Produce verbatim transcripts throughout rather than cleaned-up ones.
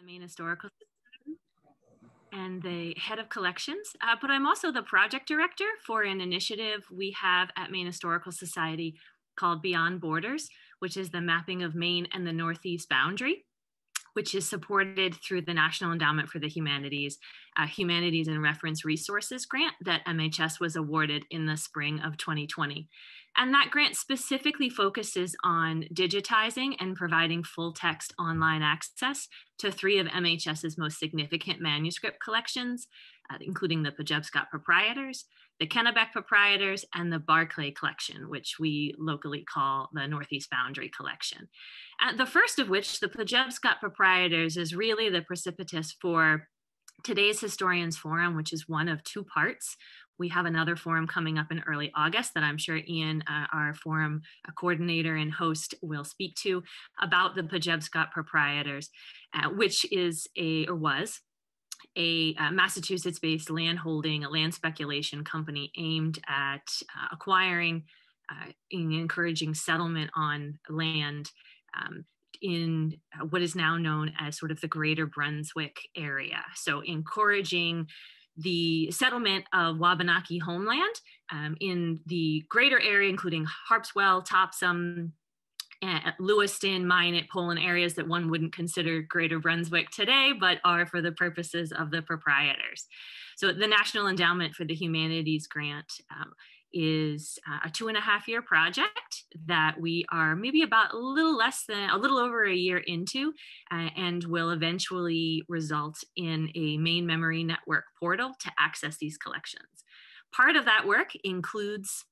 the Maine Historical Society and the head of collections, uh, but I'm also the project director for an initiative we have at Maine Historical Society called Beyond Borders, which is the mapping of Maine and the Northeast Boundary, which is supported through the National Endowment for the Humanities, uh, Humanities and Reference Resources grant that M H S was awarded in the spring of twenty twenty. And that grant specifically focuses on digitizing and providing full text online access to three of M H S's most significant manuscript collections, uh, including the Pejepscot Proprietors, the Kennebec Proprietors, and the Barclay Collection, which we locally call the Northeast Boundary Collection. Uh, the first of which, the Pejepscot Proprietors, is really the precipice for today's Historians Forum, which is one of two parts. We have another forum coming up in early August that I'm sure Ian, uh, our forum coordinator and host, will speak to about the Pejepscot Proprietors, uh, which is a, or was, a uh, Massachusetts-based landholding, a land speculation company aimed at uh, acquiring uh, and encouraging settlement on land um, in what is now known as sort of the Greater Brunswick area. So encouraging the settlement of Wabanaki homeland um, in the greater area, including Harpswell, Topsom, at Lewiston, Minot, Poland, areas that one wouldn't consider Greater Brunswick today, but are for the purposes of the proprietors. So the National Endowment for the Humanities grant um, is uh, a two and a half year project that we are maybe about a little less than, a little over a year into, uh, and will eventually result in a Maine Memory Network portal to access these collections. Part of that work includes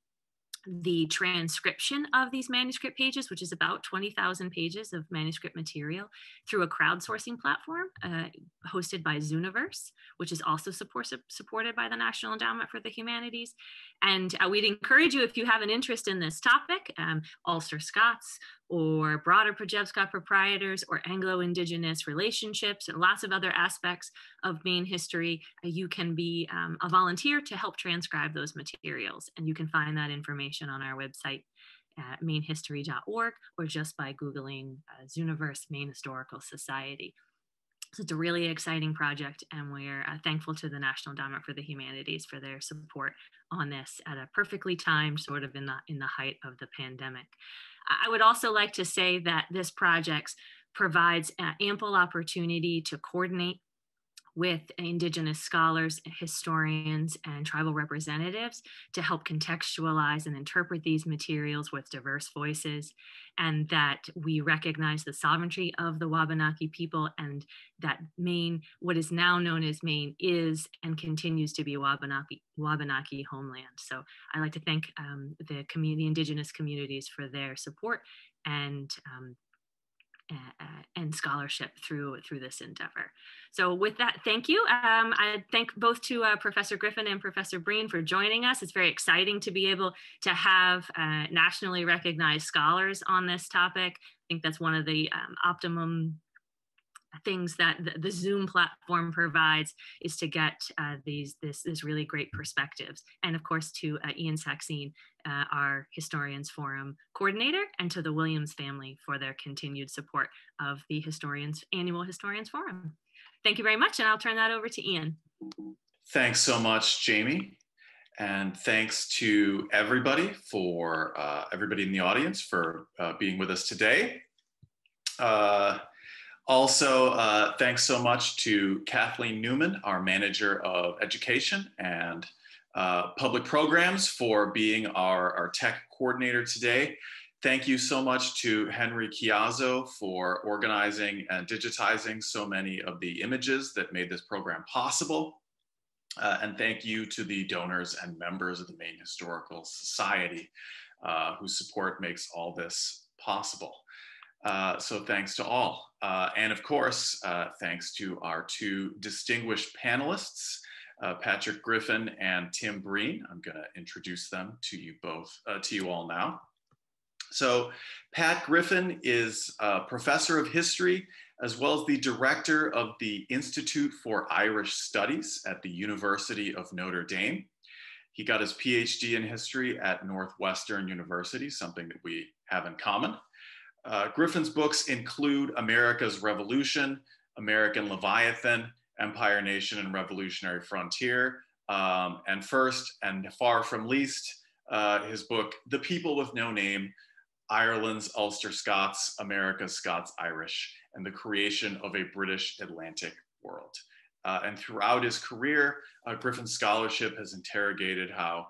the transcription of these manuscript pages, which is about twenty thousand pages of manuscript material, through a crowdsourcing platform uh, hosted by Zooniverse, which is also support, supported by the National Endowment for the Humanities. And uh, we'd encourage you, if you have an interest in this topic, um, Ulster Scots or broader Pejepscot proprietors or Anglo-Indigenous relationships and lots of other aspects of Maine history, you can be um, a volunteer to help transcribe those materials. And you can find that information on our website at maine history dot org or just by Googling uh, Zooniverse Maine Historical Society. So it's a really exciting project, and we're uh, thankful to the National Endowment for the Humanities for their support on this at a perfectly timed, sort of in the, in the height of the pandemic. I would also like to say that this project provides uh, ample opportunity to coordinate with Indigenous scholars, historians, and tribal representatives to help contextualize and interpret these materials with diverse voices, and that we recognize the sovereignty of the Wabanaki people, and that Maine, what is now known as Maine, is and continues to be Wabanaki, Wabanaki homeland. So I'd like to thank um, the community, Indigenous communities, for their support and um, Uh, and scholarship through through this endeavor. So with that, thank you. Um, I thank both to uh, Professor Griffin and Professor Breen for joining us. It's very exciting to be able to have uh, nationally recognized scholars on this topic. I think that's one of the um, optimum things that the, the Zoom platform provides, is to get uh, these this, this really great perspectives. And of course to uh, Ian Saxine, uh, our Historians Forum coordinator, and to the Williams family for their continued support of the Historians Annual Historians Forum. Thank you very much, and I'll turn that over to Ian. Thanks so much, Jamie. And thanks to everybody for, uh, everybody in the audience for uh, being with us today. Uh, Also, uh, thanks so much to Kathleen Newman, our Manager of Education and uh, Public Programs, for being our, our tech coordinator today. Thank you so much to Henry Chiazzo for organizing and digitizing so many of the images that made this program possible. Uh, and thank you to the donors and members of the Maine Historical Society, uh, whose support makes all this possible. Uh, so thanks to all. Uh, and of course, uh, thanks to our two distinguished panelists, uh, Patrick Griffin and Tim Breen. I'm gonna introduce them to you both, uh, to you all now. So Pat Griffin is a professor of history, as well as the director of the Institute for Irish Studies at the University of Notre Dame. He got his PhD in history at Northwestern University, something that we have in common. Uh, Griffin's books include America's Revolution, American Leviathan, Empire, Nation, and Revolutionary Frontier. Um, and first, and far from least, uh, his book, The People with No Name, Ireland's Ulster Scots, America's Scots Irish, and the Creation of a British Atlantic World. Uh, and throughout his career, uh, Griffin's scholarship has interrogated how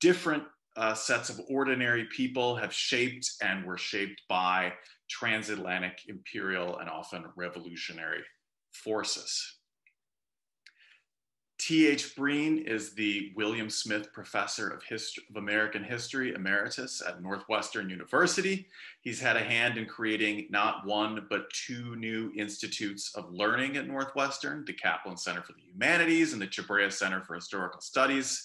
different uh, sets of ordinary people have shaped and were shaped by transatlantic, imperial, and often revolutionary forces. T H Breen is the William Smith Professor of, History, of American History Emeritus at Northwestern University. He's had a hand in creating not one, but two new institutes of learning at Northwestern, the Kaplan Center for the Humanities and the Chebrea Center for Historical Studies.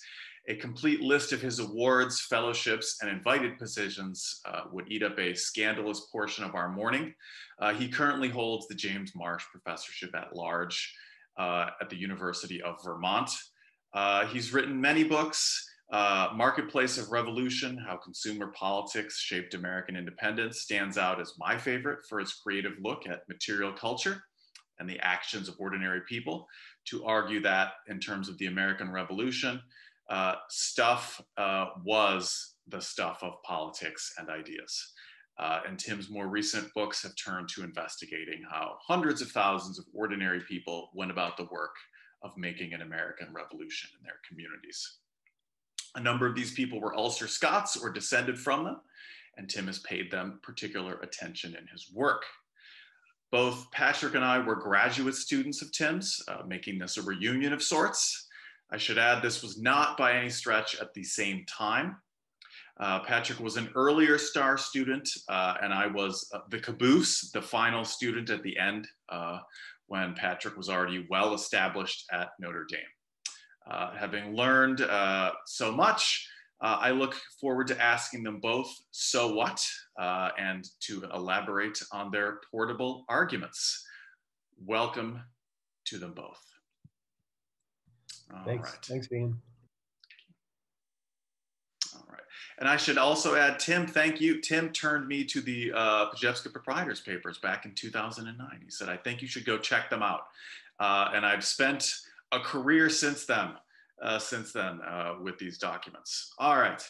A complete list of his awards, fellowships, and invited positions uh, would eat up a scandalous portion of our morning. Uh, he currently holds the James Marsh Professorship at Large Uh, at the University of Vermont. Uh, he's written many books, uh, Marketplace of Revolution, How Consumer Politics Shaped American Independence stands out as my favorite for its creative look at material culture and the actions of ordinary people to argue that in terms of the American Revolution, uh, stuff uh, was the stuff of politics and ideas. Uh, and Tim's more recent books have turned to investigating how hundreds of thousands of ordinary people went about the work of making an American revolution in their communities. A number of these people were Ulster Scots or descended from them, and Tim has paid them particular attention in his work. Both Patrick and I were graduate students of Tim's, uh, making this a reunion of sorts. I should add, this was not by any stretch at the same time. Uh, Patrick was an earlier star student, uh, and I was uh, the caboose, the final student at the end, uh, when Patrick was already well established at Notre Dame. Uh, having learned uh, so much, uh, I look forward to asking them both, so what, uh, and to elaborate on their portable arguments. Welcome to them both. All Thanks. Right. Thanks, Ian. And I should also add, Tim, thank you. Tim turned me to the uh, Pejepscot Proprietors papers back in two thousand nine. He said, I think you should go check them out. Uh, and I've spent a career since then, uh, since then uh, with these documents. All right.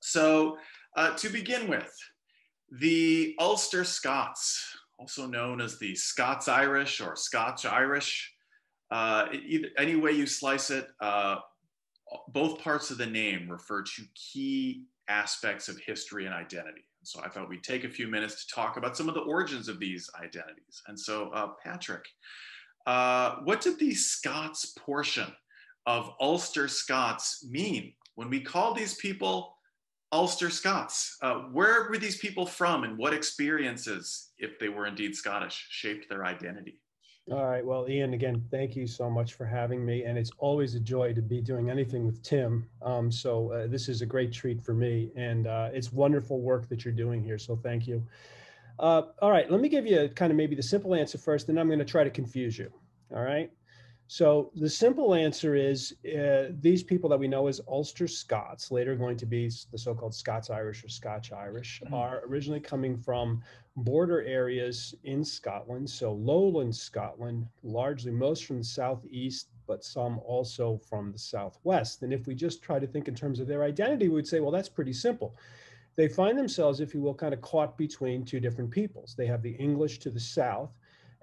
So uh, to begin with, the Ulster Scots, also known as the Scots-Irish or Scotch-Irish, uh, either, any way you slice it, uh, both parts of the name refer to key aspects of history and identity. And so I thought we'd take a few minutes to talk about some of the origins of these identities. And so uh, Patrick, uh, what did the Scots portion of Ulster Scots mean when we call these people Ulster Scots? Uh, where were these people from and what experiences, if they were indeed Scottish, shaped their identity? All right. Well, Ian, again, thank you so much for having me. And it's always a joy to be doing anything with Tim. Um, so uh, this is a great treat for me. And uh, it's wonderful work that you're doing here. So thank you. Uh, all right. Let me give you kind of maybe the simple answer first, and I'm going to try to confuse you. All right. So the simple answer is uh, these people that we know as Ulster Scots, later going to be the so-called Scots-Irish or Scotch-Irish, are originally coming from border areas in Scotland. So lowland Scotland, largely most from the southeast, but some also from the southwest. And if we just try to think in terms of their identity, we would say, well, that's pretty simple. They find themselves, if you will, kind of caught between two different peoples. They have the English to the south,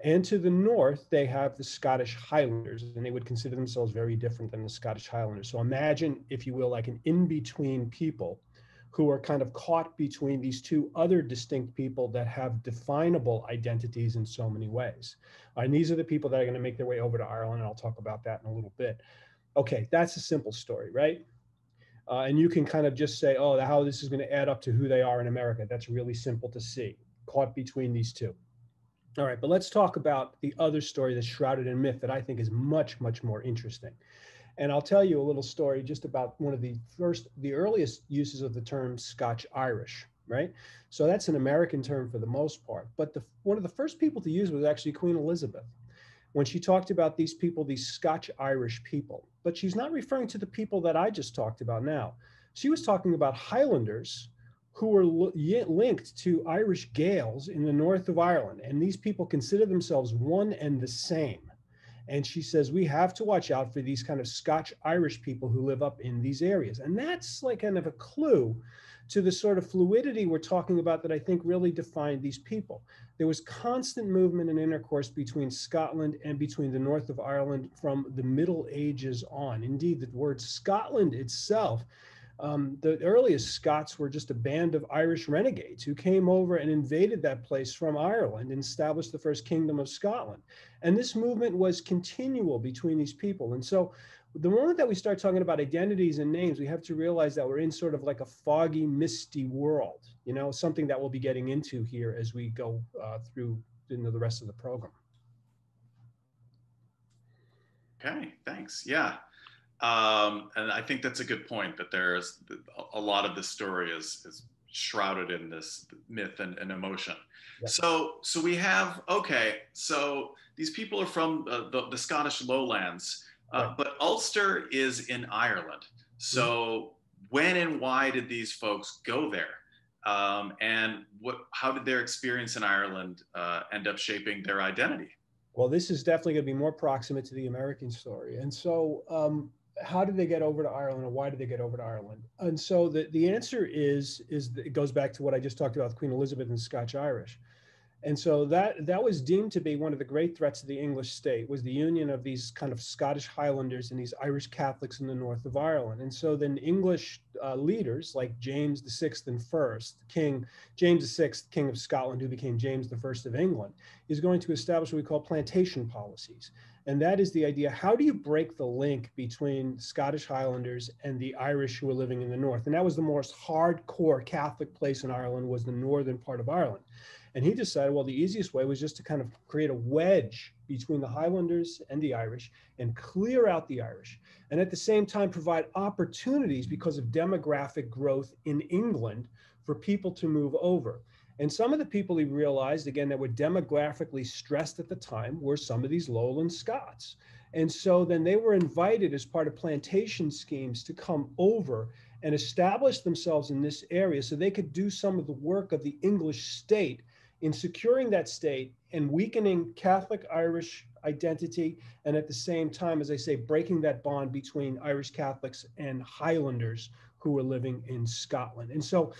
and to the north, they have the Scottish Highlanders, and they would consider themselves very different than the Scottish Highlanders. So imagine, if you will, like an in-between people who are kind of caught between these two other distinct people that have definable identities in so many ways. And these are the people that are going to make their way over to Ireland, and I'll talk about that in a little bit. Okay, that's a simple story, right? Uh, and you can kind of just say, oh, how this is going to add up to who they are in America. That's really simple to see, caught between these two. All right, but let's talk about the other story that's shrouded in myth that I think is much, much more interesting. And I'll tell you a little story just about one of the first, the earliest uses of the term Scotch-Irish, right? So that's an American term for the most part, but the, one of the first people to use was actually Queen Elizabeth, when she talked about these people, these Scotch-Irish people. But she's not referring to the people that I just talked about now. She was talking about Highlanders who were linked to Irish Gaels in the north of Ireland. And these people consider themselves one and the same. And she says, we have to watch out for these kind of Scotch-Irish people who live up in these areas. And that's like kind of a clue to the sort of fluidity we're talking about that I think really defined these people. There was constant movement and intercourse between Scotland and between the north of Ireland from the Middle Ages on. Indeed, the word Scotland itself, um, the earliest Scots were just a band of Irish renegades who came over and invaded that place from Ireland and established the first kingdom of Scotland. And this movement was continual between these people. And so the moment that we start talking about identities and names, we have to realize that we're in sort of like a foggy, misty world, you know, something that we'll be getting into here as we go uh, through into the rest of the program. Okay, thanks. Yeah. Um, and I think that's a good point, that there's a lot of this story is, is shrouded in this myth and, and emotion. Yep. So, so we have, okay, so these people are from uh, the, the Scottish lowlands. Uh, but Ulster is in Ireland. So when and why did these folks go there? Um, and what, how did their experience in Ireland uh, end up shaping their identity? Well, this is definitely going to be more proximate to the American story. And so um, how did they get over to Ireland, or why did they get over to Ireland? And so the, the answer is, is it goes back to what I just talked about with Queen Elizabeth and Scotch-Irish. And so that, that was deemed to be one of the great threats to the English state, was the union of these kind of Scottish Highlanders and these Irish Catholics in the north of Ireland. And so then English uh, leaders like James the Sixth and First, King James the Sixth, King of Scotland, who became James the First of England, is going to establish what we call plantation policies. And that is the idea, how do you break the link between Scottish Highlanders and the Irish who were living in the north? And that was the most hardcore Catholic place in Ireland, was the northern part of Ireland. And he decided, well, the easiest way was just to kind of create a wedge between the Highlanders and the Irish and clear out the Irish. And at the same time, provide opportunities because of demographic growth in England for people to move over. And some of the people he realized, again, that were demographically stressed at the time were some of these lowland Scots. And so then they were invited as part of plantation schemes to come over and establish themselves in this area so they could do some of the work of the English state in securing that state and weakening Catholic Irish identity, and at the same time, as I say, breaking that bond between Irish Catholics and Highlanders who were living in Scotland. And so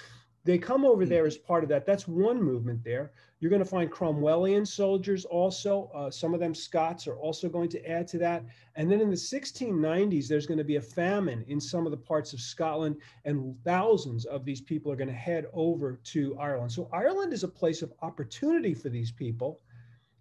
they come over there as part of that. That's one movement there. You're going to find Cromwellian soldiers also. Uh, some of them Scots are also going to add to that. And then in the sixteen nineties, there's going to be a famine in some of the parts of Scotland, and thousands of these people are going to head over to Ireland. So Ireland is a place of opportunity for these people.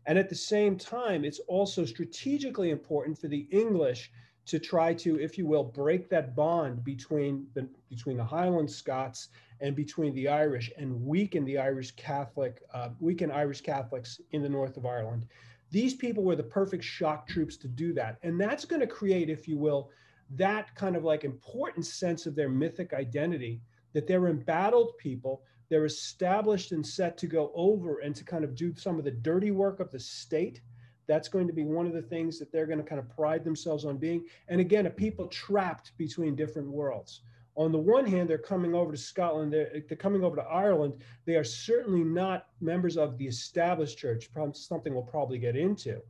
And at the same time, it's also strategically important for the English to try to, if you will, break that bond between the, between the Highland Scots and between the Irish, and weaken the Irish Catholic, uh, weaken Irish Catholics in the north of Ireland. These people were the perfect shock troops to do that. And that's going to create, if you will, that kind of like important sense of their mythic identity, that they're embattled people, they're established and set to go over and to kind of do some of the dirty work of the state. That's going to be one of the things that they're going to kind of pride themselves on being. And again, a people trapped between different worlds. On the one hand, they're coming over to Scotland, they're, they're coming over to Ireland. They are certainly not members of the established church, something we'll probably get into.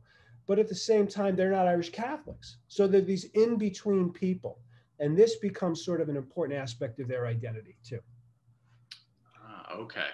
But at the same time, they're not Irish Catholics. So they're these in-between people. And this becomes sort of an important aspect of their identity too. Ah, okay.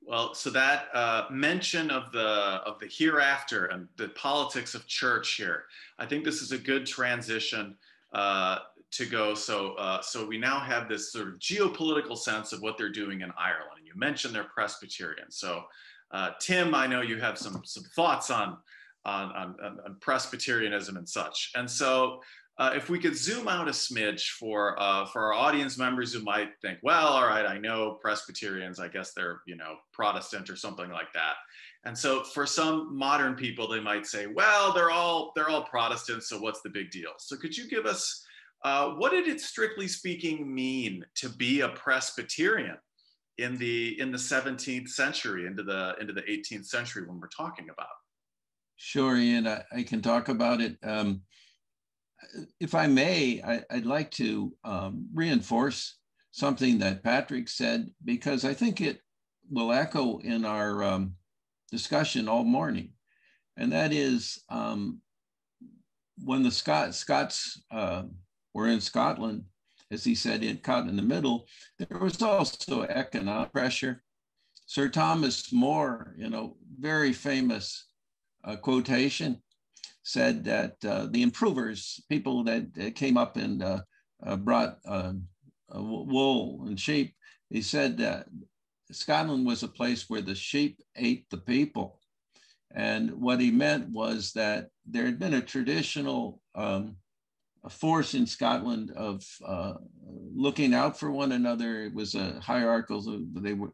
Well, so that uh, mention of the of the hereafter and the politics of church here, I think this is a good transition uh, to go. So, uh, so we now have this sort of geopolitical sense of what they're doing in Ireland. And you mentioned they're Presbyterian. So, uh, Tim, I know you have some some thoughts on on, on, on Presbyterianism and such. And so, uh, if we could zoom out a smidge for uh, for our audience members who might think, well, all right, I know Presbyterians, I guess they're, you know, Protestant or something like that. And so, for some modern people, they might say, well, they're all they're all Protestants, so what's the big deal? So, could you give us Uh, what did it, strictly speaking, mean to be a Presbyterian in the in the seventeenth century, into the into the eighteenth century, when we're talking about? Sure, Ian, I, I can talk about it. Um, if I may, I, I'd like to um, reinforce something that Patrick said, because I think it will echo in our um, discussion all morning. And that is um, when the Scots, Scots uh, were in Scotland, as he said, it caught in the middle, there was also economic pressure. Sir Thomas More, you know, very famous uh, quotation, said that uh, the improvers, people that came up and uh, uh, brought uh, wool and sheep, he said that Scotland was a place where the sheep ate the people. And what he meant was that there had been a traditional um, a force in Scotland of uh, looking out for one another. It was a hierarchical, they were,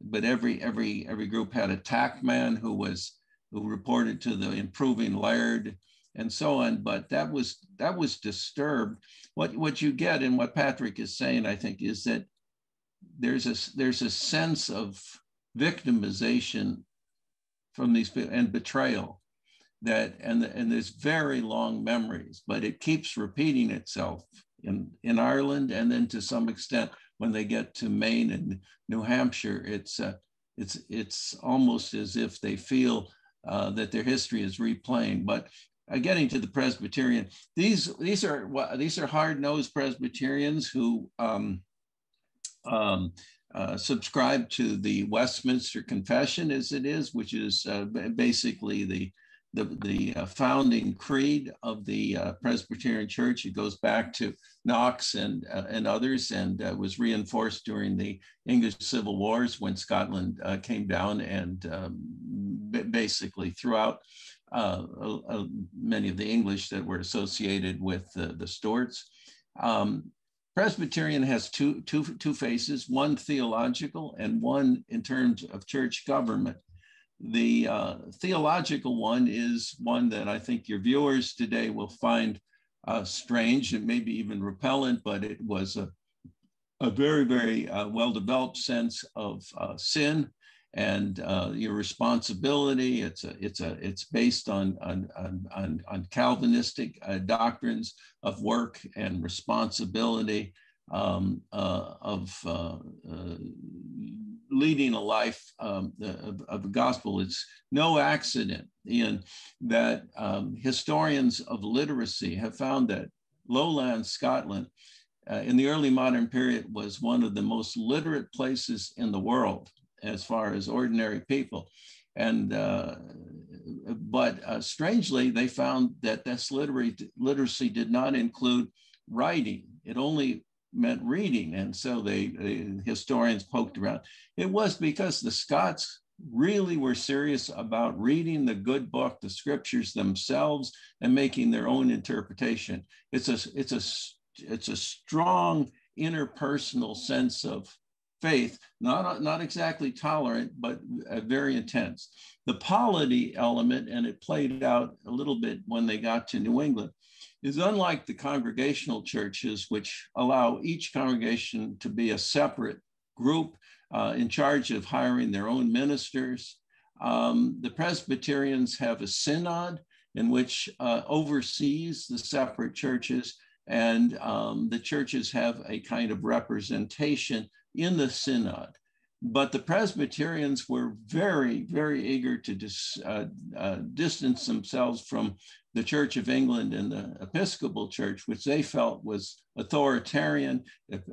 but every every every group had a tackman who was who reported to the improving laird and so on. But that was that was disturbed. What what you get and what Patrick is saying, I think, is that there's a there's a sense of victimization from these people and betrayal that and the, and there's very long memories, but it keeps repeating itself in in Ireland, and then to some extent when they get to Maine and New Hampshire, it's uh, it's it's almost as if they feel uh, that their history is replaying. But uh, getting to the Presbyterian, these these are these are hard-nosed Presbyterians who um, um, uh, subscribe to the Westminster Confession, as it is, which is uh, basically the the the uh, founding creed of the uh, Presbyterian Church. It goes back to Knox and uh, and others, and uh, was reinforced during the English Civil Wars when Scotland uh, came down, and um, basically throughout uh, uh, many of the English that were associated with uh, the Stuarts. Um, Presbyterian has two, two, two faces, one theological and one in terms of church government. The uh, theological one is one that I think your viewers today will find uh, strange and maybe even repellent, but it was a, a very, very uh, well-developed sense of uh, sin and uh, your responsibility. It's a, it's a, it's based on on on, on Calvinistic uh, doctrines of work and responsibility, um, uh, of uh, uh, leading a life um, of, of the gospel. It's no accident in that um, historians of literacy have found that lowland Scotland uh, in the early modern period was one of the most literate places in the world as far as ordinary people. And, uh, but uh, strangely, they found that this literary, literacy did not include writing. It only meant reading, and so they, they historians poked around. It was because the Scots really were serious about reading the good book, the scriptures themselves, and making their own interpretation. It's a it's a it's a strong interpersonal sense of faith, not not exactly tolerant, but very intense. The polity element, and it played out a little bit when they got to New England, is unlike the congregational churches, which allow each congregation to be a separate group uh, in charge of hiring their own ministers. Um, the Presbyterians have a synod in which uh, oversees the separate churches, and um, the churches have a kind of representation in the synod. But the Presbyterians were very, very eager to dis, uh, uh, distance themselves from the Church of England and the Episcopal Church, which they felt was authoritarian.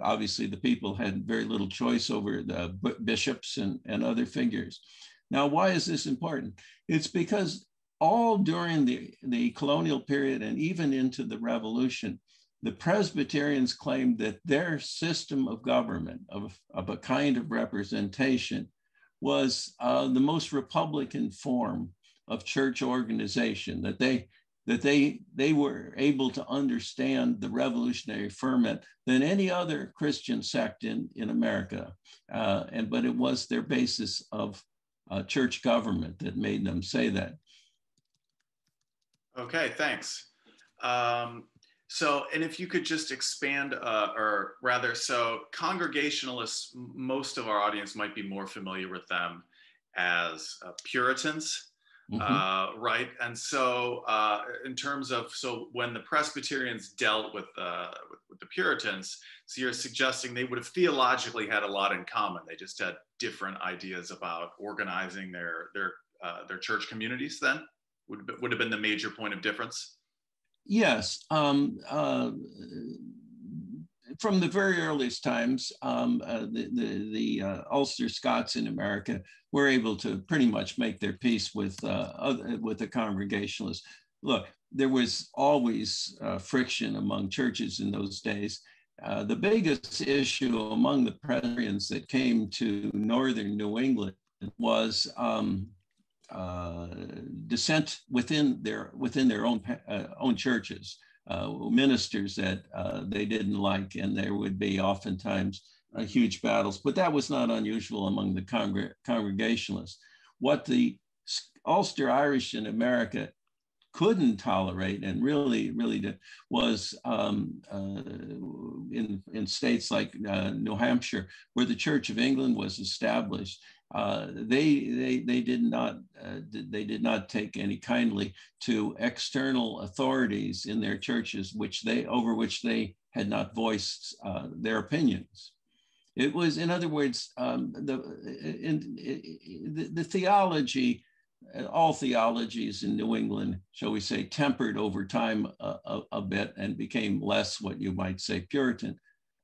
Obviously, the people had very little choice over the bishops and, and other figures. Now, why is this important? It's because all during the, the colonial period and even into the Revolution, the Presbyterians claimed that their system of government, of, of a kind of representation, was uh, the most republican form of church organization, that they that they they were able to understand the revolutionary ferment than any other Christian sect in, in America. Uh, and but it was their basis of uh, church government that made them say that. Okay, thanks. Um... So, and if you could just expand, uh, or rather, so Congregationalists, most of our audience might be more familiar with them as uh, Puritans, Mm-hmm. Uh, right. And so uh, in terms of, so when the Presbyterians dealt with, uh, with, with the Puritans, so you're suggesting they would have theologically had a lot in common. They just had different ideas about organizing their, their, uh, their church communities then, would, would have been the major point of difference? Yes. Um, uh, from the very earliest times, um, uh, the, the, the uh, Ulster Scots in America were able to pretty much make their peace with, uh, other, with the Congregationalists. Look, there was always uh, friction among churches in those days. Uh, the biggest issue among the Presbyterians that came to northern New England was um, uh, dissent within their, within their own, uh, own churches. Uh, ministers that uh, they didn't like, and there would be oftentimes uh, huge battles, but that was not unusual among the Congre Congregationalists. What the Ulster Irish in America couldn't tolerate and really, really did, was um, uh, in, in states like uh, New Hampshire, where the Church of England was established. Uh, they, they, they did not, uh, they did not take any kindly to external authorities in their churches, which they, over which they had not voiced uh, their opinions. It was, in other words, um, the, in, in, the, the theology, all theologies in New England, shall we say, tempered over time a, a, a bit and became less what you might say Puritan.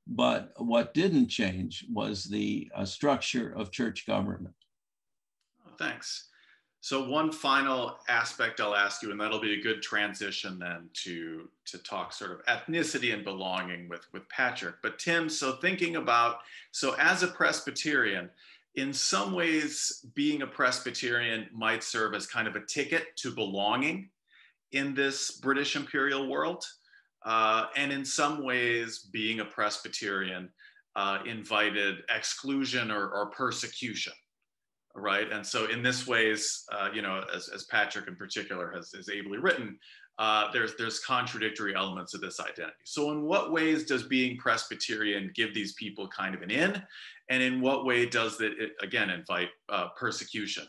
But what didn't change was the uh, structure of church government. Oh, thanks. So one final aspect I'll ask you, and that'll be a good transition then to, to talk sort of ethnicity and belonging with, with Patrick. But Tim, so thinking about, so as a Presbyterian, in some ways being a Presbyterian might serve as kind of a ticket to belonging in this British imperial world. Uh, and in some ways, being a Presbyterian uh, invited exclusion or, or persecution, right? And so in this ways, uh, you know, as, as Patrick in particular has, has ably written, uh, there's, there's contradictory elements of this identity. So in what ways does being Presbyterian give these people kind of an in? And in what way does it, it again, invite uh, persecution?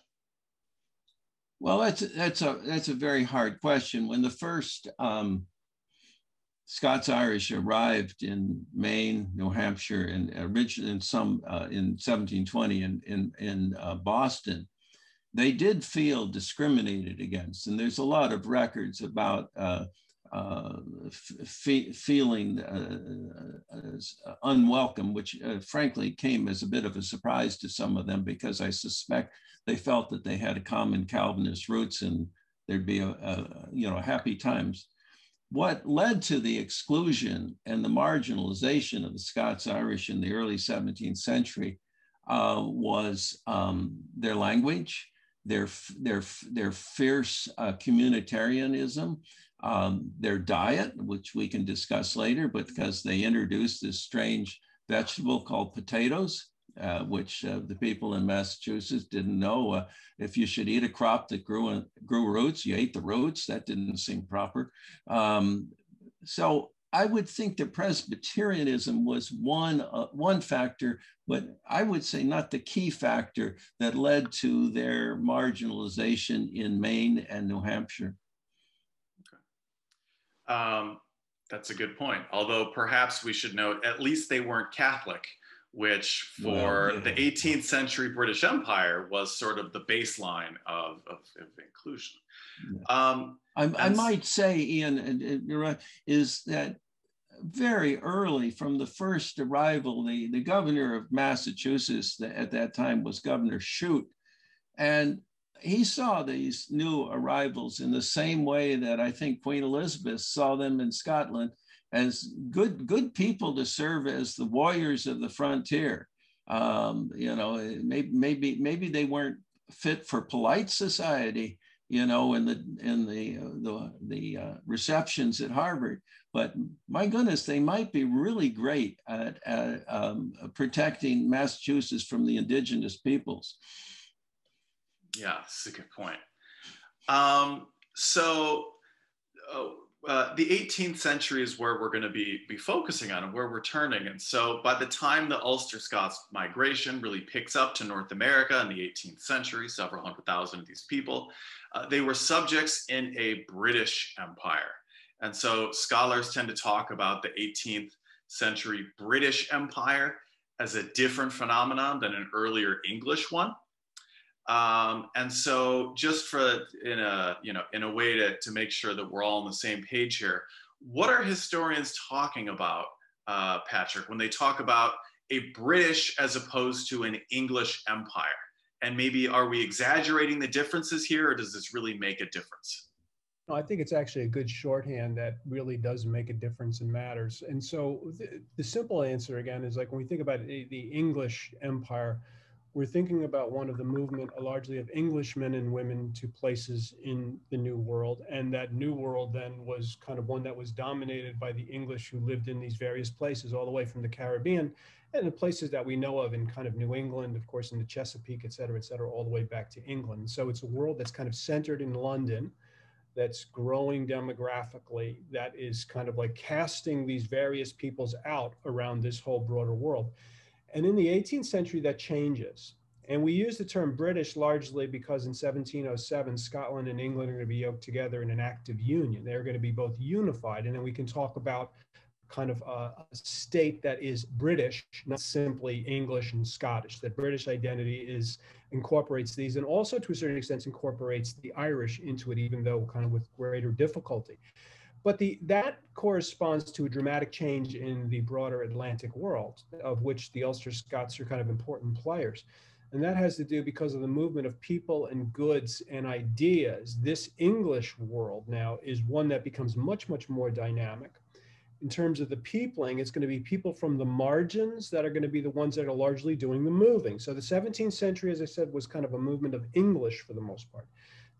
Well, that's, that's, a, that's a very hard question. When the first... Um... Scots-Irish arrived in Maine, New Hampshire, and originally in some uh, in seventeen twenty in in, in uh, Boston. They did feel discriminated against, and there's a lot of records about uh, uh, fe feeling uh, unwelcome, which uh, frankly came as a bit of a surprise to some of them, because I suspect they felt that they had common Calvinist roots, and there'd be a, a you know happy times. What led to the exclusion and the marginalization of the Scots-Irish in the early seventeenth century uh, was um, their language, their, their, their fierce uh, communitarianism, um, their diet, which we can discuss later, because they introduced this strange vegetable called potatoes, uh, which uh, the people in Massachusetts didn't know. Uh, if you should eat a crop that grew, grew roots, you ate the roots. That didn't seem proper. Um, so I would think that Presbyterianism was one, uh, one factor, but I would say not the key factor that led to their marginalization in Maine and New Hampshire. Okay. Um, that's a good point. Although perhaps we should note, at least they weren't Catholic, which for well, yeah. the eighteenth century British Empire was sort of the baseline of, of, of inclusion. Yeah. Um, I, I might say, Ian, you're right, is that very early from the first arrival, the, the governor of Massachusetts at that time was Governor Shute. And he saw these new arrivals in the same way that I think Queen Elizabeth saw them in Scotland, as good, good people to serve as the warriors of the frontier. Um, you know, maybe, maybe, maybe they weren't fit for polite society, you know, in the, in the, uh, the, the uh, receptions at Harvard, but my goodness, they might be really great at, at um, protecting Massachusetts from the indigenous peoples. Yeah, that's a good point. Um, so, oh, uh, the eighteenth century is where we're going to be, be focusing on and where we're turning. And so by the time the Ulster Scots migration really picks up to North America in the eighteenth century, several hundred thousand of these people, uh, they were subjects in a British empire. And so scholars tend to talk about the eighteenth century British Empire as a different phenomenon than an earlier English one. Um, and so just for, in a, you know, in a way to, to make sure that we're all on the same page here, what are historians talking about, uh, Patrick, when they talk about a British as opposed to an English empire? And maybe are we exaggerating the differences here, or does this really make a difference? No, I think it's actually a good shorthand that really does make a difference and matters. And so the, the simple answer, again, is like when we think about the, the English empire, we're thinking about one of the movement largely of Englishmen and women to places in the New World. And that New World then was kind of one that was dominated by the English who lived in these various places, all the way from the Caribbean and the places that we know of in kind of New England, of course, in the Chesapeake, et cetera, et cetera, all the way back to England. So it's a world that's kind of centered in London, that's growing demographically, that is kind of like casting these various peoples out around this whole broader world. And in the eighteenth century, that changes. And we use the term British largely because in seventeen oh seven, Scotland and England are going to be yoked together in an active union. They're going to be both unified. And then we can talk about kind of a state that is British, not simply English and Scottish. That British identity is incorporates these, and also to a certain extent incorporates the Irish into it, even though kind of with greater difficulty. But the, that corresponds to a dramatic change in the broader Atlantic world, of which the Ulster Scots are kind of important players. And that has to do because of the movement of people and goods and ideas. This English world now is one that becomes much, much more dynamic. In terms of the peopling, it's going to be people from the margins that are going to be the ones that are largely doing the moving. So the seventeenth century, as I said, was kind of a movement of English for the most part.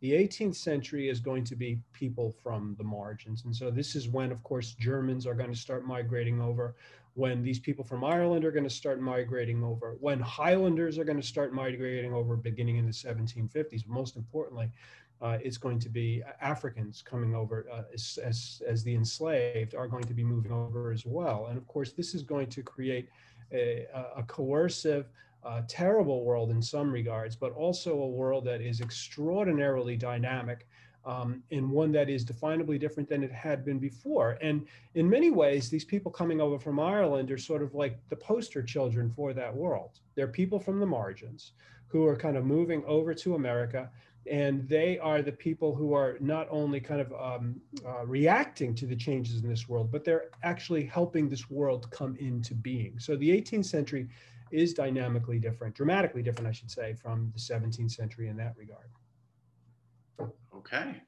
The eighteenth century is going to be people from the margins. And so this is when, of course, Germans are going to start migrating over, when these people from Ireland are going to start migrating over, when Highlanders are going to start migrating over beginning in the seventeen fifties. Most importantly, Uh, it's going to be Africans coming over uh, as, as, as the enslaved are going to be moving over as well. And of course, this is going to create a, a coercive, uh, terrible world in some regards, but also a world that is extraordinarily dynamic, um, and one that is definably different than it had been before. And in many ways, these people coming over from Ireland are sort of like the poster children for that world. They're people from the margins who are kind of moving over to America. And they are the people who are not only kind of um, uh, reacting to the changes in this world, but they're actually helping this world come into being. So the eighteenth century is dynamically different, dramatically different, I should say, from the seventeenth century in that regard. Okay.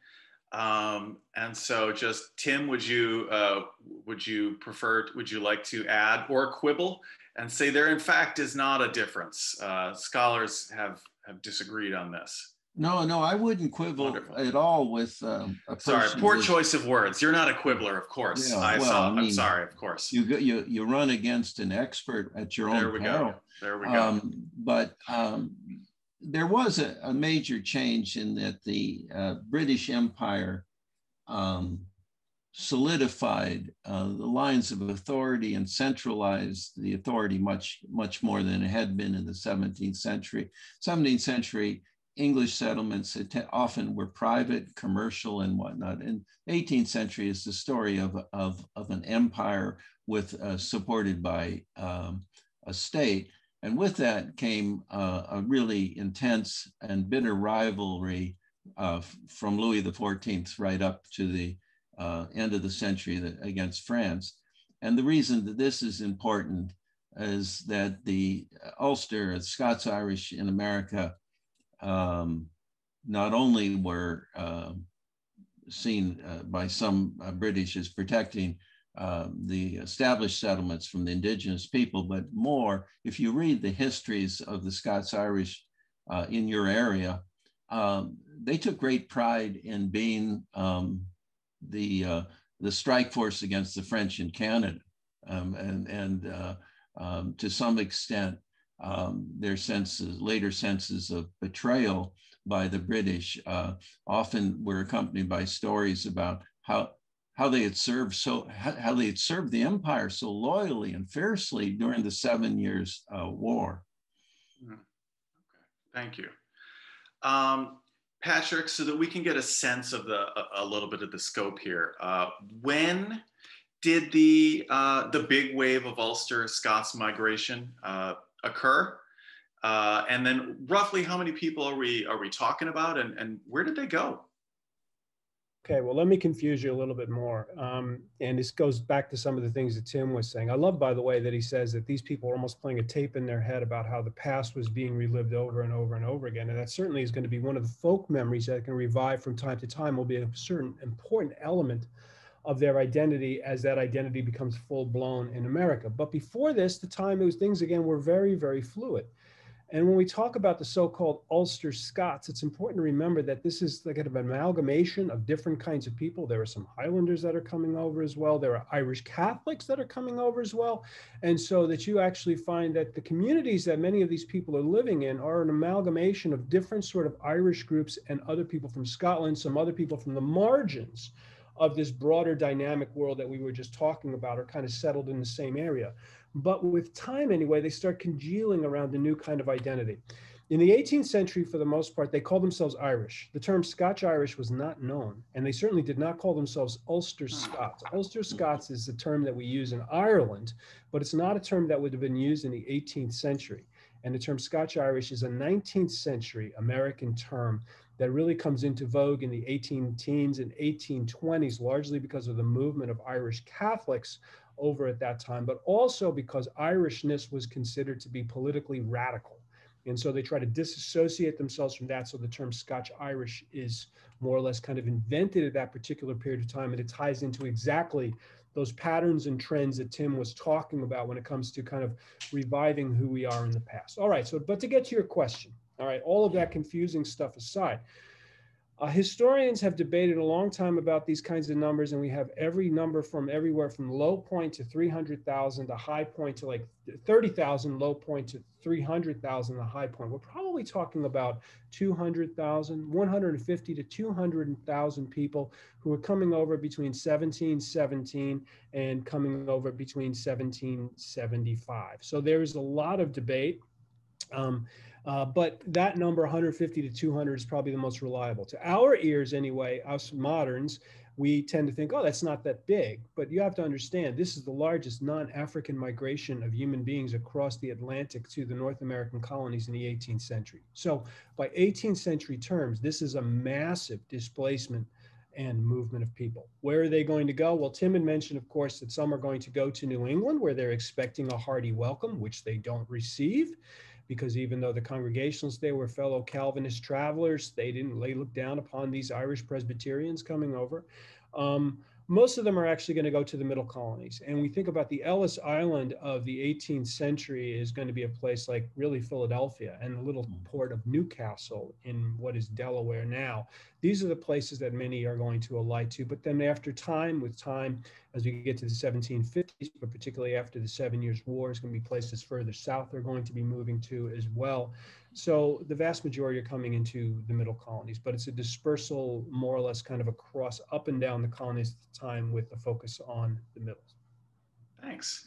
Um, and so just, Tim, would you, uh, would you prefer, would you like to add or quibble and say there, in fact, is not a difference? Uh, scholars have, have disagreed on this. No, no, I wouldn't quibble Wonderful. At all with um, a person. Sorry, poor with, choice of words. You're not a quibbler, of course. Yeah, I well, saw, I mean, I'm sorry, of course. You, go, you you run against an expert at your own There we peril. Go. There we go. Um, but um, there was a, a major change in that the uh, British Empire um, solidified uh, the lines of authority and centralized the authority much, much more than it had been in the seventeenth century. seventeenth century, English settlements often were private, commercial, and whatnot. And eighteenth century is the story of, of, of an empire with uh, supported by um, a state. And with that came uh, a really intense and bitter rivalry uh, from Louis the fourteenth right up to the uh, end of the century that, against France. And the reason that this is important is that the Ulster, Scots-Irish in America, Um, not only were uh, seen uh, by some uh, British as protecting uh, the established settlements from the indigenous people, but more, if you read the histories of the Scots-Irish uh, in your area, um, they took great pride in being um, the, uh, the strike force against the French in Canada. Um, and and uh, um, to some extent, Um, their senses, later senses of betrayal by the British uh, often were accompanied by stories about how how they had served so how they had served the empire so loyally and fiercely during the Seven Years uh, War. Okay, thank you, um, Patrick. So that we can get a sense of the a, a little bit of the scope here. Uh, when did the uh, the big wave of Ulster Scots migration uh, occur? Uh, and then roughly how many people are we are we talking about, and, and where did they go? Okay, well, let me confuse you a little bit more. Um, and this goes back to some of the things that Tim was saying. I love, by the way, that he says that these people are almost playing a tape in their head about how the past was being relived over and over and over again. And that certainly is going to be one of the folk memories that can revive from time to time, will be a certain important element of their identity as that identity becomes full-blown in America. But before this, the time, it was, things again were very, very fluid. And when we talk about the so-called Ulster Scots, it's important to remember that this is like an amalgamation of different kinds of people. There are some Highlanders that are coming over as well. There are Irish Catholics that are coming over as well. And so that you actually find that the communities that many of these people are living in are an amalgamation of different sort of Irish groups and other people from Scotland, some other people from the margins of this broader dynamic world that we were just talking about, are kind of settled in the same area. But with time anyway, they start congealing around a new kind of identity. In the eighteenth century, for the most part, they called themselves Irish. The term Scotch-Irish was not known, and they certainly did not call themselves Ulster Scots. Ulster Scots is the term that we use in Ireland, but it's not a term that would have been used in the eighteenth century. And the term Scotch-Irish is a nineteenth century American term that really comes into vogue in the eighteen teens and eighteen twenties, largely because of the movement of Irish Catholics over at that time, but also because Irishness was considered to be politically radical. And so they try to disassociate themselves from that. So the term Scotch-Irish is more or less kind of invented at that particular period of time. And it ties into exactly those patterns and trends that Tim was talking about when it comes to kind of reviving who we are in the past. All right, so, but to get to your question, all right, all of that confusing stuff aside, uh, historians have debated a long time about these kinds of numbers, and we have every number from everywhere from low point to three hundred thousand, the high point to like thirty thousand, low point to three hundred thousand, the high point. We're probably talking about two hundred thousand, one hundred fifty to two hundred thousand people who are coming over between seventeen seventeen and coming over between seventeen seventy-five. So there is a lot of debate. Um, Uh, but that number, one hundred fifty to two hundred, is probably the most reliable. To our ears anyway, us moderns, we tend to think, oh, that's not that big. But you have to understand, this is the largest non-African migration of human beings across the Atlantic to the North American colonies in the eighteenth century. So by eighteenth century terms, this is a massive displacement and movement of people. Where are they going to go? Well, Tim had mentioned, of course, that some are going to go to New England, where they're expecting a hearty welcome, which they don't receive, because even though the Congregationalists, they were fellow Calvinist travelers, they didn't they looked down upon these Irish Presbyterians coming over. Um, most of them are actually gonna go to the middle colonies. And we think about the Ellis Island of the eighteenth century is gonna be a place like really Philadelphia and the little port of Newcastle in what is Delaware now. These are the places that many are going to alight to, but then after time, with time, as we get to the seventeen fifties, but particularly after the Seven Years War, it's gonna be places further south they're going to be moving to as well. So the vast majority are coming into the middle colonies, but it's a dispersal more or less kind of across up and down the colonies at the time with a focus on the middle. Thanks.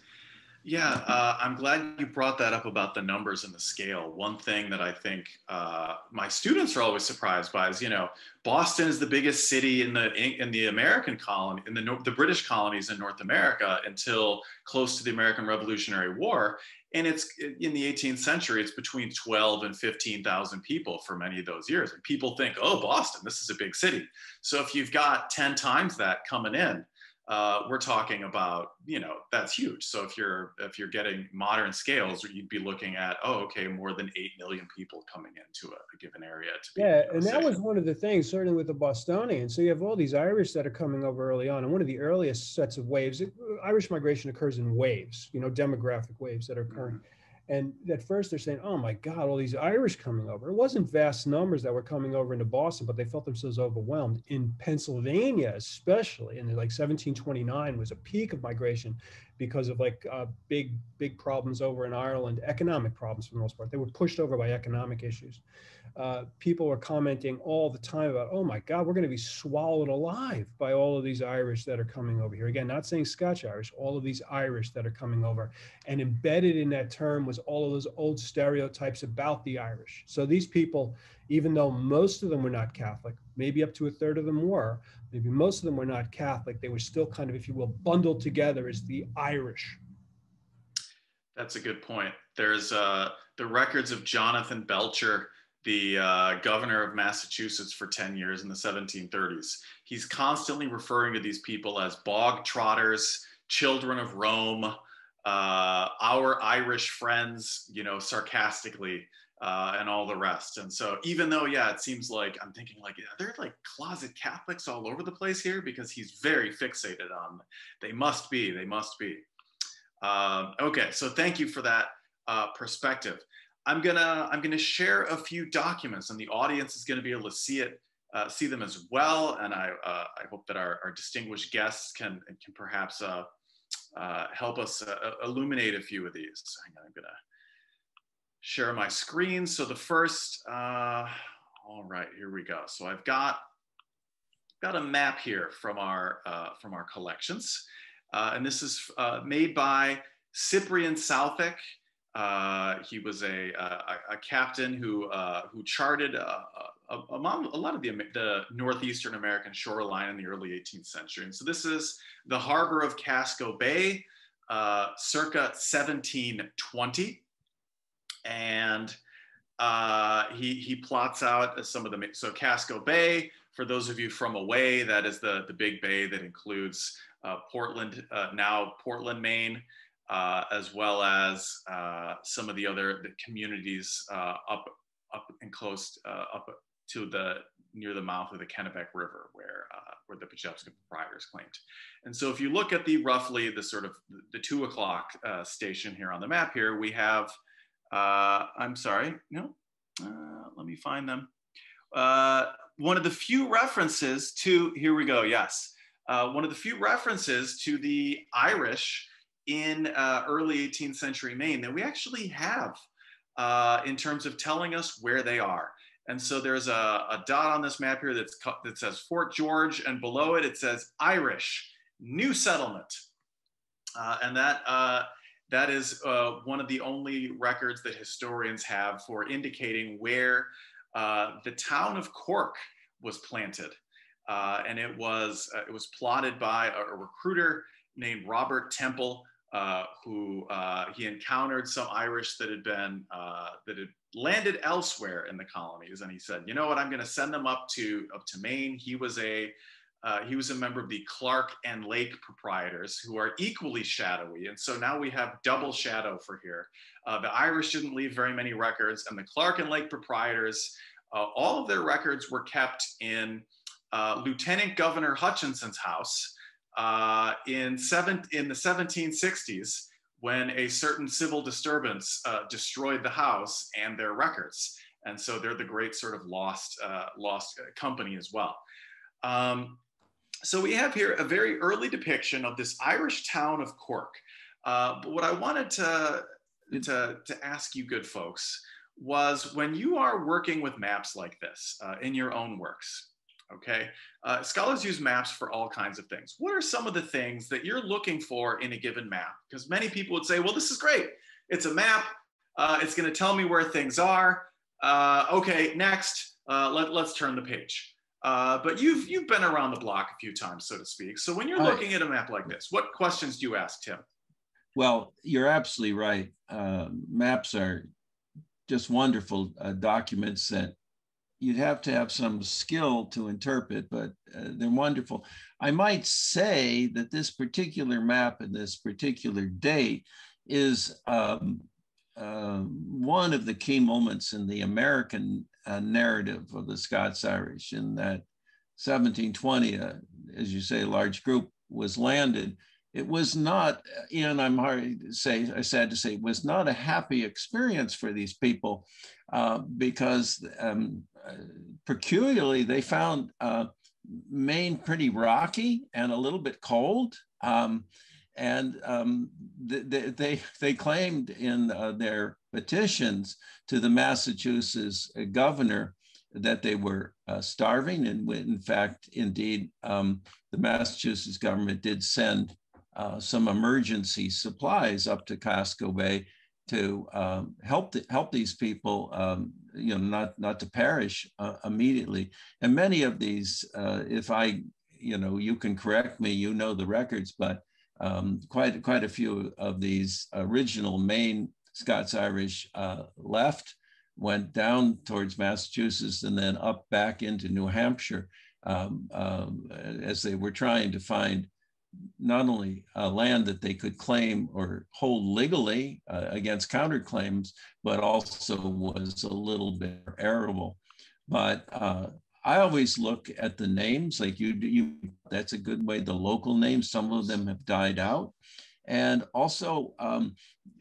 Yeah, uh, I'm glad you brought that up about the numbers and the scale. One thing that I think uh, my students are always surprised by is, you know, Boston is the biggest city in the in the American colony, in the the British colonies in North America until close to the American Revolutionary War. And it's in the eighteenth century, it's between twelve and fifteen thousand people for many of those years. And people think, oh, Boston, this is a big city. So if you've got ten times that coming in, uh, we're talking about, you know, that's huge. So if you're if you're getting modern scales, you'd be looking at, oh, okay, more than eight million people coming into a, a given area. To be yeah, and that was one of the things, certainly with the Bostonians. So you have all these Irish that are coming over early on. And one of the earliest sets of waves, it, Irish migration occurs in waves, you know, demographic waves that are occurring. Mm-hmm. And at first they're saying, oh my God, all these Irish coming over. It wasn't vast numbers that were coming over into Boston, but they felt themselves overwhelmed. In Pennsylvania, especially, and like seventeen twenty-nine was a peak of migration because of like uh, big, big problems over in Ireland, economic problems for the most part. They were pushed over by economic issues. uh, people were commenting all the time about, oh my God, we're going to be swallowed alive by all of these Irish that are coming over here. Again, not saying Scotch Irish, all of these Irish that are coming over. And embedded in that term was all of those old stereotypes about the Irish. So these people, even though most of them were not Catholic, maybe up to a third of them were, maybe most of them were not Catholic, they were still kind of, if you will, bundled together as the Irish. That's a good point. There's uh, the records of Jonathan Belcher, the uh, governor of Massachusetts for ten years in the seventeen thirties. He's constantly referring to these people as bog trotters, children of Rome, uh, our Irish friends, you know, sarcastically, uh, and all the rest. And so even though, yeah, it seems like, I'm thinking like, are there like closet Catholics all over the place here? Because he's very fixated on them. They must be, they must be. Um, okay, so thank you for that uh, perspective. I'm gonna I'm gonna share a few documents, and the audience is gonna be able to see it, uh, see them as well. And I uh, I hope that our, our distinguished guests can can perhaps uh, uh, help us uh, illuminate a few of these. Hang on, I'm gonna share my screen. So the first, uh, all right, here we go. So I've got got a map here from our uh, from our collections. Uh, and this is uh, made by Cyprian Southack. Uh, he was a, a, a captain who, uh, who charted uh, a, among a lot of the, the Northeastern American shoreline in the early eighteenth century. And so this is the harbor of Casco Bay, uh, circa seventeen twenty. And uh, he, he plots out some of the, so Casco Bay, for those of you from away, that is the, the big bay that includes Uh, Portland, uh, now Portland, Maine, uh, as well as uh, some of the other the communities uh, up, up and close, uh, up to the near the mouth of the Kennebec River, where uh, where the Pejepscot Proprietors claimed. And so, if you look at the roughly the sort of the two o'clock uh, station here on the map, here we have. Uh, I'm sorry, no, uh, let me find them. Uh, one of the few references to here we go. Yes. Uh, one of the few references to the Irish in uh, early eighteenth century Maine that we actually have uh, in terms of telling us where they are. And so there's a, a dot on this map here that's that says Fort George, and below it, it says Irish, new settlement. Uh, and that, uh, that is uh, one of the only records that historians have for indicating where uh, the town of Cork was planted. Uh, and it was uh, it was plotted by a, a recruiter named Robert Temple, uh, who uh, he encountered some Irish that had been uh, that had landed elsewhere in the colonies, and he said, "You know what? I'm going to send them up to up to Maine." He was a uh, he was a member of the Clark and Lake Proprietors, who are equally shadowy, and so now we have double shadow for here. Uh, the Irish didn't leave very many records, and the Clark and Lake Proprietors, uh, all of their records were kept in. Uh, Lieutenant Governor Hutchinson's house uh, in, seven, in the seventeen sixties when a certain civil disturbance uh, destroyed the house and their records. And so they're the great sort of lost, uh, lost company as well. Um, so we have here a very early depiction of this Irish town of Cork. Uh, but what I wanted to, to, to ask you good folks was when you are working with maps like this uh, in your own works, okay, uh, scholars use maps for all kinds of things. What are some of the things that you're looking for in a given map? Because many people would say, well, this is great. It's a map. Uh, it's going to tell me where things are. Uh, okay, next, uh, let, let's turn the page. Uh, but you've, you've been around the block a few times, so to speak. So when you're looking at a map like this, what questions do you ask, Tim? Well, you're absolutely right. Uh, maps are just wonderful uh, documents that you'd have to have some skill to interpret, but uh, they're wonderful. I might say that this particular map and this particular date is um, uh, one of the key moments in the American uh, narrative of the Scots-Irish, in that seventeen twenty, uh, as you say, a large group was landed. It was not, and I'm hard to say, sad to say, it was not a happy experience for these people uh, because um, uh, peculiarly they found uh, Maine pretty rocky and a little bit cold. Um, And um, they, they, they claimed in uh, their petitions to the Massachusetts governor that they were uh, starving. And in fact, indeed, um, the Massachusetts government did send uh, some emergency supplies up to Casco Bay to um, help, the, help these people, um, you know, not, not to perish uh, immediately. And many of these, uh, if I, you know, you can correct me, you know the records, but um, quite, quite a few of these original Maine Scots-Irish uh, left, went down towards Massachusetts and then up back into New Hampshire um, um, as they were trying to find not only uh, land that they could claim or hold legally uh, against counterclaims, but also was a little bit arable. But uh, I always look at the names, like you do, you, that's a good way, the local names, some of them have died out. And also um,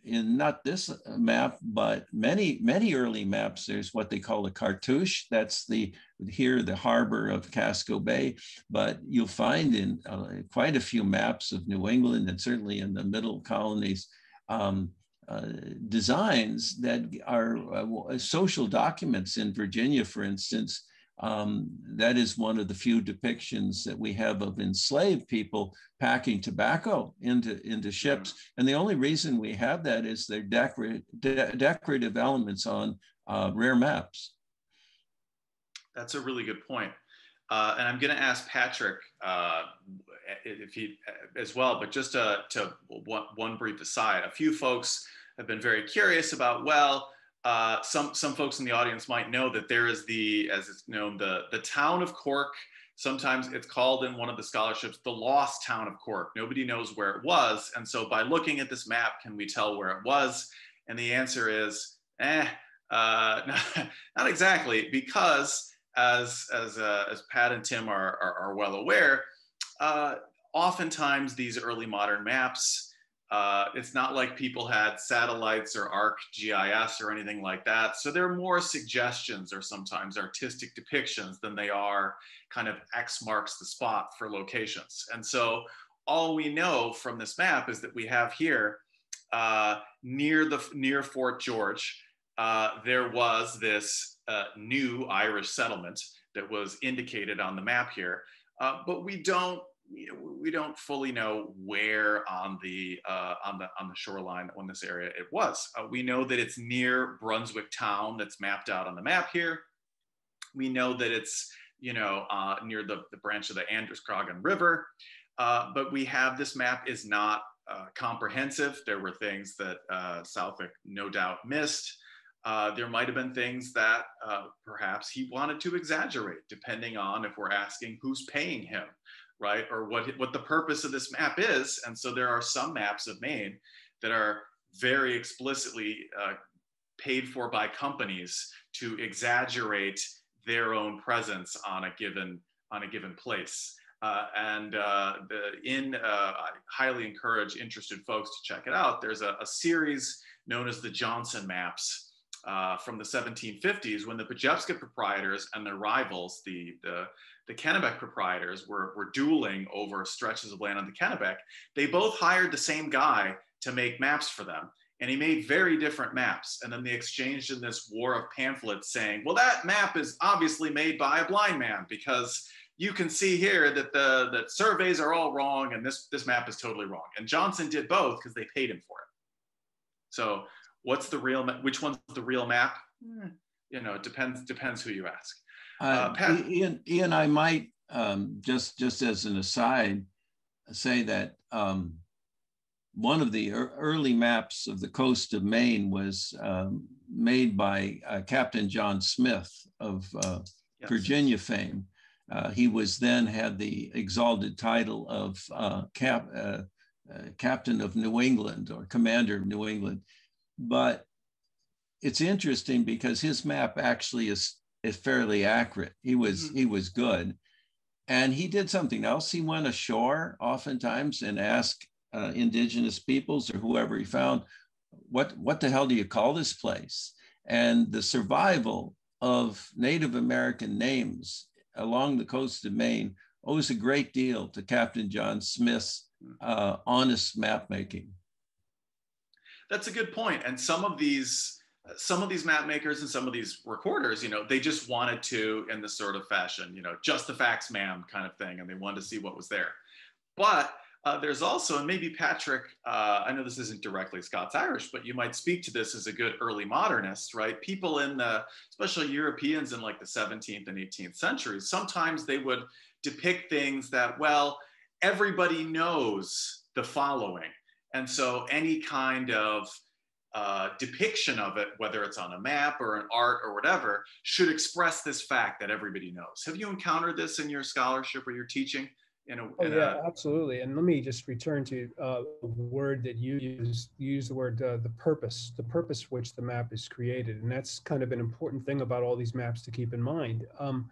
in not this map, but many, many early maps, there's what they call a cartouche. That's the, here, the harbor of Casco Bay. But you'll find in uh, quite a few maps of New England and certainly in the middle colonies, um, uh, designs that are uh, social documents in Virginia, for instance. Um, that is one of the few depictions that we have of enslaved people packing tobacco into, into ships. And the only reason we have that is they're decor de decorative elements on uh, rare maps. That's a really good point. Uh, and I'm going to ask Patrick uh, if he, as well, but just to, to one, one brief aside, a few folks have been very curious about, well, Uh, some some folks in the audience might know that there is the, as it's known, the, the town of Cork. Sometimes it's called in one of the scholarships, the lost town of Cork. Nobody knows where it was. And so by looking at this map, can we tell where it was? And the answer is, eh, uh, not, not exactly, because as, as, uh, as Pat and Tim are, are, are well aware, uh, oftentimes these early modern maps, Uh, it's not like people had satellites or ArcGIS or anything like that. So they're more suggestions or sometimes artistic depictions than they are kind of X marks the spot for locations. And so all we know from this map is that we have here uh, near, the, near Fort George, uh, there was this uh, new Irish settlement that was indicated on the map here, uh, but we don't we don't fully know where on the uh, on the on the shoreline on this area it was. Uh, we know that it's near Brunswick town that's mapped out on the map here. We know that it's you know uh, near the, the branch of the Androscoggin River, uh, but we have this map is not uh, comprehensive. There were things that uh, Southack no doubt missed. Uh, there might have been things that uh, perhaps he wanted to exaggerate, depending on if we're asking who's paying him, right? Or what, what the purpose of this map is. And so there are some maps of Maine that are very explicitly uh, paid for by companies to exaggerate their own presence on a given, on a given place. Uh, and uh, the, in, uh, I highly encourage interested folks to check it out. There's a, a series known as the Johnson Maps uh, from the seventeen fifties when the Pejepscot Proprietors and their rivals, the, the The Kennebec Proprietors were, were dueling over stretches of land on the Kennebec. They both hired the same guy to make maps for them, and he made very different maps. And then they exchanged in this war of pamphlets saying, well, that map is obviously made by a blind man because you can see here that the that surveys are all wrong and this, this map is totally wrong. And Johnson did both because they paid him for it. So what's the real, which one's the real map? You know, it depends, depends who you ask. Uh, uh, Ian, Ian, I might um, just just as an aside say that um, one of the er early maps of the coast of Maine was um, made by uh, Captain John Smith of uh, yes. Virginia fame. Uh, he was then had the exalted title of uh, Cap uh, uh, Captain of New England or Commander of New England. But it's interesting because his map actually is is fairly accurate. He was, mm-hmm. he was good. And he did something else. He went ashore oftentimes and asked uh, indigenous peoples or whoever he found, what, what the hell do you call this place? And the survival of Native American names along the coast of Maine owes a great deal to Captain John Smith's uh, honest map making. That's a good point. And some of these, some of these map makers and some of these recorders, you know, they just wanted to, in this sort of fashion, you know, just the facts, ma'am, kind of thing. And they wanted to see what was there. But uh, there's also, and maybe Patrick, uh, I know this isn't directly Scots-Irish, but you might speak to this as a good early modernist, right? People in the, especially Europeans in like the seventeenth and eighteenth centuries, sometimes they would depict things that, well, everybody knows the following. And so any kind of uh, depiction of it, whether it's on a map or an art or whatever, should express this fact that everybody knows. Have you encountered this in your scholarship or your teaching? In a, in oh, yeah, a... absolutely. And let me just return to uh, a word that you used, you used the word, uh, the purpose, the purpose which the map is created. And that's kind of an important thing about all these maps to keep in mind. Um,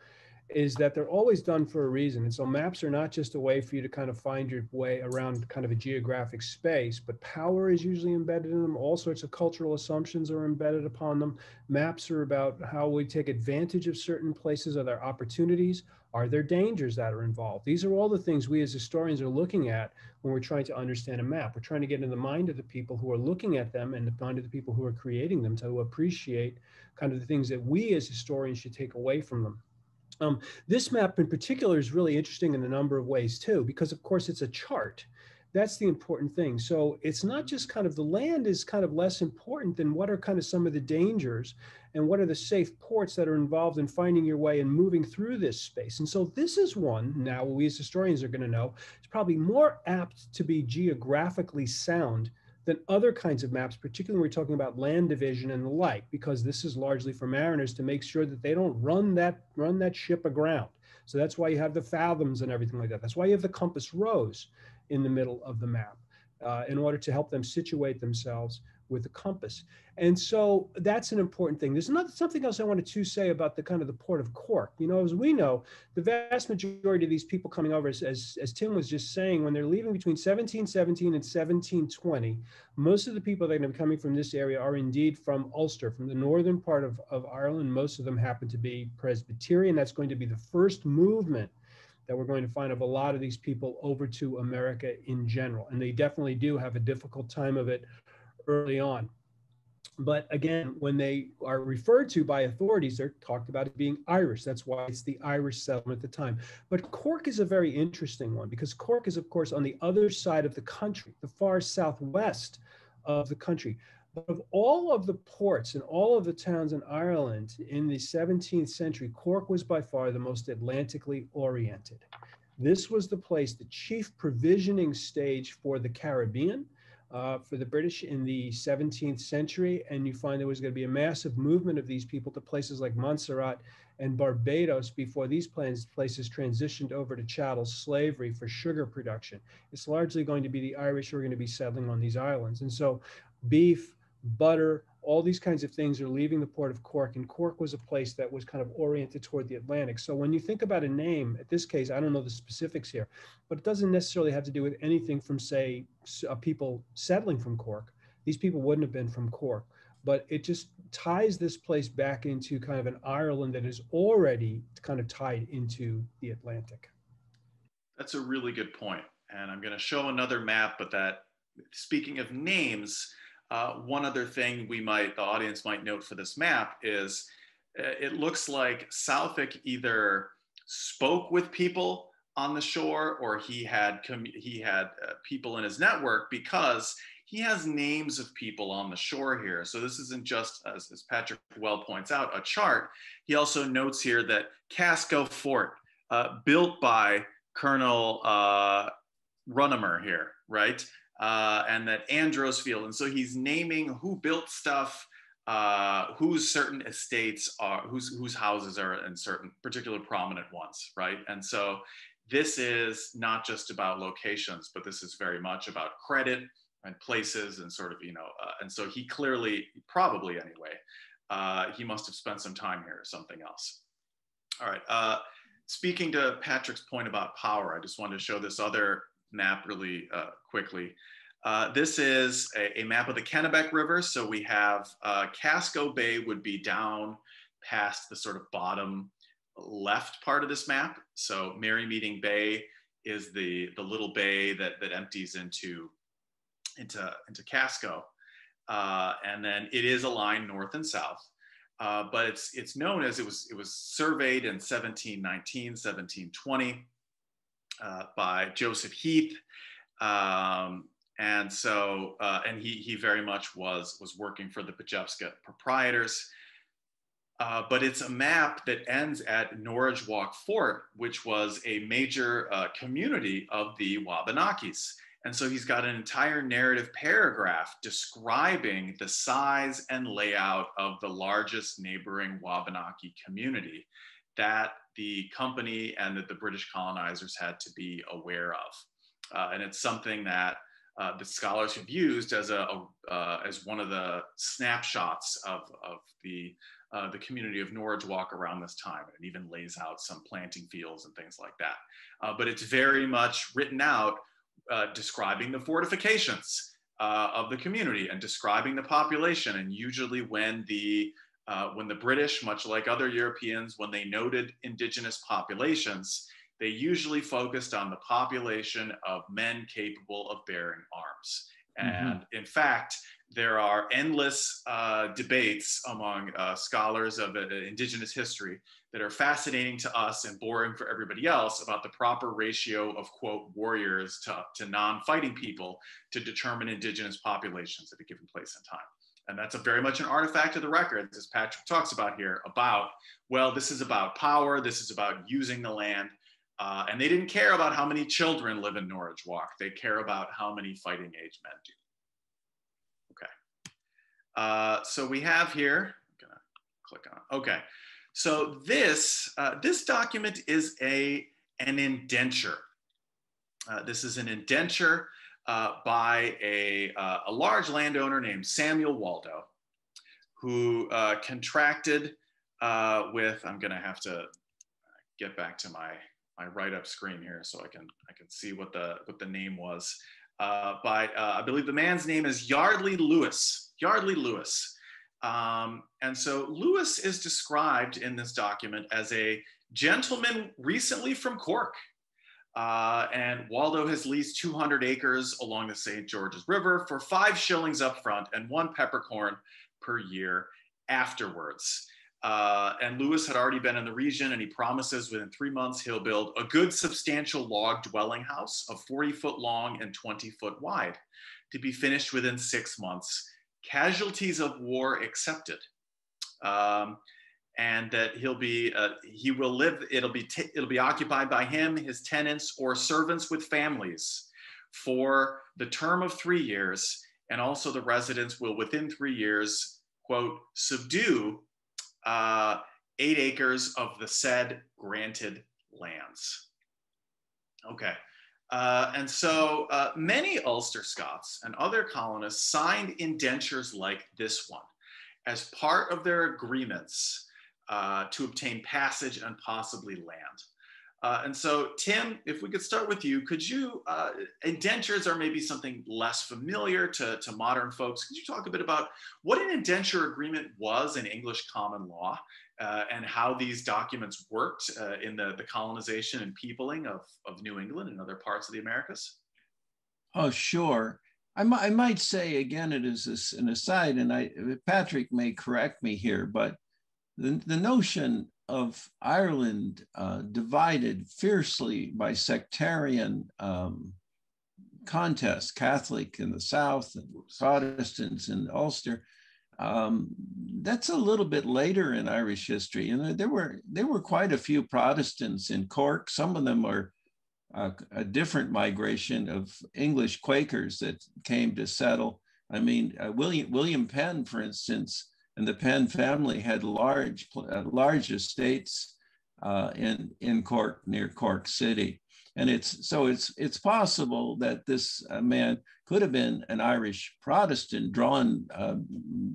is that they're always done for a reason. And so maps are not just a way for you to kind of find your way around kind of a geographic space, but power is usually embedded in them. All sorts of cultural assumptions are embedded upon them. Maps are about how we take advantage of certain places. Are there opportunities? Are there dangers that are involved? These are all the things we as historians are looking at when we're trying to understand a map. We're trying to get into the mind of the people who are looking at them and the mind of the people who are creating them to appreciate kind of the things that we as historians should take away from them. Um, this map in particular is really interesting in a number of ways too, because of course it's a chart. That's the important thing. So it's not just kind of the land is kind of less important than what are kind of some of the dangers and what are the safe ports that are involved in finding your way and moving through this space. And so this is one now we as historians are going to know it's probably more apt to be geographically sound than other kinds of maps, particularly when we're talking about land division and the like, because this is largely for mariners to make sure that they don't run that, run that ship aground. So that's why you have the fathoms and everything like that. That's why you have the compass rose in the middle of the map uh, in order to help them situate themselves with the compass. And so that's an important thing. There's another something else I wanted to say about the kind of the Port of Cork. You know, as we know, the vast majority of these people coming over, as, as, as Tim was just saying, when they're leaving between seventeen seventeen and seventeen twenty, most of the people that are going to be coming from this area are indeed from Ulster, from the northern part of, of Ireland. Most of them happen to be Presbyterian. That's going to be the first movement that we're going to find of a lot of these people over to America in general. And they definitely do have a difficult time of it early on. But again, when they are referred to by authorities, they're talked about as being Irish. That's why it's the Irish settlement at the time. But Cork is a very interesting one because Cork is, of course, on the other side of the country, the far southwest of the country. But of all of the ports and all of the towns in Ireland in the seventeenth century, Cork was by far the most Atlantically oriented. This was the place, the chief provisioning stage for the Caribbean. Uh, for the British in the seventeenth century, and you find there was going to be a massive movement of these people to places like Montserrat and Barbados before these places transitioned over to chattel slavery for sugar production. It's largely going to be the Irish who are going to be settling on these islands. And so beef, butter, all these kinds of things are leaving the Port of Cork, and Cork was a place that was kind of oriented toward the Atlantic. So when you think about a name, at this case, I don't know the specifics here, but it doesn't necessarily have to do with anything from, say, uh, people settling from Cork. These people wouldn't have been from Cork, but it just ties this place back into kind of an Ireland that is already kind of tied into the Atlantic. That's a really good point. And I'm going to show another map, but that, speaking of names, Uh, one other thing we might, the audience might note for this map is uh, it looks like Southack either spoke with people on the shore or he had, he had uh, people in his network because he has names of people on the shore here. So this isn't just, as, as Patrick well points out, a chart. He also notes here that Casco Fort, uh, built by Colonel uh, Runnimore here, right? Uh, and that Andros Field. And so he's naming who built stuff, uh, whose certain estates are, whose, whose houses are in certain particular prominent ones, right? And so this is not just about locations, but this is very much about credit and places and sort of, you know, uh, and so he clearly, probably anyway, uh, he must have spent some time here or something else. All right, uh, speaking to Patrick's point about power, I just wanted to show this other map really uh, quickly. Uh, this is a, a map of the Kennebec River. So we have uh, Casco Bay would be down past the sort of bottom left part of this map. So Marymeeting Bay is the the little bay that that empties into into into Casco, uh, and then it is a line north and south. Uh, but it's it's known as it was it was surveyed in seventeen nineteen, seventeen twenty uh, by Joseph Heath, um, and so uh, and he he very much was was working for the Pejepscot Proprietors. Uh, but it's a map that ends at Norridgewock Fort, which was a major uh, community of the Wabanakis. And so he's got an entire narrative paragraph describing the size and layout of the largest neighboring Wabanaki community that the company and that the British colonizers had to be aware of. Uh, and it's something that uh, the scholars have used as, a, a, uh, as one of the snapshots of, of the, uh, the community of Norridgewock around this time. And it even lays out some planting fields and things like that. Uh, but it's very much written out Uh, describing the fortifications uh, of the community and describing the population. And usually when the, uh, when the British, much like other Europeans, when they noted indigenous populations, they usually focused on the population of men capable of bearing arms. And mm-hmm. in fact, there are endless uh, debates among uh, scholars of uh, indigenous history that are fascinating to us and boring for everybody else about the proper ratio of, quote, warriors to, to non-fighting people to determine indigenous populations at a given place and time. And that's a very much an artifact of the records, as Patrick talks about here, about, well, this is about power, this is about using the land, uh, and they didn't care about how many children live in Norridgewock, they care about how many fighting age men do. Okay, uh, so we have here, I'm gonna click on, okay. So this, uh, this document is a, an indenture. Uh, this is an indenture uh, by a, uh, a large landowner named Samuel Waldo, who uh, contracted uh, with, I'm gonna have to get back to my, my write-up screen here so I can, I can see what the, what the name was. Uh, by, uh, I believe the man's name is Yardley Lewis, Yardley Lewis. Um, and so Lewis is described in this document as a gentleman recently from Cork. Uh, and Waldo has leased two hundred acres along the Saint George's River for five shillings up front and one peppercorn per year afterwards. Uh, and Lewis had already been in the region, and he promises within three months he'll build a good substantial log dwelling house of forty foot long and twenty foot wide to be finished within six months. Casualties of war accepted, um, and that he'll be uh, he will live. It'll be t it'll be occupied by him, his tenants, or servants with families, for the term of three years. And also, the residents will within three years, quote, subdue uh, eight acres of the said granted lands. Okay. Uh, and so uh, many Ulster Scots and other colonists signed indentures like this one as part of their agreements uh, to obtain passage and possibly land. Uh, and so, Tim, if we could start with you, could you, uh, indentures are maybe something less familiar to, to modern folks. Could you talk a bit about what an indenture agreement was in English common law uh, and how these documents worked uh, in the, the colonization and peopling of, of New England and other parts of the Americas? Oh, sure. I, I might say, again, it is this, an aside, and I, Patrick may correct me here, but the, the notion of Ireland uh, divided fiercely by sectarian um, contests, Catholic in the South and Protestants in Ulster. Um, that's a little bit later in Irish history. And there were, there were quite a few Protestants in Cork. Some of them are uh, a different migration of English Quakers that came to settle. I mean, uh, William, William Penn, for instance, and the Penn family had large, large estates uh, in in Cork, near Cork City, and it's so it's it's possible that this uh, man could have been an Irish Protestant drawn uh,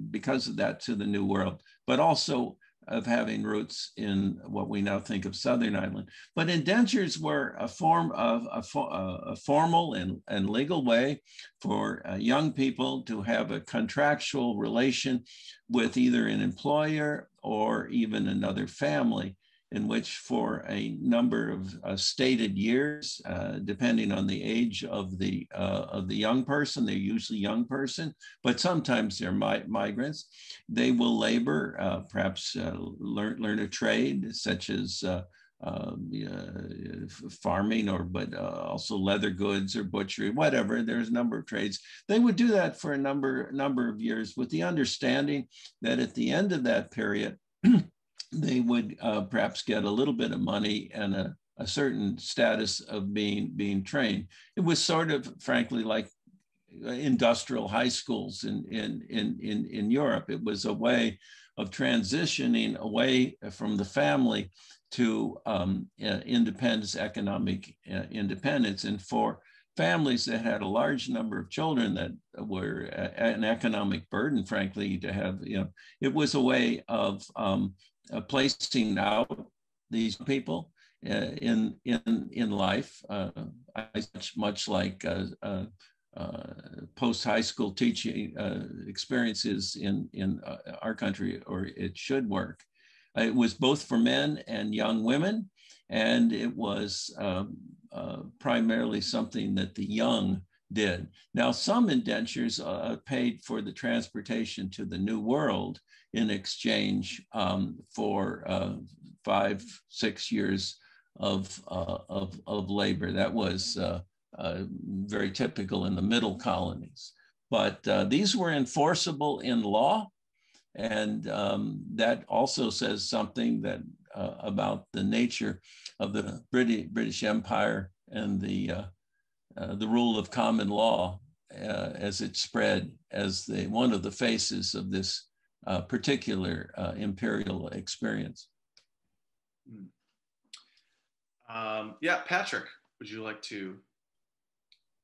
because of that to the New World, but also of having roots in what we now think of Southern Ireland. But indentures were a form of a, fo a formal and, and legal way for uh, young people to have a contractual relation with either an employer or even another family. in which for a number of uh, stated years, uh, depending on the age of the, uh, of the young person, they're usually young person, but sometimes they're mi migrants, they will labor, uh, perhaps uh, learn, learn a trade such as uh, um, uh, farming, or but uh, also leather goods or butchery, whatever, there's a number of trades. They would do that for a number, number of years with the understanding that at the end of that period, they would uh, perhaps get a little bit of money and a, a certain status of being, being trained. It was sort of, frankly, like industrial high schools in, in, in, in, in Europe. It was a way of transitioning away from the family to um, independence, economic uh, independence. And for families that had a large number of children that were a, an economic burden, frankly, to have, you know, it was a way of um, Uh, placing out these people uh, in in in life, uh, much much like uh, uh, uh, post high school teaching uh, experiences in in uh, our country, or it should work. Uh, it was both for men and young women, and it was um, uh, primarily something that the young did. Now, some indentures uh, paid for the transportation to the New World in exchange um, for uh, five, six years of, uh, of, of labor. That was uh, uh, very typical in the middle colonies. But uh, these were enforceable in law. And um, that also says something that uh, about the nature of the British, British Empire and the, uh, uh, the rule of common law uh, as it spread as the, one of the faces of this Uh, particular uh, imperial experience. Um, yeah, Patrick, would you like to?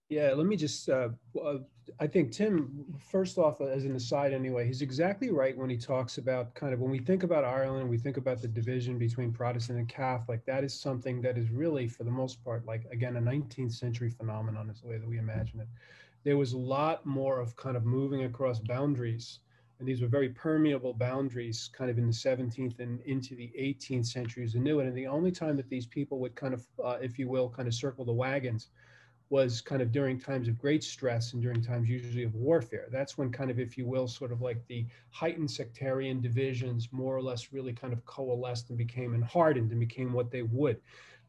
Yeah, let me just, uh, uh, I think Tim, first off, as an aside anyway, he's exactly right when he talks about kind of, when we think about Ireland, we think about the division between Protestant and Catholic. That is something that is really, for the most part, like, again, a nineteenth century phenomenon is the way that we imagine it. There was a lot more of kind of moving across boundaries. And these were very permeable boundaries kind of in the seventeenth and into the eighteenth centuries anew. And the only time that these people would kind of, uh, if you will, kind of circle the wagons was kind of during times of great stress and during times usually of warfare. That's when kind of, if you will, sort of like the heightened sectarian divisions more or less really kind of coalesced and became and hardened and became what they would.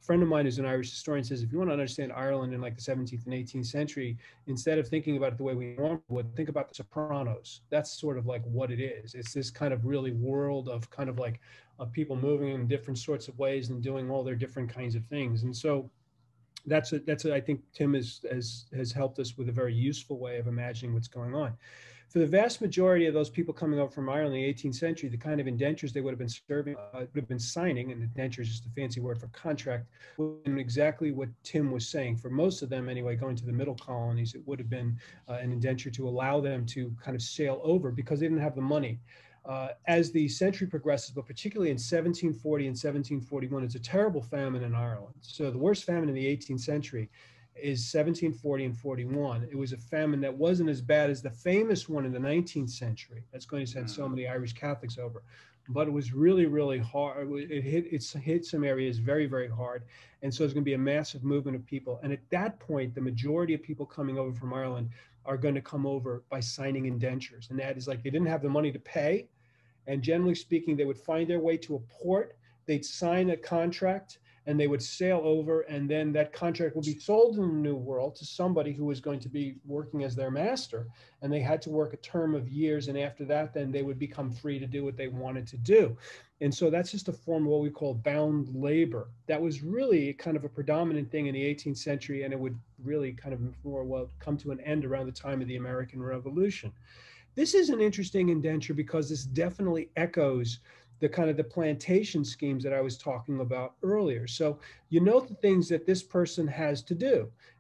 A friend of mine who's an Irish historian says, if you want to understand Ireland in like the seventeenth and eighteenth century, instead of thinking about it the way we normally would, think about The Sopranos. That's sort of like what it is. It's this kind of really world of kind of like of people moving in different sorts of ways and doing all their different kinds of things. And so that's a, that's a, I think Tim is, has, has helped us with a very useful way of imagining what's going on. For the vast majority of those people coming over from Ireland in the eighteenth century, the kind of indentures they would have been serving, uh, would have been signing, and indentures is just a fancy word for contract, would have been exactly what Tim was saying. For most of them, anyway, going to the middle colonies, it would have been uh, an indenture to allow them to kind of sail over because they didn't have the money. Uh, as the century progresses, but particularly in seventeen forty and seventeen forty-one, it's a terrible famine in Ireland. So the worst famine in the eighteenth century is seventeen forty and forty-one. It was a famine that wasn't as bad as the famous one in the nineteenth century. That's going to send so many Irish Catholics over. But it was really, really hard. It hit, it's hit some areas very, very hard. And so it's going to be a massive movement of people. And at that point, the majority of people coming over from Ireland are going to come over by signing indentures. And that is like, they didn't have the money to pay. And generally speaking, they would find their way to a port. They'd sign a contract and they would sail over, and then that contract would be sold in the New World to somebody who was going to be working as their master, and they had to work a term of years, and after that, then they would become free to do what they wanted to do. And so that's just a form of what we call bound labor. That was really kind of a predominant thing in the eighteenth century, and it would really kind of more well come to an end around the time of the American Revolution. This is an interesting indenture because this definitely echoes the kind of the plantation schemes that I was talking about earlier. So you know the things that this person has to do.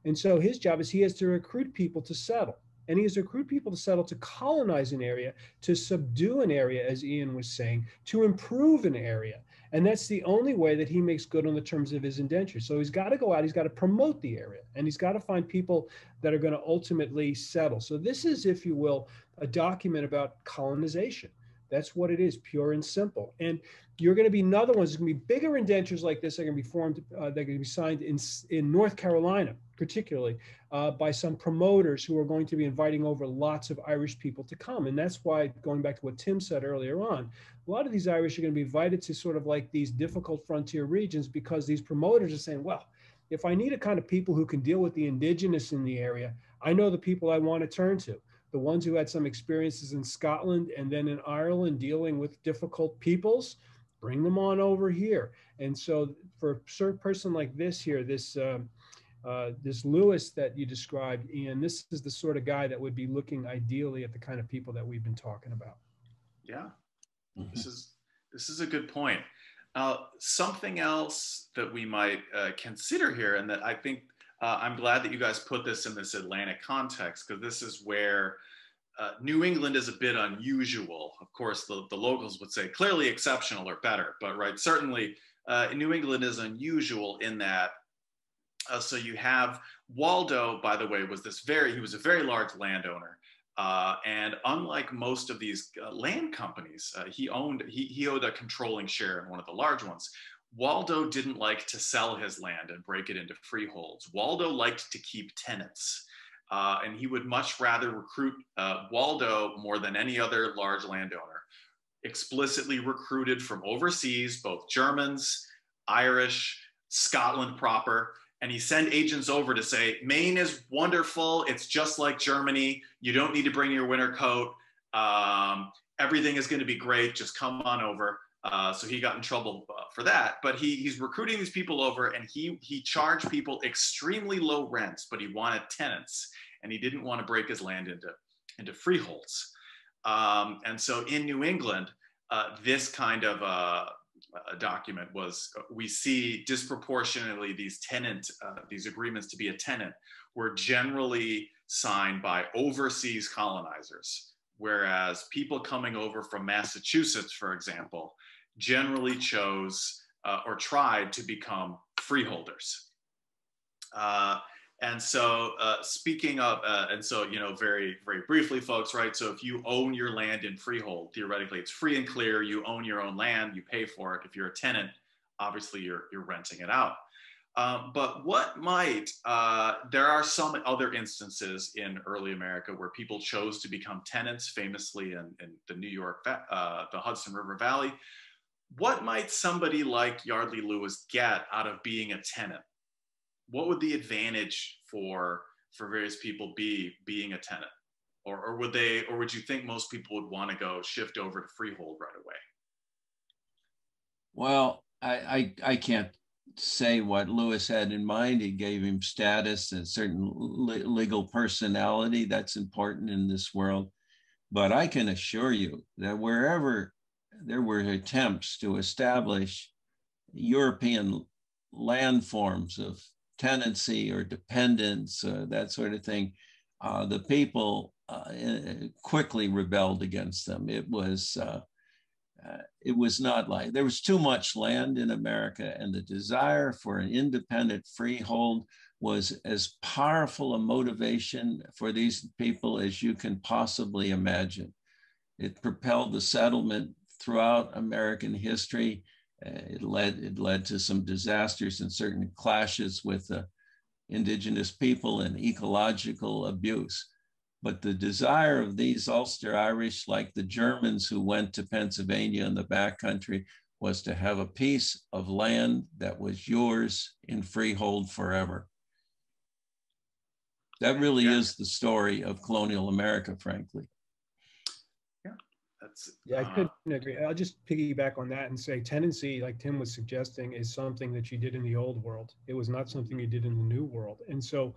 And so his job is he has to recruit people to settle. And he has to recruit people to settle, to colonize an area, to subdue an area, as Ian was saying, to improve an area. And that's the only way that he makes good on the terms of his indenture. So he's got to go out, he's got to promote the area, and he's got to find people that are going to ultimately settle. So this is, if you will, a document about colonization. That's what it is, pure and simple. And you're going to be another one. There's going to be bigger indentures like this that are going to be formed, uh, that are going to be signed in, in North Carolina, particularly uh, by some promoters who are going to be inviting over lots of Irish people to come. And that's why, going back to what Tim said earlier on, a lot of these Irish are going to be invited to sort of like these difficult frontier regions, because these promoters are saying, well, if I need a kind of people who can deal with the indigenous in the area, I know the people I want to turn to. The ones who had some experiences in Scotland and then in Ireland dealing with difficult peoples, bring them on over here. And so for a person like this here, this um, uh, this Lewis that you described, Ian, this is the sort of guy that would be looking ideally at the kind of people that we've been talking about. Yeah, mm-hmm. this is this is a good point. Uh, something else that we might uh, consider here, and that I think Uh, I'm glad that you guys put this in this Atlantic context, because this is where uh, New England is a bit unusual. Of course, the, the locals would say clearly exceptional or better, but right, certainly uh, New England is unusual in that. Uh, so you have Waldo, by the way, was this very, he was a very large landowner. Uh, and unlike most of these uh, land companies, uh, he owned, he, he owed a controlling share in one of the large ones. Waldo didn't like to sell his land and break it into freeholds. Waldo liked to keep tenants, uh, and he would much rather recruit uh, Waldo more than any other large landowner, explicitly recruited from overseas, both Germans, Irish, Scotland proper, and he sent agents over to say, Maine is wonderful, it's just like Germany, you don't need to bring your winter coat, um, everything is going to be great, just come on over. Uh, so he got in trouble uh, for that, but he, he's recruiting these people over, and he, he charged people extremely low rents, but he wanted tenants, and he didn't want to break his land into, into freeholds. Um, and so in New England, uh, this kind of uh, a document was, we see disproportionately these tenant, uh, these agreements to be a tenant were generally signed by overseas colonizers, whereas people coming over from Massachusetts, for example, generally chose uh, or tried to become freeholders. Uh, and so uh, speaking of, uh, and so, you know, very, very briefly, folks, right? So if you own your land in freehold, theoretically, it's free and clear. You own your own land, you pay for it. If you're a tenant, obviously you're, you're renting it out. Um, but what might, uh, there are some other instances in early America where people chose to become tenants, famously in, in the New York, uh, the Hudson River Valley. What might somebody like Yardley Lewis get out of being a tenant? What would the advantage for, for various people be being a tenant? Or, or would they, or would you think most people would want to go shift over to freehold right away? Well, I, I, I can't say what Lewis had in mind. It gave him status and certain legal personality. That's important in this world. But I can assure you that wherever there were attempts to establish European landforms of tenancy or dependence, uh, that sort of thing, uh, the people uh, quickly rebelled against them. It was uh, Uh, it was not like, there was too much land in America, and the desire for an independent freehold was as powerful a motivation for these people as you can possibly imagine. It propelled the settlement throughout American history. Uh, it, led, it led to some disasters and certain clashes with uh, indigenous people and ecological abuse. But the desire of these Ulster Irish, like the Germans who went to Pennsylvania in the backcountry, was to have a piece of land that was yours in freehold forever. That really yeah. is the story of colonial America, frankly. Yeah, that's, uh... yeah, I couldn't agree. I'll just piggyback on that and say tenancy, like Tim was suggesting, is something that you did in the old world. It was not something you did in the new world. And so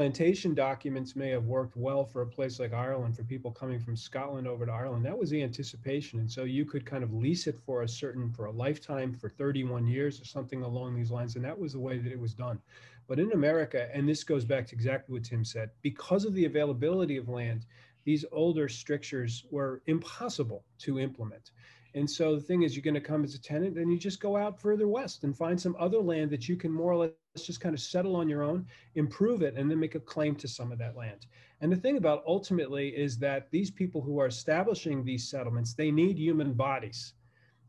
plantation documents may have worked well for a place like Ireland, for people coming from Scotland over to Ireland. That was the anticipation. And so you could kind of lease it for a certain, for a lifetime, for thirty-one years or something along these lines. And that was the way that it was done. But in America, and this goes back to exactly what Tim said, because of the availability of land, these older strictures were impossible to implement. And so the thing is, you're going to come as a tenant, and you just go out further west and find some other land that you can more or less just kind of settle on your own, improve it, and then make a claim to some of that land. And the thing about ultimately is that these people who are establishing these settlements, they need human bodies.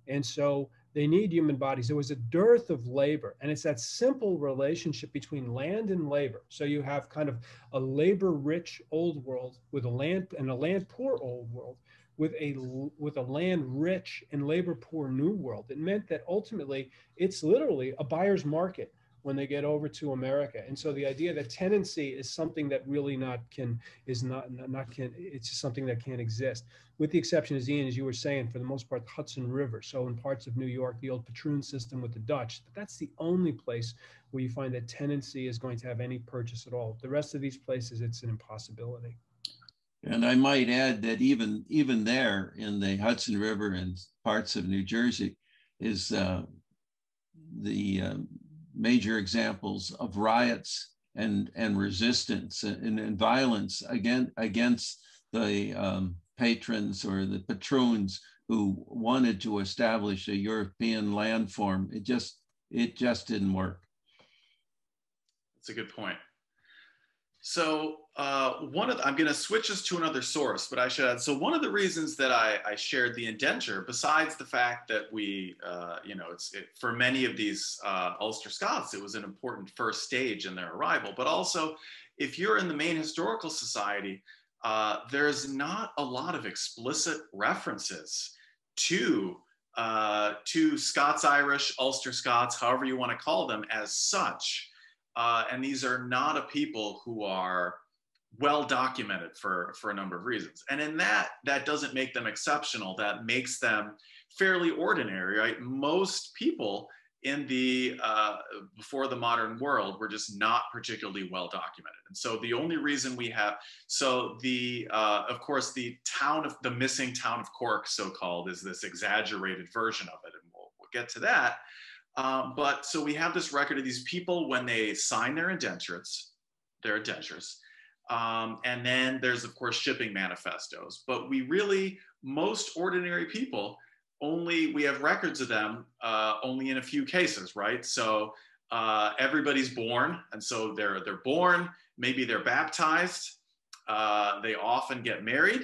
And so they need human bodies. There was a dearth of labor, and it's that simple relationship between land and labor. So you have kind of a labor-rich old world with a land and a land-poor old world, with a with a land-rich and labor-poor new world. It meant that ultimately it's literally a buyer's market when they get over to America. And so the idea that tenancy is something that really not can, is not, not can, it's just something that can't exist. With the exception, as Ian, as you were saying, for the most part, the Hudson River. So in parts of New York, the old patroon system with the Dutch, but that's the only place where you find that tenancy is going to have any purchase at all. The rest of these places, it's an impossibility. And I might add that even, even there in the Hudson River and parts of New Jersey is uh, the, um, major examples of riots and, and resistance and, and violence again, against the um, patrons or the patroons who wanted to establish a European landform. It just, it just didn't work. That's a good point. So uh, one of the, I'm going to switch us to another source, but I should add, so one of the reasons that I, I shared the indenture, besides the fact that we, uh, you know, it's it, for many of these uh, Ulster Scots, it was an important first stage in their arrival. But also, if you're in the Maine Historical Society, uh, there's not a lot of explicit references to uh, to Scots-Irish, Ulster Scots, however you want to call them, as such. Uh, and these are not a people who are well documented for, for a number of reasons. And in that, that doesn't make them exceptional. That makes them fairly ordinary, right? Most people in the, uh, before the modern world were just not particularly well documented. And so the only reason we have, so the, uh, of course, the town of, the missing town of Cork, so-called, is this exaggerated version of it. And we'll, we'll get to that. Um, but so we have this record of these people when they sign their indentures, their indentures, um, and then there's of course shipping manifestos. But we really, most ordinary people, only we have records of them uh, only in a few cases, right? So uh, everybody's born, and so they're they're born. Maybe they're baptized. Uh, they often get married.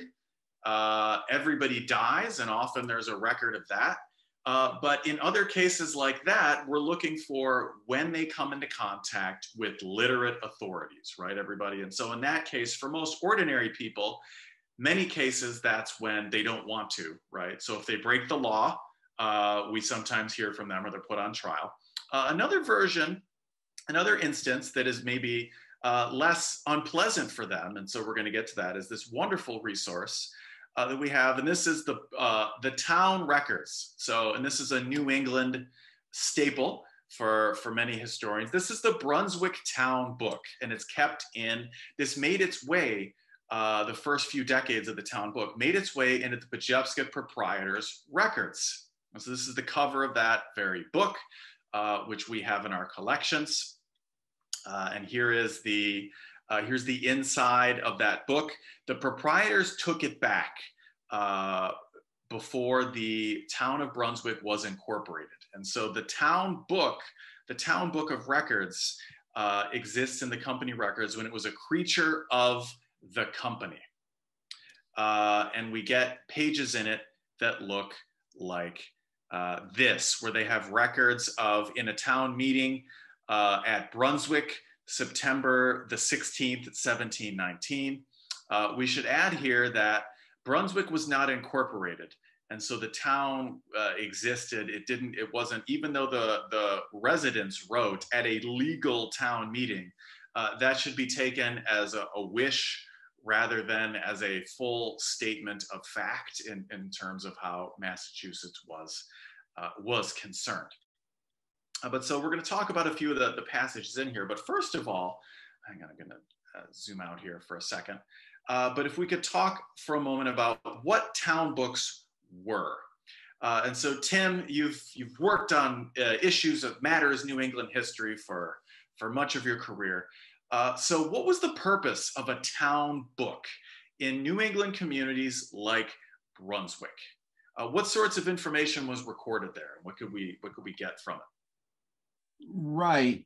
Uh, everybody dies, and often there's a record of that. Uh, but in other cases like that, we're looking for when they come into contact with literate authorities, right, everybody? And so in that case, for most ordinary people, many cases that's when they don't want to, right? So if they break the law, uh, we sometimes hear from them or they're put on trial. Uh, another version, another instance that is maybe uh, less unpleasant for them, and so we're going to get to that, is this wonderful resource Uh, that we have, and this is the uh, the town records. So, and this is a New England staple for for many historians. This is the Brunswick Town Book, and it's kept in. This made its way uh, the first few decades of the Town Book made its way into the Pejepscot Proprietors records. And so, this is the cover of that very book, uh, which we have in our collections. Uh, and here is the. Uh, here's the inside of that book. The proprietors took it back uh, before the town of Brunswick was incorporated. And so the town book, the town book of records uh, exists in the company records when it was a creature of the company. Uh, and we get pages in it that look like uh, this, where they have records of in a town meeting uh, at Brunswick, September the sixteenth, seventeen nineteen. Uh, we should add here that Brunswick was not incorporated. And so the town uh, existed. It didn't, it wasn't, even though the, the residents wrote at a legal town meeting, uh, that should be taken as a, a wish rather than as a full statement of fact in, in terms of how Massachusetts was, uh, was concerned. Uh, but so we're going to talk about a few of the, the passages in here. But first of all, hang on, I'm going to uh, zoom out here for a second. Uh, but if we could talk for a moment about what town books were. Uh, and so, Tim, you've, you've worked on uh, issues of matters New England history for, for much of your career. Uh, so what was the purpose of a town book in New England communities like Brunswick? Uh, what sorts of information was recorded there? What could we what could we get from it? Right.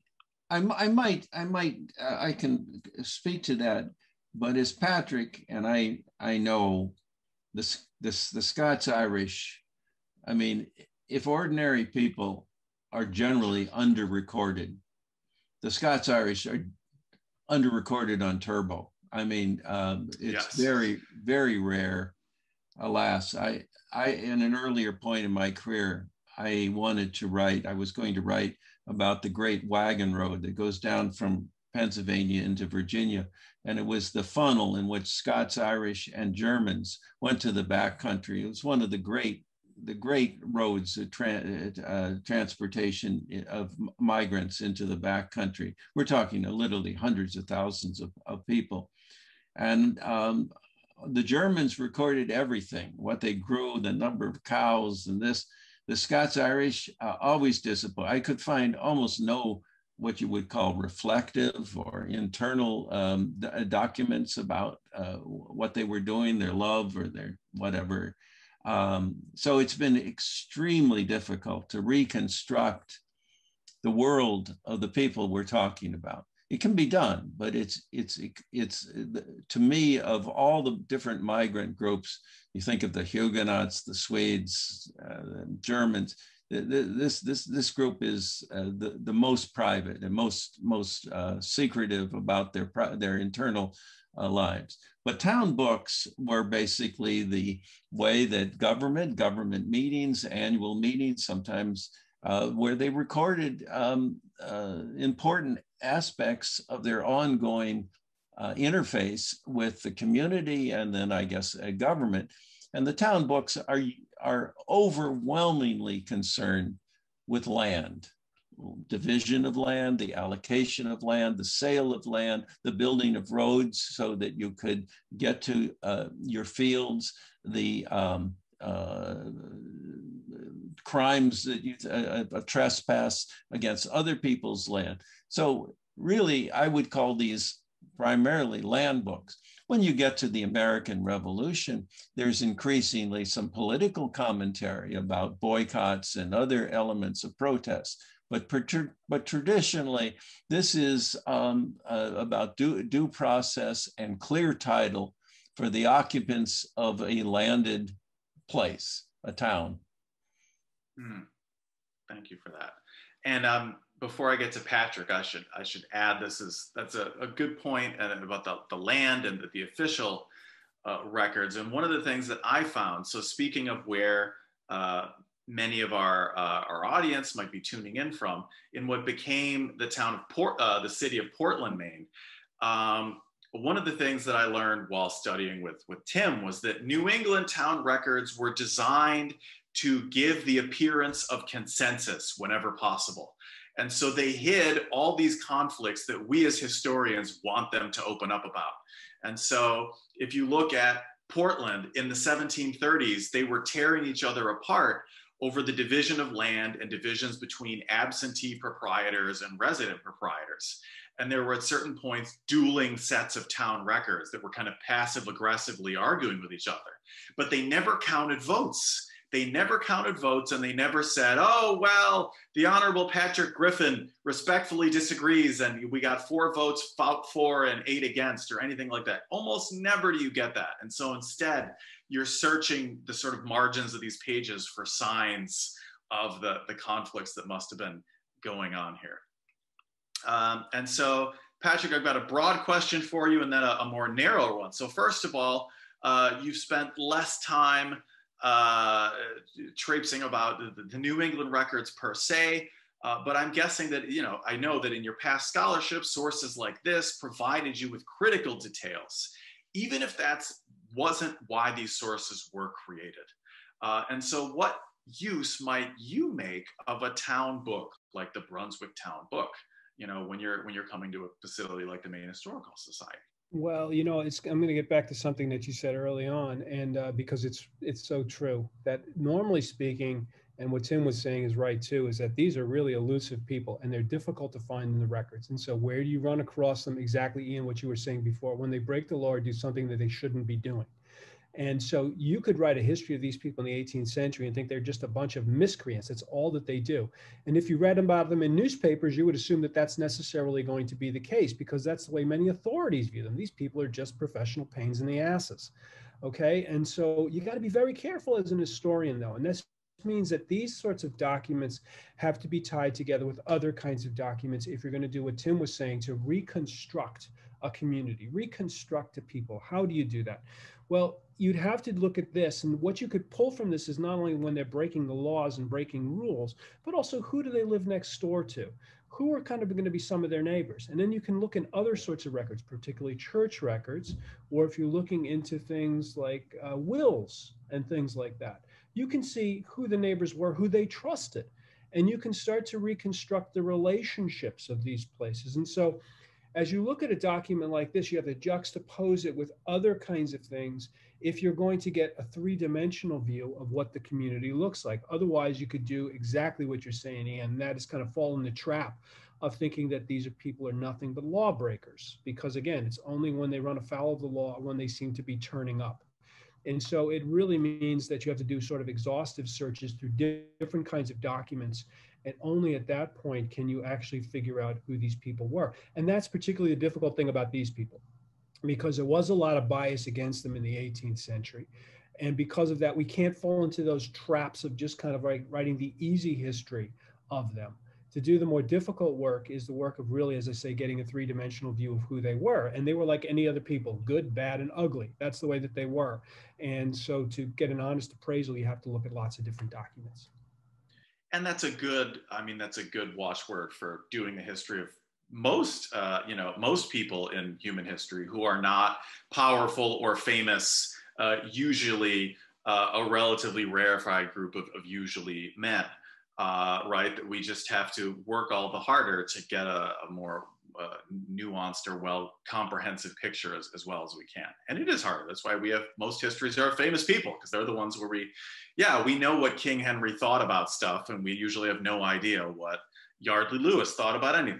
I, I might I might uh, I can speak to that, but as Patrick and I I know this this the Scots-Irish. I mean, if ordinary people are generally under-recorded, the Scots-Irish are under-recorded on Turbo. I mean, um, it's yes. very, very rare. Alas, I, I, in an earlier point in my career, I wanted to write, I was going to write about the Great Wagon Road that goes down from Pennsylvania into Virginia. And it was the funnel in which Scots, Irish, and Germans went to the backcountry. It was one of the great, the great roads of tra uh, transportation of migrants into the backcountry. We're talking literally hundreds of thousands of, of people. And um, the Germans recorded everything, what they grew, the number of cows and this. The Scots-Irish uh, always disappointed. I could find almost no, what you would call reflective or internal um, documents about uh, what they were doing, their love or their whatever. Um, so it's been extremely difficult to reconstruct the world of the people we're talking about. It can be done, but it's, it's, it's, to me, of all the different migrant groups, you think of the Huguenots, the Swedes, uh, the Germans, this, this, this group is uh, the, the most private and most, most uh, secretive about their, their internal uh, lives. But town books were basically the way that government, government meetings, annual meetings, sometimes uh, where they recorded um, uh, important aspects of their ongoing uh, interface with the community and then I guess a government. And the town books are, are overwhelmingly concerned with land, division of land, the allocation of land, the sale of land, the building of roads so that you could get to uh, your fields, the um, uh, crimes that you, uh, a trespass against other people's land. So really, I would call these primarily land books. When you get to the American Revolution, there's increasingly some political commentary about boycotts and other elements of protest. But, but traditionally, this is um, uh, about due, due process and clear title for the occupants of a landed place, a town. Mm. Thank you for that. And um, before I get to Patrick, I should I should add this is that's a, a good point about the, the land and the, the official uh, records. And one of the things that I found. So speaking of where. Uh, many of our, uh, our audience might be tuning in from, in what became the town of Port, uh, the city of Portland, Maine. Um, one of the things that I learned while studying with, with Tim was that New England town records were designed to give the appearance of consensus whenever possible. And so they hid all these conflicts that we as historians want them to open up about. And so if you look at Portland in the seventeen thirties, they were tearing each other apart over the division of land and divisions between absentee proprietors and resident proprietors. And there were at certain points dueling sets of town records that were kind of passive aggressively arguing with each other, but they never counted votes. They never counted votes and they never said, oh, well, the Honorable Patrick Griffin respectfully disagrees and we got four votes for and eight against or anything like that. Almost never do you get that. And so instead, you're searching the sort of margins of these pages for signs of the, the conflicts that must have been going on here. Um, and so, Patrick, I've got a broad question for you and then a, a more narrow one. So first of all, uh, you've spent less time uh, traipsing about the, the New England records per se, uh, but I'm guessing that, you know, I know that in your past scholarship, sources like this provided you with critical details, even if that's wasn't why these sources were created. Uh, and so what use might you make of a town book like the Brunswick Town Book, you know, when you're, when you're coming to a facility like the Maine Historical Society? Well, you know, it's, I'm going to get back to something that you said early on, and uh, because it's, it's so true that normally speaking, and what Tim was saying is right too, is that these are really elusive people and they're difficult to find in the records. And so where do you run across them exactly, Ian, what you were saying before, when they break the law or do something that they shouldn't be doing? And so you could write a history of these people in the eighteenth century and think they're just a bunch of miscreants. That's all that they do. And if you read about them in newspapers, you would assume that that's necessarily going to be the case, because that's the way many authorities view them. These people are just professional pains in the asses. Okay, and so you got to be very careful as an historian, though, and this means that these sorts of documents have to be tied together with other kinds of documents if you're going to do what Tim was saying, to reconstruct a community, reconstruct a people. How do you do that? Well, you'd have to look at this, and what you could pull from this is not only when they're breaking the laws and breaking rules, but also who do they live next door to? Who are kind of going to be some of their neighbors? And then you can look in other sorts of records, particularly church records, or if you're looking into things like uh, wills and things like that. You can see who the neighbors were, who they trusted, and you can start to reconstruct the relationships of these places. And so as you look at a document like this, you have to juxtapose it with other kinds of things if you're going to get a three-dimensional view of what the community looks like. Otherwise, you could do exactly what you're saying, and that is kind of fall in the trap of thinking that these people are nothing but lawbreakers, because again, it's only when they run afoul of the law, when they seem to be turning up. And so it really means that you have to do sort of exhaustive searches through di- different kinds of documents. And only at that point can you actually figure out who these people were. And that's particularly the difficult thing about these people, because there was a lot of bias against them in the eighteenth century. And because of that, we can't fall into those traps of just kind of like writing the easy history of them. To do the more difficult work is the work of really, as I say, getting a three-dimensional view of who they were. And they were like any other people, good, bad, and ugly. That's the way that they were. And so to get an honest appraisal, you have to look at lots of different documents. And that's a good, I mean, that's a good watchword for doing the history of most, uh, you know, most people in human history who are not powerful or famous, uh, usually uh, a relatively rarefied group of, of usually men. Uh, right, that we just have to work all the harder to get a, a more uh, nuanced or well comprehensive picture as, as well as we can. And it is hard. That's why we have most histories are famous people, because they're the ones where we, yeah, we know what King Henry thought about stuff, and we usually have no idea what Yardley Lewis thought about anything,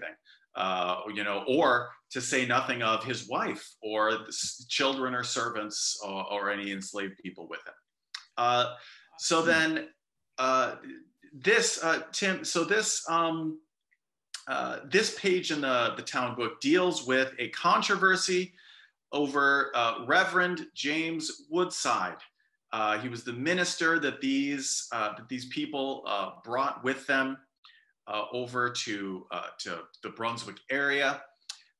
uh, you know, or to say nothing of his wife or the children or servants or, or any enslaved people with him. Uh, so then, uh, This, uh, Tim, so this, um, uh, this page in the, the town book deals with a controversy over uh, Reverend James Woodside. Uh, he was the minister that these, uh, that these people uh, brought with them uh, over to, uh, to the Brunswick area.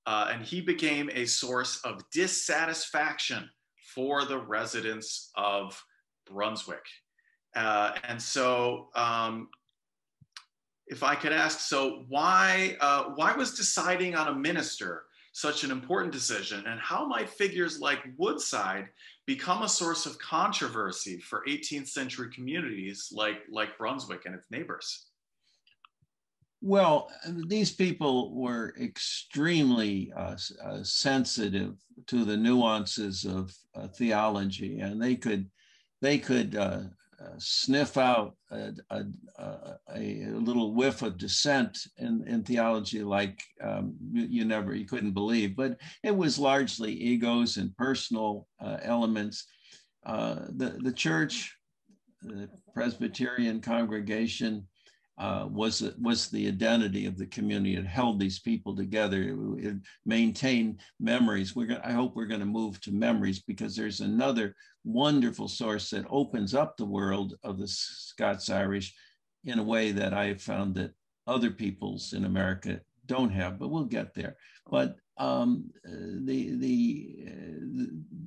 Uh, and he became a source of dissatisfaction for the residents of Brunswick. Uh, and so, um, if I could ask, so why, uh, why was deciding on a minister such an important decision, and how might figures like Woodside become a source of controversy for eighteenth century communities like, like Brunswick and its neighbors? Well, these people were extremely uh, uh, sensitive to the nuances of uh, theology, and they could, they could, uh, Uh, sniff out a, a, a, a little whiff of dissent in, in theology like um, you, you never, you couldn't believe, but it was largely egos and personal uh, elements. Uh, the, the church, the Presbyterian congregation uh, was, was the identity of the community. It held these people together. It, it maintained memories. We're gonna, I hope we're gonna move to memories, because there's another wonderful source that opens up the world of the Scots-Irish in a way that I have found that other peoples in America don't have, but we'll get there. But um, the, the,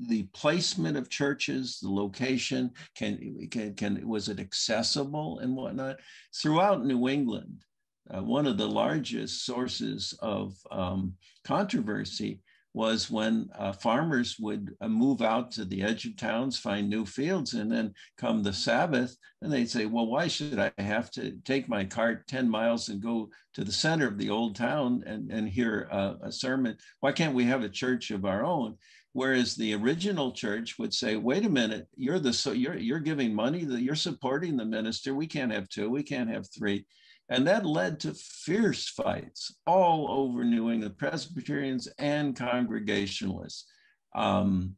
the placement of churches, the location, can, can, can, was it accessible and whatnot? Throughout New England, uh, one of the largest sources of um, controversy was when uh, farmers would uh, move out to the edge of towns, find new fields, and then come the Sabbath, and they'd say, well, why should I have to take my cart ten miles and go to the center of the old town and, and hear a, a sermon? Why can't we have a church of our own? Whereas the original church would say, wait a minute, you're, the, so you're, you're giving money, you're supporting the minister, we can't have two, we can't have three. And that led to fierce fights all over New England, Presbyterians and Congregationalists. Um,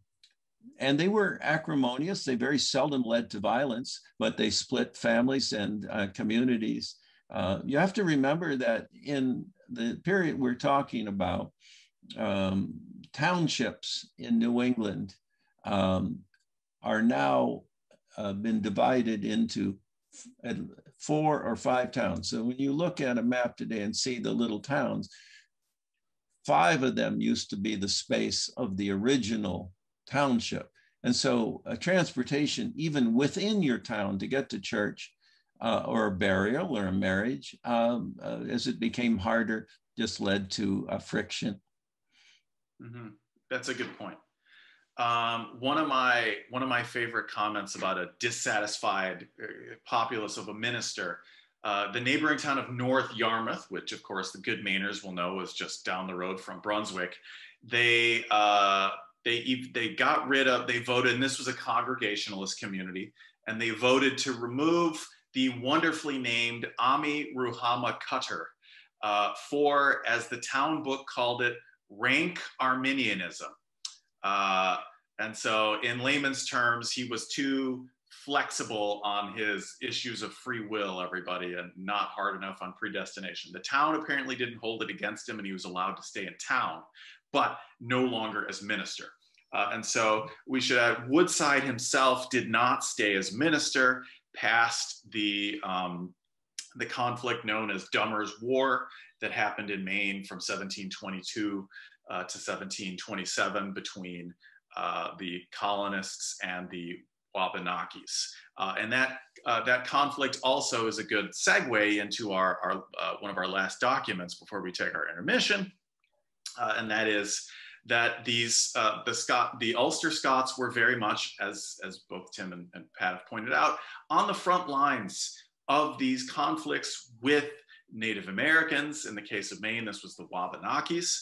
and they were acrimonious. They very seldom led to violence, but they split families and uh, communities. Uh, you have to remember that in the period we're talking about, um, townships in New England um, are now uh, been divided into four or five towns. So when you look at a map today and see the little towns, five of them used to be the space of the original township. And so uh, transportation, even within your town to get to church uh, or a burial or a marriage, um, uh, as it became harder, just led to uh, friction. Mm-hmm. That's a good point. Um, one of my one of my favorite comments about a dissatisfied populace of a minister, uh, the neighboring town of North Yarmouth, which of course the good Mainers will know is just down the road from Brunswick, they uh, they they got rid of they voted, and this was a Congregationalist community, and they voted to remove the wonderfully named Ami Ruhama Cutter uh, for, as the town book called it, rank Arminianism. Uh, and so in layman's terms, he was too flexible on his issues of free will, everybody, and not hard enough on predestination. The town apparently didn't hold it against him, and he was allowed to stay in town, but no longer as minister. Uh, and so we should add, Woodside himself did not stay as minister past the, um, the conflict known as Dummer's War that happened in Maine from seventeen twenty-two Uh, to seventeen twenty-seven between uh, the colonists and the Wabanakis. Uh, and that, uh, that conflict also is a good segue into our, our, uh, one of our last documents before we take our intermission. Uh, and that is that these, uh, the, Scot the Ulster Scots were very much, as, as both Tim and, and Pat have pointed out, on the front lines of these conflicts with Native Americans. In the case of Maine, this was the Wabanakis.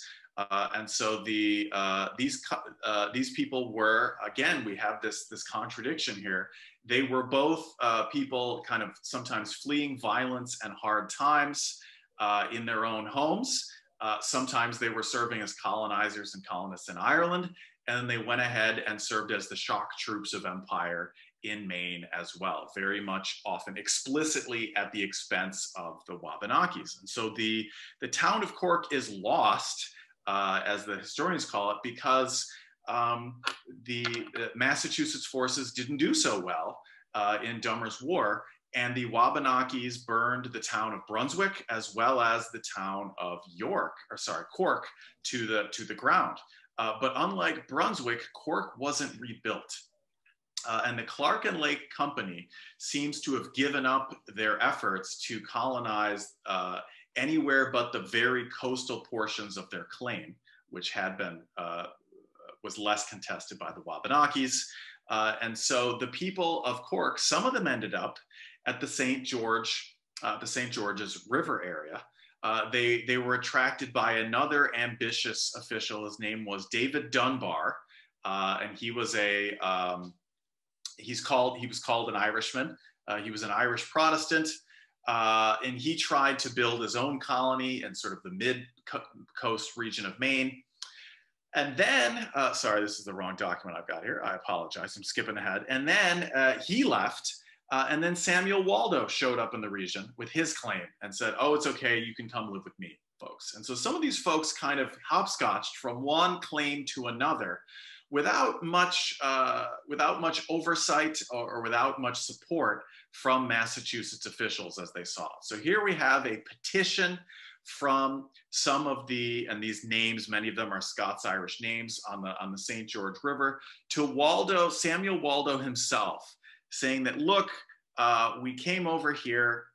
Uh, and so the, uh, these, uh, these people were, again, we have this, this contradiction here. They were both uh, people kind of sometimes fleeing violence and hard times uh, in their own homes. Uh, sometimes they were serving as colonizers and colonists in Ireland. And then they went ahead and served as the shock troops of empire in Maine as well, very much often explicitly at the expense of the Wabanakis. And so the, the town of Cork is lost, Uh, as the historians call it, because um, the, the Massachusetts forces didn't do so well uh, in Dummer's War, and the Wabanakis burned the town of Brunswick as well as the town of York, or sorry, Cork, to the, to the ground. Uh, but unlike Brunswick, Cork wasn't rebuilt. Uh, and the Clark and Lake Company seems to have given up their efforts to colonize uh, anywhere but the very coastal portions of their claim, which had been, uh, was less contested by the Wabanakis. Uh, and so the people of Cork, some of them ended up at the Saint George, uh, the Saint George's River area. Uh, they, they were attracted by another ambitious official. His name was David Dunbar. Uh, and he was a, um, he's called, he was called an Irishman. Uh, he was an Irish Protestant. Uh, and he tried to build his own colony in sort of the mid-coast region of Maine. And then, uh, sorry, this is the wrong document I've got here. I apologize, I'm skipping ahead. And then uh, he left, uh, and then Samuel Waldo showed up in the region with his claim and said, oh, it's okay, you can come live with me, folks. And so some of these folks kind of hopscotched from one claim to another without much, uh, without much oversight or, or without much support from Massachusetts officials, as they saw. So here we have a petition from some of the, and these names, many of them are Scots-Irish names on the, on the Saint George River, to Waldo, Samuel Waldo himself, saying that, look, uh, we came over here,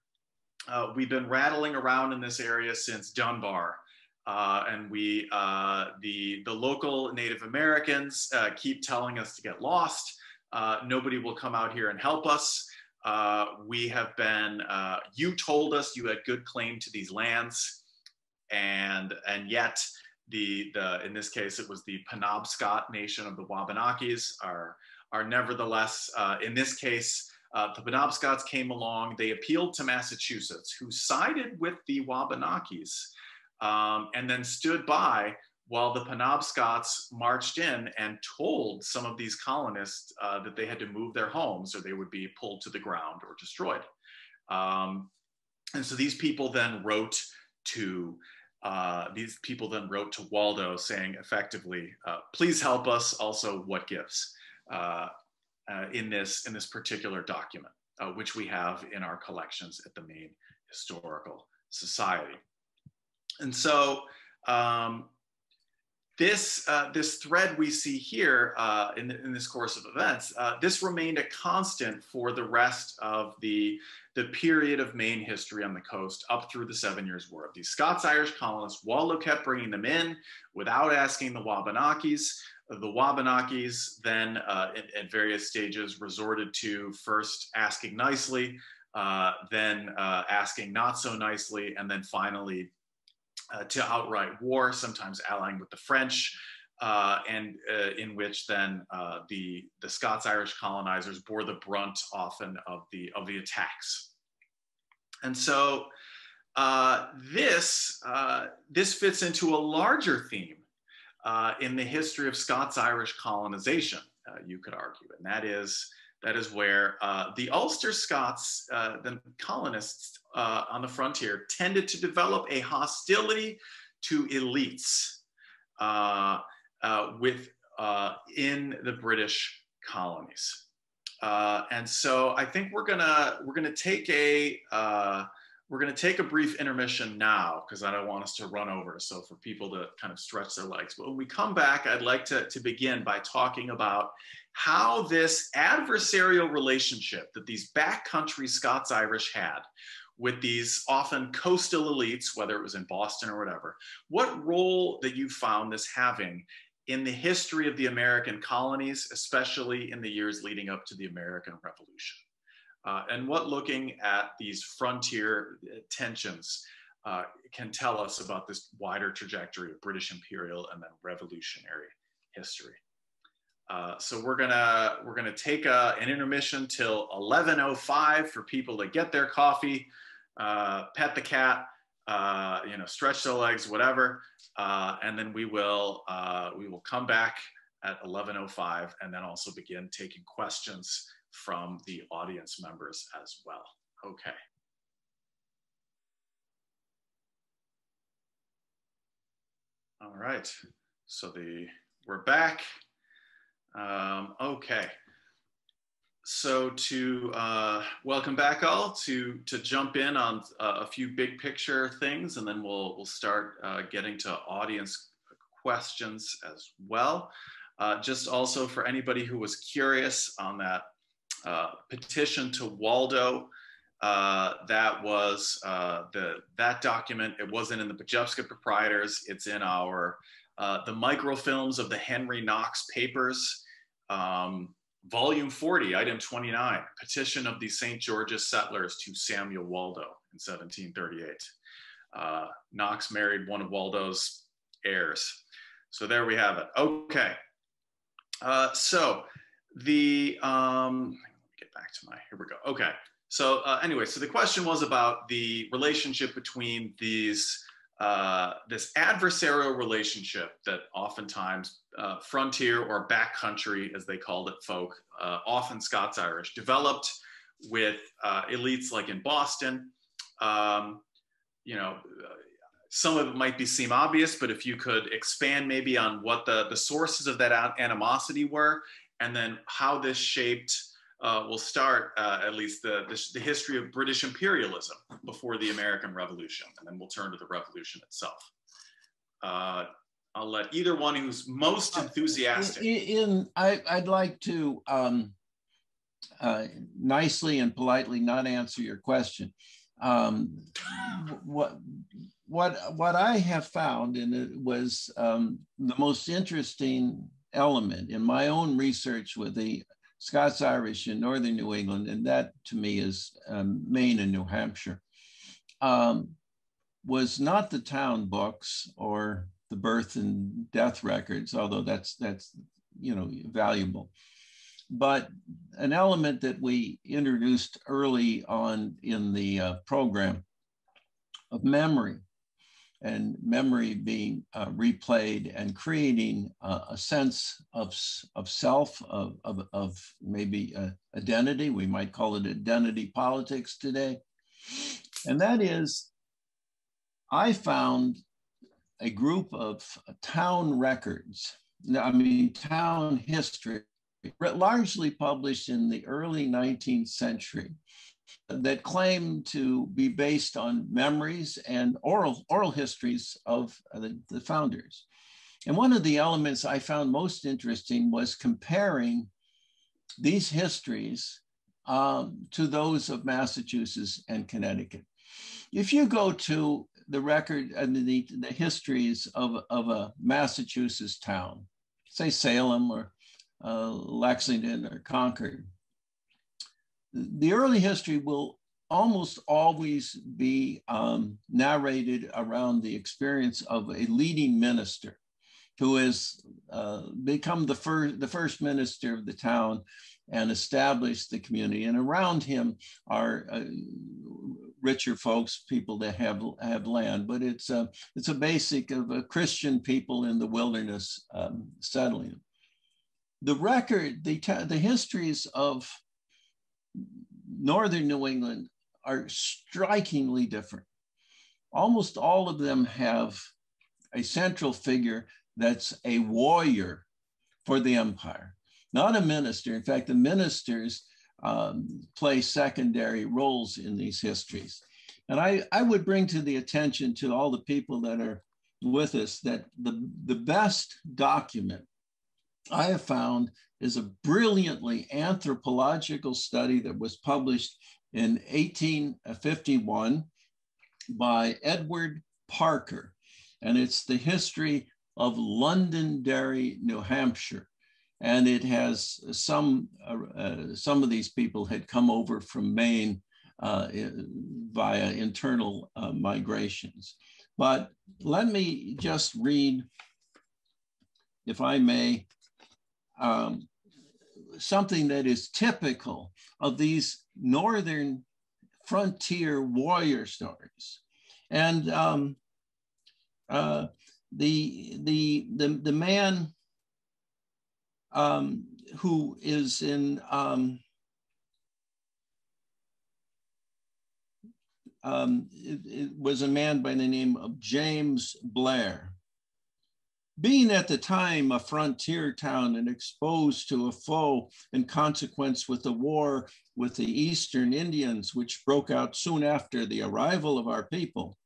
uh, we've been rattling around in this area since Dunbar, Uh, and we, uh, the, the local Native Americans uh, keep telling us to get lost. Uh, nobody will come out here and help us. Uh, we have been, uh, you told us you had good claim to these lands. And, and yet, the, the, in this case, it was the Penobscot nation of the Wabanakis are, are nevertheless, uh, in this case, uh, the Penobscots came along. They appealed to Massachusetts, who sided with the Wabanakis. Um, and then stood by while the Penobscots marched in and told some of these colonists uh, that they had to move their homes or they would be pulled to the ground or destroyed. Um, and so these people then wrote to uh, these people then wrote to Waldo saying effectively, uh, please help us. Also, what gives uh, uh, in this in this particular document, uh, which we have in our collections at the Maine Historical Society. And so um, this uh, this thread we see here uh, in, the, in this course of events, uh, this remained a constant for the rest of the, the period of Maine history on the coast up through the Seven Years' War. These Scots-Irish colonists, Waldo kept bringing them in without asking the Wabanakis. The Wabanakis then uh, at, at various stages resorted to first asking nicely, uh, then uh, asking not so nicely, and then finally Uh, to outright war, sometimes allying with the French, uh, and uh, in which then uh, the, the Scots-Irish colonizers bore the brunt often of the, of the attacks. And so uh, this, uh, this fits into a larger theme uh, in the history of Scots-Irish colonization, uh, you could argue, and that is, that is where uh, the Ulster Scots, uh, the colonists uh, on the frontier, tended to develop a hostility to elites uh, uh, with, uh, in the British colonies. Uh, and so I think we're gonna we're gonna take a uh, we're gonna take a brief intermission now because I don't want us to run over. So for people to kind of stretch their legs. But when we come back, I'd like to to begin by talking about how this adversarial relationship that these backcountry Scots-Irish had with these often coastal elites, whether it was in Boston or whatever, what role that you found this having in the history of the American colonies, especially in the years leading up to the American Revolution, uh, and what looking at these frontier tensions uh, can tell us about this wider trajectory of British imperial and then revolutionary history. Uh, so we're gonna we're gonna take a, an intermission till eleven oh five for people to get their coffee, uh, pet the cat, uh, you know, stretch their legs, whatever, uh, and then we will uh, we will come back at eleven oh five and then also begin taking questions from the audience members as well. Okay. All right. So the we're back. Um, okay, so to uh, welcome back all to to jump in on uh, a few big picture things, and then we'll we'll start uh, getting to audience questions as well. Uh, just also for anybody who was curious on that uh, petition to Waldo, uh, that was uh, the that document. It wasn't in the Pejepscot Proprietors. It's in our uh, the microfilms of the Henry Knox Papers. Um, volume forty, item twenty-nine, petition of the Saint George's settlers to Samuel Waldo in seventeen thirty-eight. Uh, Knox married one of Waldo's heirs. So there we have it. Okay. Uh, so the, um, let me get back to my, here we go. Okay. So uh, anyway, so the question was about the relationship between these Uh, this adversarial relationship that oftentimes uh, frontier or backcountry, as they called it, folk, uh, often Scots-Irish, developed with uh, elites like in Boston. Um, you know, some of it might be seem obvious, but if you could expand maybe on what the, the sources of that animosity were, and then how this shaped, uh, we'll start uh, at least the, the, the history of British imperialism before the American Revolution, and then we'll turn to the revolution itself. Uh, I'll let either one who's most enthusiastic. In, in I, I'd like to um, uh, nicely and politely not answer your question. Um, what, what, what I have found, and it was um, the most interesting element in my own research with the Scots-Irish in northern New England, and that to me is um, Maine and New Hampshire, um, was not the town books or the birth and death records, although that's, that's you know, valuable. But an element that we introduced early on in the uh, program of memory, and memory being uh, replayed and creating uh, a sense of, of self, of, of, of maybe uh, identity. We might call it identity politics today. And that is, I found a group of town records, I mean, town history, largely published in the early nineteenth century, that claim to be based on memories and oral, oral histories of the, the founders. And one of the elements I found most interesting was comparing these histories um, to those of Massachusetts and Connecticut. If you go to the record and the, the histories of, of a Massachusetts town, say Salem or uh, Lexington or Concord, the early history will almost always be um, narrated around the experience of a leading minister who has uh, become the, fir the first minister of the town and established the community. And around him are uh, richer folks, people that have, have land, but it's a, it's a basic of a Christian people in the wilderness um, settling. The record, the, the histories of Northern New England are strikingly different. Almost all of them have a central figure that's a warrior for the empire, not a minister. In fact, the ministers um, play secondary roles in these histories. And I, I would bring to the attention to all the people that are with us that the, the best document I have found is a brilliantly anthropological study that was published in eighteen fifty-one by Edward Parker. And it's the history of Londonderry, New Hampshire. And it has some, uh, uh, some of these people had come over from Maine uh, via internal uh, migrations. But let me just read, if I may, um, something that is typical of these northern frontier warrior stories. And um, uh, the, the, the, the man um, who is in um, um, it, it was a man by the name of James Blair. Being at the time a frontier town and exposed to a foe in consequence with the war with the Eastern Indians, which broke out soon after the arrival of our people,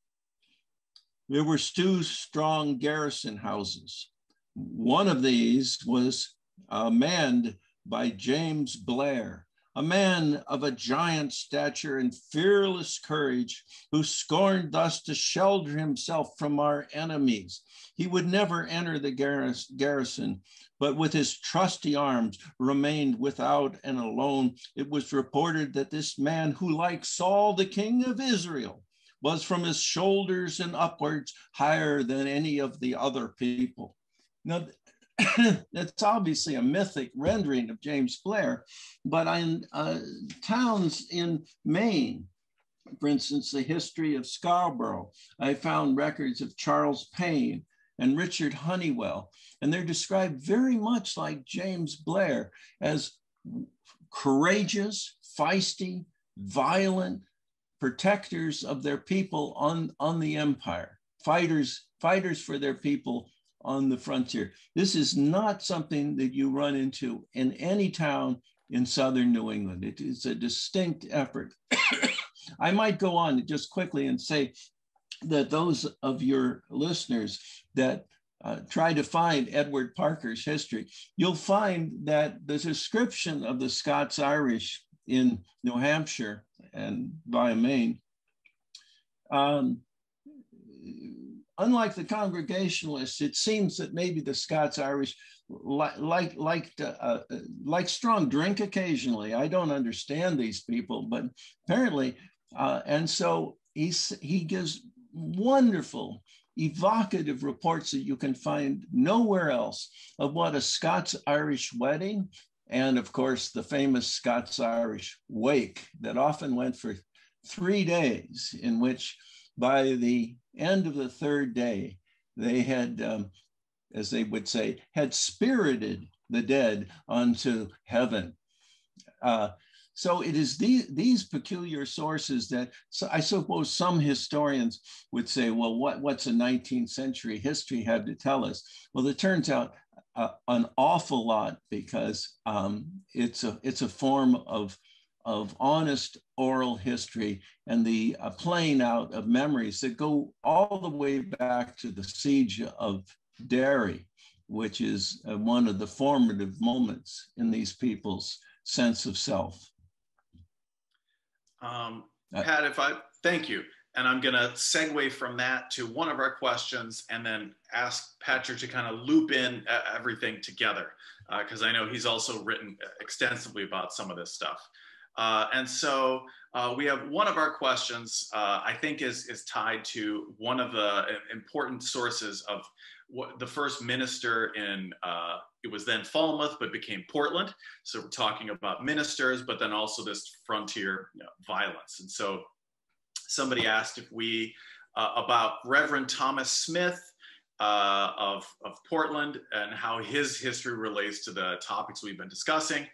there were two strong garrison houses. One of these was uh, manned by James Blair, a man of a giant stature and fearless courage, who scorned thus to shelter himself from our enemies. He would never enter the garrison, but with his trusty arms remained without and alone. It was reported that this man, who like Saul, the king of Israel, was from his shoulders and upwards higher than any of the other people. Now, that's obviously a mythic rendering of James Blair, but in uh, towns in Maine, for instance, the history of Scarborough, I found records of Charles Payne and Richard Honeywell, and they're described very much like James Blair as courageous, feisty, violent protectors of their people on, on the empire, fighters, fighters for their people on the frontier. This is not something that you run into in any town in Southern New England. It is a distinct effort. I might go on just quickly and say that those of your listeners that uh, try to find Edward Parker's history, you'll find that the description of the Scots-Irish in New Hampshire and via Maine, um, unlike the Congregationalists, it seems that maybe the Scots-Irish li like, liked, uh, uh, like strong drink occasionally. I don't understand these people, but apparently, uh, and so he's, he gives wonderful, evocative reports that you can find nowhere else of what a Scots-Irish wedding, and of course, the famous Scots-Irish wake that often went for three days, in which by the end of the third day, they had, um, as they would say, had spirited the dead unto heaven. Uh, so it is these, these peculiar sources that, so I suppose some historians would say, well, what, what's a nineteenth century history have to tell us? Well, it turns out uh, an awful lot, because um, it's, a, it's a form of, of honest oral history and the uh, playing out of memories that go all the way back to the Siege of Derry, which is uh, one of the formative moments in these people's sense of self. Um, Pat, if I, thank you. And I'm gonna segue from that to one of our questions and then ask Patrick to kind of loop in everything together, because uh, I know he's also written extensively about some of this stuff. Uh, and so uh, we have one of our questions, uh, I think is, is tied to one of the important sources of what the first minister in, uh, it was then Falmouth, but became Portland. So we're talking about ministers, but then also this frontier, you know, violence. And so somebody asked if we, uh, about Reverend Thomas Smith uh, of, of Portland and how his history relates to the topics we've been discussing.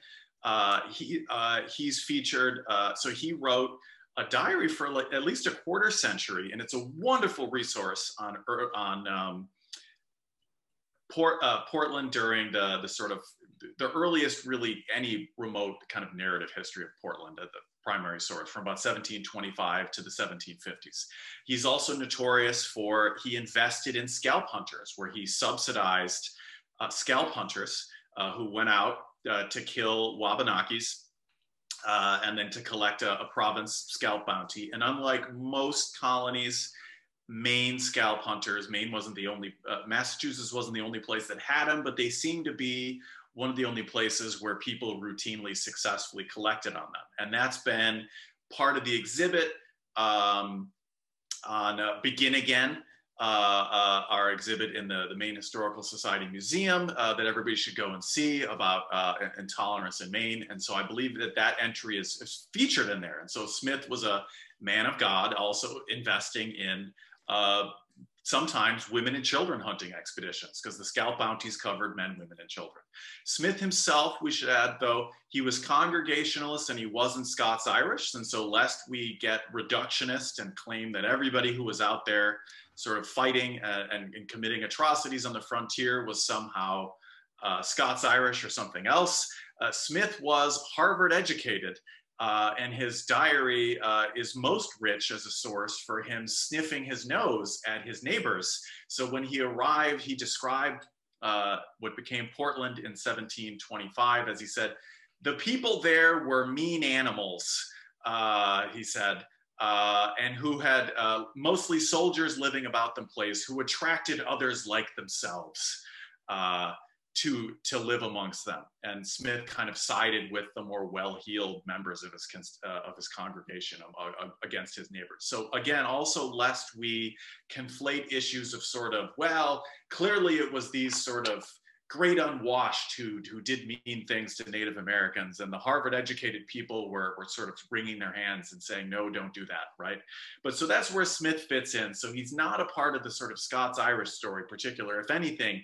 Uh, he, uh, he's featured, uh, so he wrote a diary for like at least a quarter century, and it's a wonderful resource on, on um, Port, uh, Portland during the, the sort of, the earliest really any remote kind of narrative history of Portland at the primary source from about seventeen twenty-five to the seventeen fifties. He's also notorious for, he invested in scalp hunters, where he subsidized uh, scalp hunters uh, who went out Uh, to kill Wabanakis uh, and then to collect a, a province scalp bounty. And unlike most colonies, Maine scalp hunters, Maine wasn't the only, uh, Massachusetts wasn't the only place that had them, but they seemed to be one of the only places where people routinely successfully collected on them. And that's been part of the exhibit um, on uh, Begin Again, uh, uh, our exhibit in the, the Maine Historical Society Museum uh, that everybody should go and see about uh, intolerance in Maine. And so I believe that that entry is, is featured in there. And so Smith was a man of God, also investing in uh, sometimes women and children hunting expeditions, because the scalp bounties covered men, women, and children. Smith himself, we should add though, he was Congregationalist and he wasn't Scots-Irish. And so lest we get reductionist and claim that everybody who was out there sort of fighting uh, and, and committing atrocities on the frontier was somehow uh, Scots-Irish or something else, uh, Smith was Harvard educated. Uh, and his diary uh, is most rich as a source for him sniffing his nose at his neighbors. So when he arrived, he described uh, what became Portland in seventeen twenty-five. As he said, the people there were mean animals, uh, he said, uh, and who had uh, mostly soldiers living about the place who attracted others like themselves Uh, to to live amongst them. And Smith kind of sided with the more well-heeled members of his uh, of his congregation uh, against his neighbors. So again, also lest we conflate issues of sort of, well, clearly it was these sort of great unwashed who, who did mean things to Native Americans, and the Harvard-educated people were, were sort of wringing their hands and saying, no, don't do that, right? But so that's where Smith fits in. So he's not a part of the sort of Scots-Irish story particular. If anything,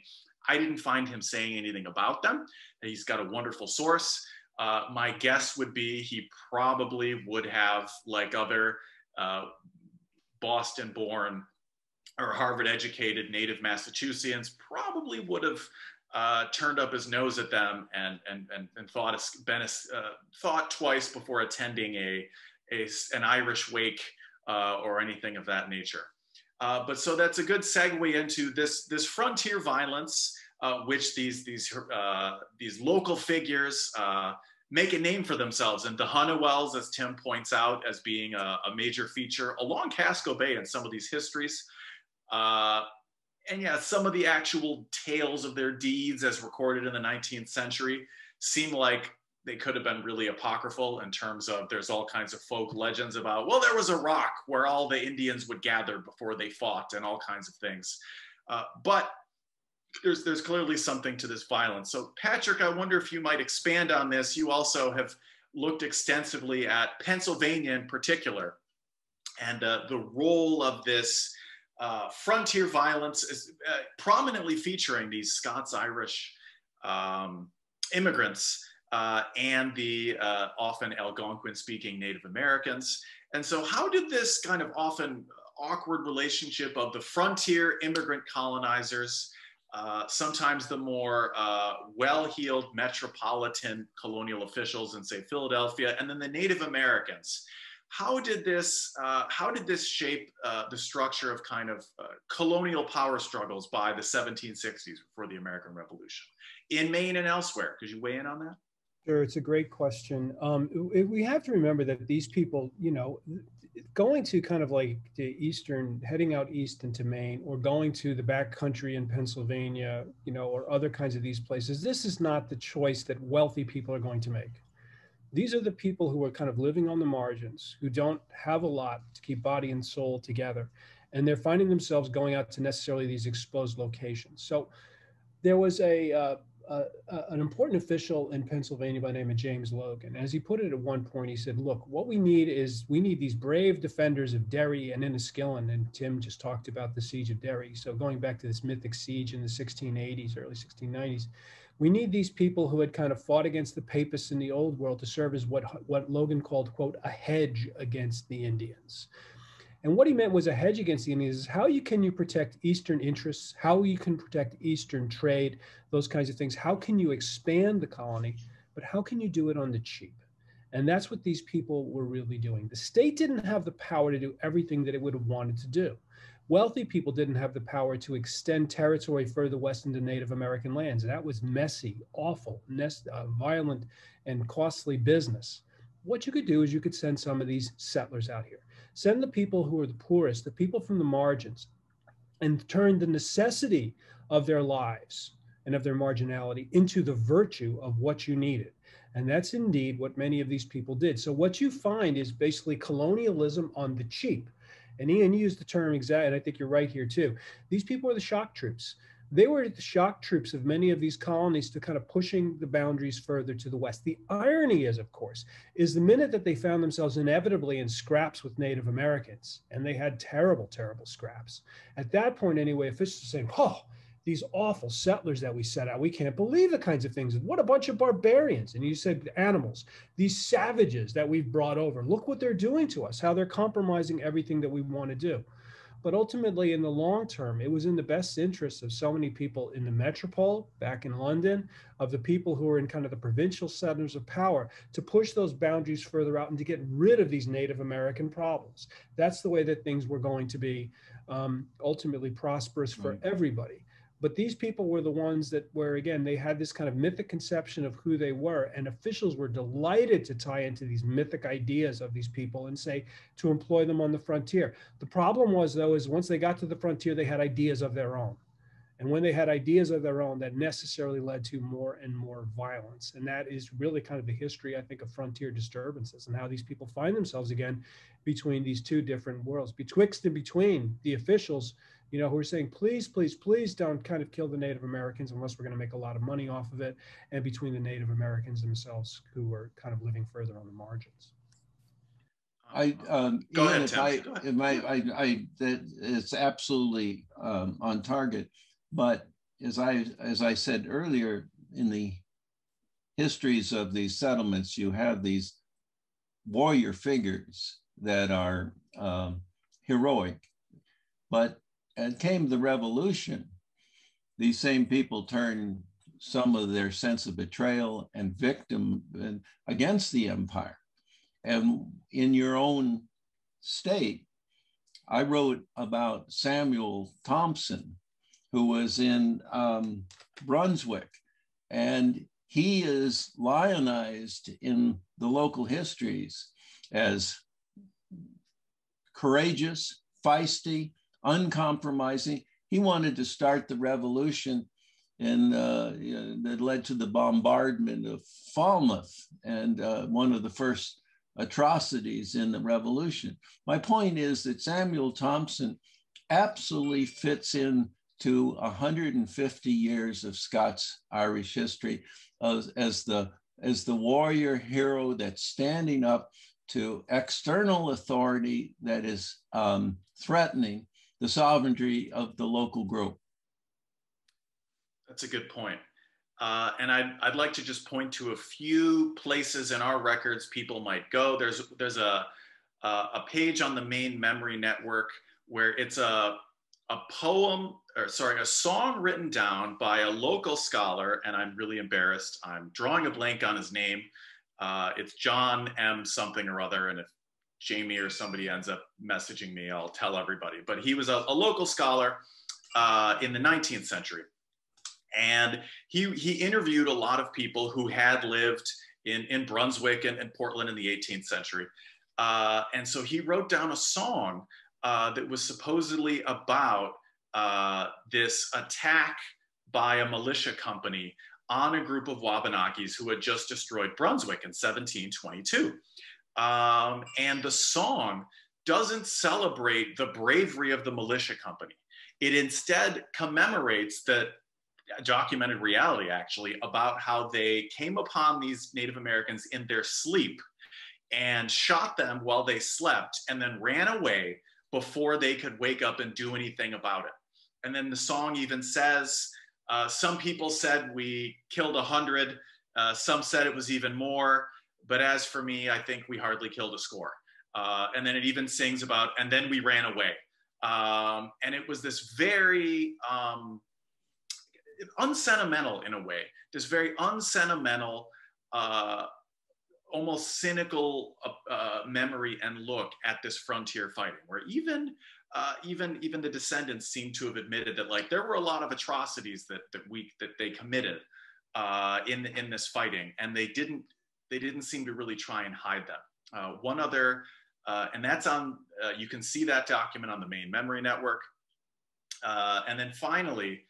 I didn't find him saying anything about them. He's got a wonderful source. Uh, my guess would be he probably would have, like other uh, Boston-born or Harvard-educated native Massachusetts, probably would have uh, turned up his nose at them and, and, and, and thought, been a, uh, thought twice before attending a, a, an Irish wake uh, or anything of that nature. Uh, but so that's a good segue into this, this frontier violence, uh, which these, these, uh, these local figures uh, make a name for themselves. And the Hunnewells, as Tim points out, as being a, a major feature along Casco Bay in some of these histories. Uh, and yeah, some of the actual tales of their deeds as recorded in the nineteenth century seem like they could have been really apocryphal in terms of there's all kinds of folk legends about, well, there was a rock where all the Indians would gather before they fought and all kinds of things. Uh, but there's, there's clearly something to this violence. So Patrick, I wonder if you might expand on this. You also have looked extensively at Pennsylvania in particular and uh, the role of this uh, frontier violence, is, uh, prominently featuring these Scots-Irish um, immigrants uh, and the uh, often Algonquin-speaking Native Americans. And so how did this kind of often awkward relationship of the frontier immigrant colonizers, uh, sometimes the more uh, well-heeled metropolitan colonial officials in, say, Philadelphia, and then the Native Americans, how did this, uh, how did this shape uh, the structure of kind of uh, colonial power struggles by the seventeen sixties before the American Revolution in Maine and elsewhere? Could you weigh in on that? Sure, it's a great question. Um, we have to remember that these people, you know, going to kind of like the eastern, heading out east into Maine, or going to the back country in Pennsylvania, you know, or other kinds of these places, this is not the choice that wealthy people are going to make. These are the people who are kind of living on the margins, who don't have a lot to keep body and soul together. And they're finding themselves going out to necessarily these exposed locations. So there was a, uh, uh, an important official in Pennsylvania by the name of James Logan. As he put it at one point, he said, look, what we need is, we need these brave defenders of Derry and Enniskillen. And Tim just talked about the Siege of Derry. So going back to this mythic siege in the sixteen eighties, early sixteen nineties, we need these people who had kind of fought against the Papists in the old world to serve as what, what Logan called, quote, a hedge against the Indians. And what he meant was a hedge against the Indians is how you can you protect Eastern interests, how you can protect Eastern trade, those kinds of things. How can you expand the colony, but how can you do it on the cheap? And that's what these people were really doing. The state didn't have the power to do everything that it would have wanted to do. Wealthy people didn't have the power to extend territory further west into Native American lands. That was messy, awful, uh, violent, and costly business. What you could do is you could send some of these settlers out here. Send the people who are the poorest, the people from the margins, and turn the necessity of their lives and of their marginality into the virtue of what you needed. And that's indeed what many of these people did. So what you find is basically colonialism on the cheap. And Ian used the term exactly, and I think you're right here too. These people are the shock troops. They were the shock troops of many of these colonies to kind of pushing the boundaries further to the west. The irony is, of course, is the minute that they found themselves inevitably in scraps with Native Americans, and they had terrible, terrible scraps. At that point anyway, officials were saying, oh, these awful settlers that we set out, we can't believe the kinds of things. What a bunch of barbarians. And you said animals, these savages that we've brought over, look what they're doing to us, how they're compromising everything that we want to do. But ultimately, in the long term, it was in the best interest of so many people in the metropole, back in London, of the people who are in kind of the provincial centers of power, to push those boundaries further out and to get rid of these Native American problems. That's the way that things were going to be um, ultimately prosperous for mm-hmm. everybody. But these people were the ones that were, again, they had this kind of mythic conception of who they were, and officials were delighted to tie into these mythic ideas of these people and say, to employ them on the frontier. The problem was, though, is once they got to the frontier, they had ideas of their own. And when they had ideas of their own, that necessarily led to more and more violence. And that is really kind of the history, I think, of frontier disturbances and how these people find themselves again between these two different worlds, betwixt and between the officials, you know, who are saying, please, please, please don't kind of kill the Native Americans unless we're going to make a lot of money off of it, and between the Native Americans themselves who were kind of living further on the margins. I, um, Go Ian, ahead, if Tim. I, Go ahead. If I, I, I, that it's absolutely um, on target. But as I, as I said earlier, in the histories of these settlements, you have these warrior figures that are um, heroic, but and came the revolution, these same people turned some of their sense of betrayal and victim and against the empire. And in your own state, I wrote about Samuel Thompson, who was in um, Brunswick. And he is lionized in the local histories as courageous, feisty, uncompromising. He wanted to start the revolution, and uh, you know, that led to the bombardment of Falmouth, and uh, one of the first atrocities in the revolution. My point is that Samuel Thompson absolutely fits in to one hundred fifty years of Scots-Irish history as, as, the, as the warrior hero that's standing up to external authority that is um, threatening, the sovereignty of the local group. That's a good point. Uh, and I'd, I'd like to just point to a few places in our records people might go. There's, there's a, a, a page on the Maine Memory Network where it's a, a poem, or sorry, a song written down by a local scholar, and I'm really embarrassed. I'm drawing a blank on his name. Uh, it's John M. something or other, and if Jamie or somebody ends up messaging me, I'll tell everybody. But he was a, a local scholar uh, in the nineteenth century. And he, he interviewed a lot of people who had lived in, in Brunswick and, and Portland in the eighteenth century. Uh, and so he wrote down a song uh, that was supposedly about uh, this attack by a militia company on a group of Wabanakis who had just destroyed Brunswick in seventeen twenty-two. Um, and the song doesn't celebrate the bravery of the militia company. It instead commemorates that documented reality, actually, about how they came upon these Native Americans in their sleep and shot them while they slept and then ran away before they could wake up and do anything about it. And then the song even says, uh, some people said we killed a hundred, uh, some said it was even more, but as for me, I think we hardly killed a score. Uh, and then it even sings about, and then we ran away. Um, and it was this very, um, unsentimental in a way, this very unsentimental, uh, almost cynical uh, uh, memory and look at this frontier fighting, where even, uh, even, even the descendants seem to have admitted that, like, there were a lot of atrocities that that we that they committed uh, in in this fighting, and they didn't they didn't seem to really try and hide them. Uh, one other, uh, and that's on uh, you can see that document on the Maine Memory Network, uh, and then finally.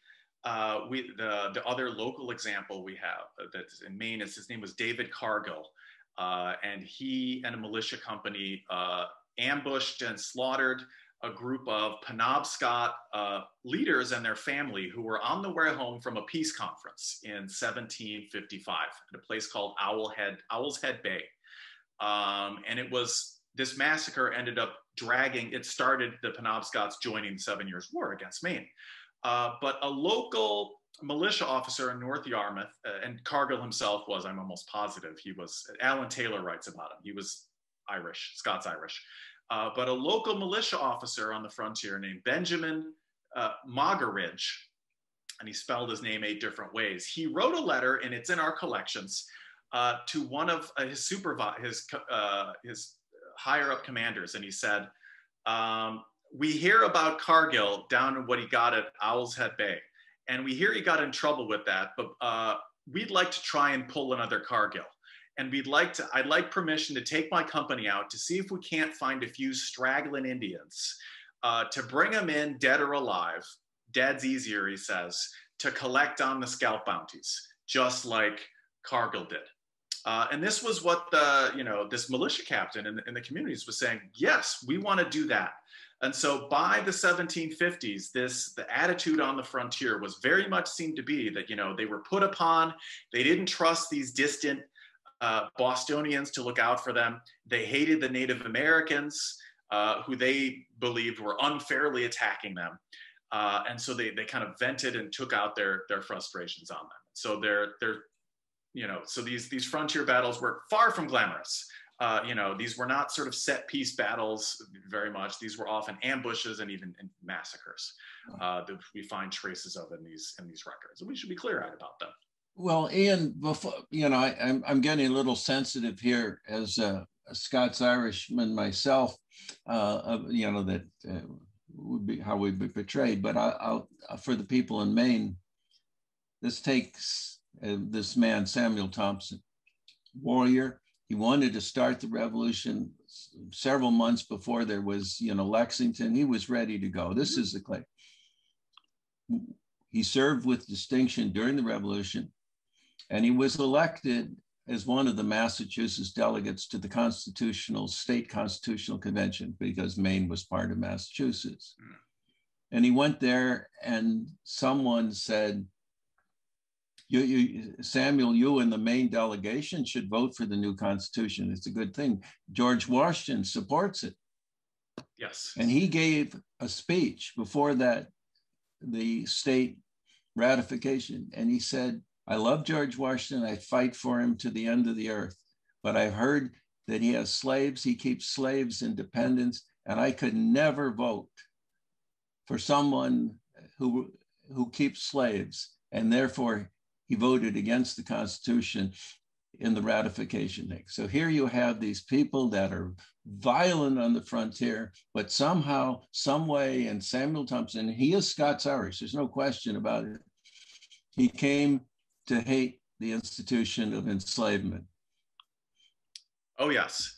Uh, we, the, the other local example we have that's in Maine is his name was David Cargill, uh, and he and a militia company uh, ambushed and slaughtered a group of Penobscot uh, leaders and their family who were on the way home from a peace conference in seventeen fifty-five at a place called Owl Head, Owl's Head Bay. Um, and it was, this massacre ended up dragging, it started the Penobscots joining the Seven Years War against Maine. Uh, but a local militia officer in North Yarmouth, uh, and Cargill himself was, I'm almost positive, he was, Alan Taylor writes about him, he was Irish, Scots-Irish, uh, but a local militia officer on the frontier named Benjamin uh, Moggeridge, and he spelled his name eight different ways, he wrote a letter, and it's in our collections, uh, to one of uh, his supervi- his, uh, his higher-up commanders, and he said, um, we hear about Cargill down in what he got at Owl's Head Bay, and we hear he got in trouble with that, but uh, we'd like to try and pull another Cargill. And we'd like to, I'd like permission to take my company out to see if we can't find a few straggling Indians, uh, to bring them in dead or alive, dead's easier, he says, to collect on the scalp bounties, just like Cargill did. Uh, and this was what the, you know, this militia captain in the, in the communities was saying, yes, we want to do that. And so by the seventeen fifties, this, the attitude on the frontier was very much seemed to be that, you know, they were put upon, they didn't trust these distant uh, Bostonians to look out for them. They hated the Native Americans uh, who they believed were unfairly attacking them. Uh, and so they, they kind of vented and took out their, their frustrations on them. So they're, they're, you know, so these, these frontier battles were far from glamorous. Uh, you know, these were not sort of set piece battles very much. These were often ambushes and even and massacres uh, that we find traces of in these in these records. And we should be clear-eyed about them. Well, Ian, before, you know, I, I'm, I'm getting a little sensitive here as a, a Scots-Irishman myself, uh, of, you know, that uh, would be how we'd be portrayed. But I, I'll, for the people in Maine, this takes uh, this man, Samuel Thompson, warrior. He wanted to start the revolution several months before there was, you know, Lexington. He was ready to go. This is the claim. He served with distinction during the revolution, and he was elected as one of the Massachusetts delegates to the Constitutional State Constitutional Convention, because Maine was part of Massachusetts. And he went there, and someone said, You, you, Samuel, you and the Maine delegation should vote for the new Constitution. It's a good thing. George Washington supports it. Yes. And he gave a speech before that, the state ratification, and he said, I love George Washington, I fight for him to the end of the earth, but I've heard that he has slaves, he keeps slaves in dependence, and I could never vote for someone who, who keeps slaves, and therefore he voted against the Constitution in the ratification act. So here you have these people that are violent on the frontier, but somehow, some way, and Samuel Thompson, he is Scots-Irish, there's no question about it. He came to hate the institution of enslavement. Oh, yes.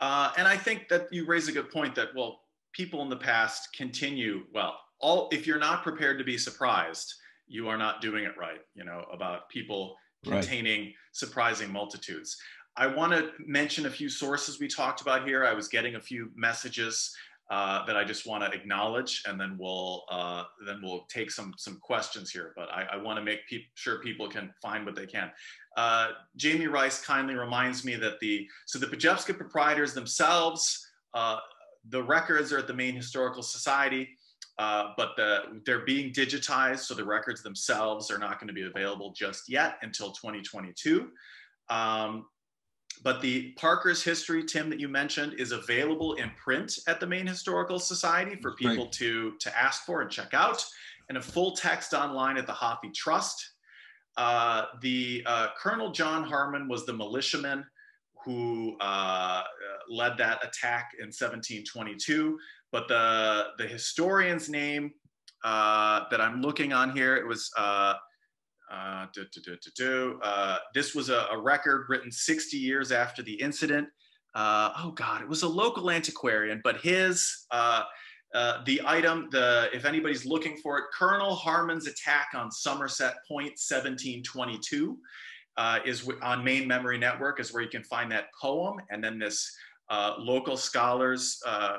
Uh, and I think that you raise a good point that, well, people in the past continue, well, all, if you're not prepared to be surprised, you are not doing it right, you know, about people containing right. surprising multitudes. I want to mention a few sources we talked about here. I was getting a few messages uh, that I just want to acknowledge, and then we'll uh, then we'll take some some questions here. But I, I want to make pe sure people can find what they can. Uh, Jamie Rice kindly reminds me that the so the Pejepscot Proprietors themselves, uh, the records are at the Maine Historical Society. Uh, but the, they're being digitized, so the records themselves are not going to be available just yet until twenty twenty-two. Um, but the Parker's History, Tim, that you mentioned, is available in print at the Maine Historical Society for people to, to ask for and check out, and a full text online at the Hoffey Trust. Uh, the uh, Colonel John Harmon was the militiaman who uh, led that attack in seventeen twenty-two. But the, the historian's name uh, that I'm looking on here, it was, uh, uh, do, do, do, do, do. Uh, this was a, a record written sixty years after the incident. Uh, oh God, it was a local antiquarian, but his, uh, uh, the item, the if anybody's looking for it, Colonel Harmon's Attack on Somerset Point, seventeen twenty-two, uh, is on Maine Memory Network, is where you can find that poem. And then this uh, local scholars, uh,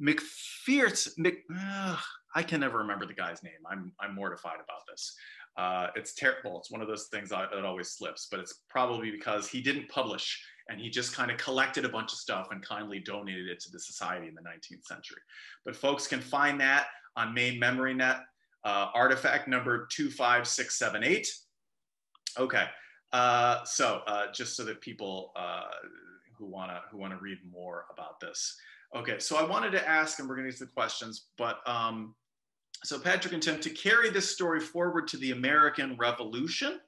McPherson, Mc, uh, I can never remember the guy's name. I'm, I'm mortified about this. Uh, it's terrible. It's one of those things that, that always slips, but it's probably because he didn't publish and he just kind of collected a bunch of stuff and kindly donated it to the society in the nineteenth century. But folks can find that on Maine Memory Net, uh, artifact number two five six seven eight. Okay, uh, so uh, just so that people uh, who wanna, who wanna read more about this. Okay, so I wanted to ask, and we're going to get to the questions, but um, so Patrick and Tim, to carry this story forward to the American Revolution,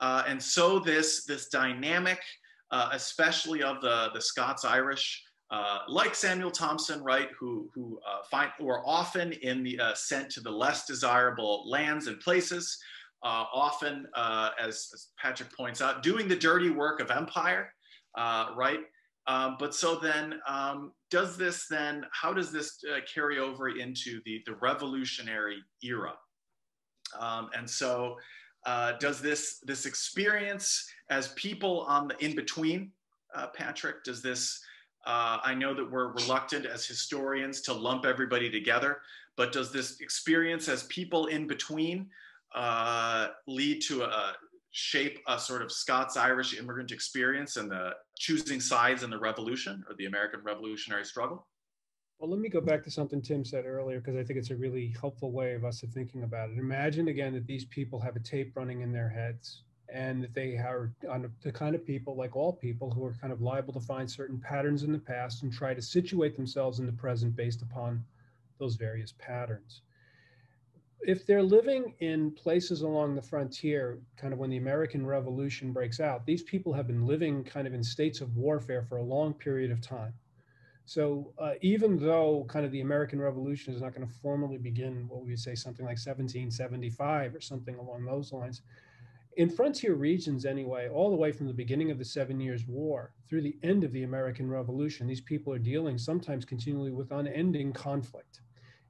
uh, and so this, this dynamic, uh, especially of the, the Scots-Irish, uh, like Samuel Thompson, right, who, who, uh, find, who are often in the, uh, sent to the less desirable lands and places, uh, often, uh, as, as Patrick points out, doing the dirty work of empire, uh, right? Um, but so then, um, does this then, how does this uh, carry over into the, the revolutionary era? Um, and so uh, does this, this experience as people on the in-between, uh, Patrick, does this, uh, I know that we're reluctant as historians to lump everybody together, but does this experience as people in between uh, lead to a shape a sort of Scots-Irish immigrant experience and the choosing sides in the revolution or the American revolutionary struggle? Well, let me go back to something Tim said earlier, because I think it's a really helpful way of us thinking about it. Imagine again that these people have a tape running in their heads and that they are the kind of people, like all people, who are kind of liable to find certain patterns in the past and try to situate themselves in the present based upon those various patterns. If they're living in places along the frontier, kind of when the American Revolution breaks out, these people have been living kind of in states of warfare for a long period of time. So uh, even though kind of the American Revolution is not going to formally begin, what we would say, something like seventeen seventy-five or something along those lines, in frontier regions anyway, all the way from the beginning of the Seven Years War through the end of the American Revolution, these people are dealing sometimes continually with unending conflict.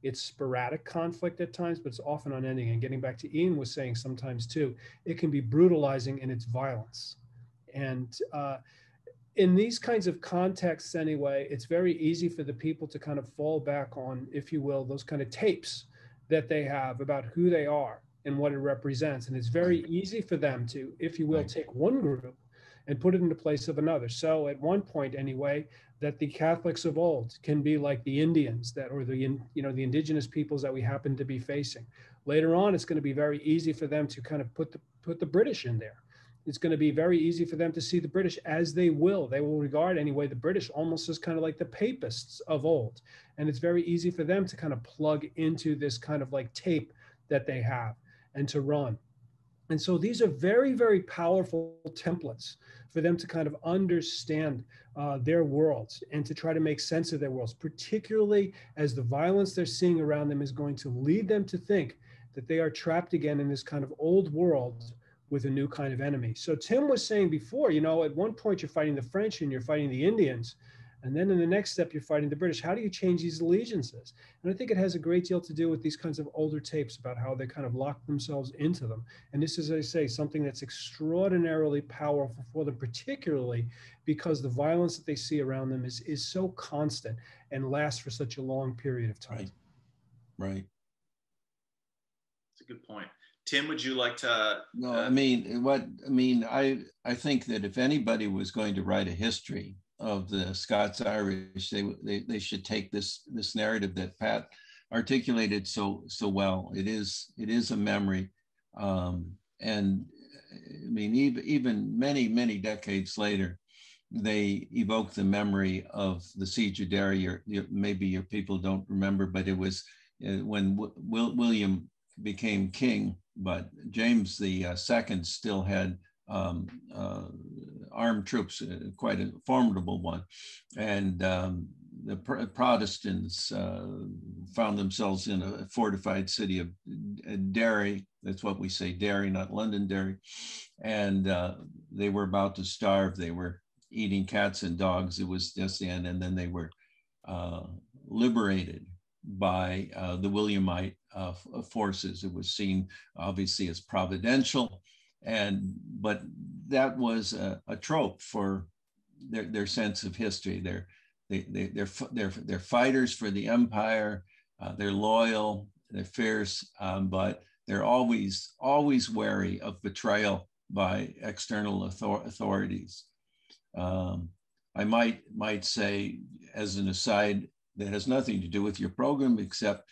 It's sporadic conflict at times, but it's often unending. And getting back to Ian was saying sometimes too, it can be brutalizing in its violence. And uh, in these kinds of contexts anyway, it's very easy for the people to kind of fall back on, if you will, those kind of tapes that they have about who they are and what it represents. And it's very easy for them to, if you will, take one group and put it in the place of another. So at one point anyway, that the Catholics of old can be like the Indians that, or the, you know, the indigenous peoples that we happen to be facing. Later on, it's going to be very easy for them to kind of put the, put the British in there. It's going to be very easy for them to see the British as they will. They will regard anyway the British almost as kind of like the Papists of old. And it's very easy for them to kind of plug into this kind of like tape that they have and to run. And so these are very, very powerful templates for them to kind of understand uh, their worlds and to try to make sense of their worlds, particularly as the violence they're seeing around them is going to lead them to think that they are trapped again in this kind of old world with a new kind of enemy. So Tim was saying before, you know, at one point you're fighting the French and you're fighting the Indians, and then in the next step you're fighting the British. How do you change these allegiances? And I think it has a great deal to do with these kinds of older tapes about how they kind of lock themselves into them. And this is, as I say, something that's extraordinarily powerful for them, particularly because the violence that they see around them is, is so constant and lasts for such a long period of time. Right, right. That's a good point. Tim, would you like to? Uh... No, I mean, what I mean, I I think that if anybody was going to write a history of the Scots-Irish, they they they should take this this narrative that Pat articulated so so well. It is it is a memory, um, and I mean, even even many many decades later, they evoke the memory of the Siege of Derry. Or, you know, maybe your people don't remember, but it was uh, when w Will William became king. But James the uh, Second still had um, uh, armed troops, uh, quite a formidable one, and um, the pr Protestants uh, found themselves in a fortified city of Derry. That's what we say, Derry, not Londonderry. And uh, they were about to starve. They were eating cats and dogs. It was just the end, and then they were uh, liberated by uh, the Williamite uh, forces. It was seen obviously as providential, and but that was a, a trope for their their sense of history. They're they they they're they're, they're fighters for the empire. Uh, they're loyal. They're fierce, um, but they're always always wary of betrayal by external author authorities. Um, I might might say, as an aside, that has nothing to do with your program, except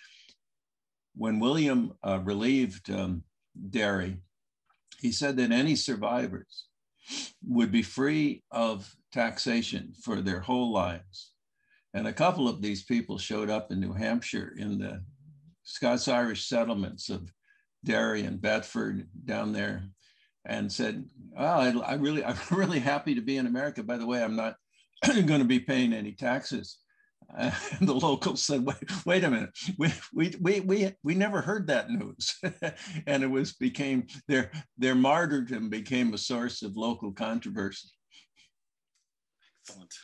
when William uh, relieved um, Derry, he said that any survivors would be free of taxation for their whole lives. And a couple of these people showed up in New Hampshire in the Scots-Irish settlements of Derry and Bedford down there, and said, oh, I, I really, I'm really happy to be in America. By the way, I'm not going to be paying any taxes. And the locals said, wait, wait a minute, we, we, we, we, we never heard that news. And it was became, their, their martyrdom became a source of local controversy. Excellent.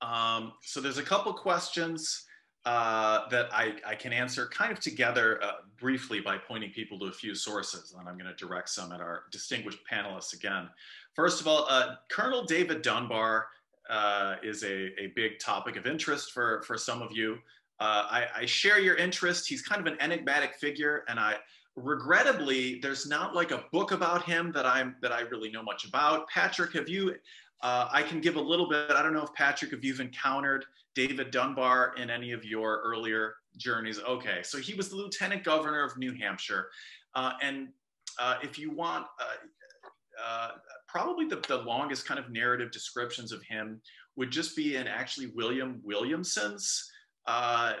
Um, so there's a couple questions uh, that I, I can answer kind of together uh, briefly by pointing people to a few sources, and I'm going to direct some at our distinguished panelists again. First of all, uh, Colonel David Dunbar Uh, is a, a big topic of interest for, for some of you. Uh, I, I share your interest. He's kind of an enigmatic figure, and I regrettably, there's not like a book about him that, I'm, that I really know much about. Patrick, have you, uh, I can give a little bit, I don't know if Patrick, if you've encountered David Dunbar in any of your earlier journeys. Okay, so he was the Lieutenant Governor of New Hampshire. Uh, and uh, if you want, uh, Uh, probably the, the longest kind of narrative descriptions of him would just be in actually William Williamson's uh,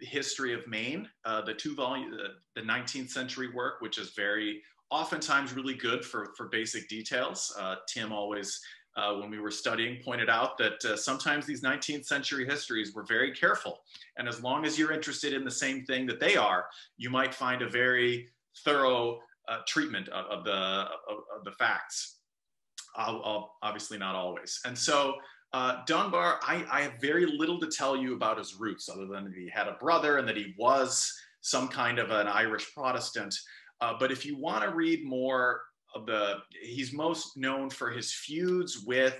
History of Maine, uh, the two volume, uh, the nineteenth century work, which is very oftentimes really good for, for basic details. Uh, Tim always, uh, when we were studying, pointed out that uh, sometimes these nineteenth century histories were very careful. And as long as you're interested in the same thing that they are, you might find a very thorough Uh, treatment of, of the of, of the facts, I'll, I'll, obviously not always. And so uh, Dunbar, I, I have very little to tell you about his roots, other than that he had a brother and that he was some kind of an Irish Protestant. Uh, but if you want to read more of the, he's most known for his feuds with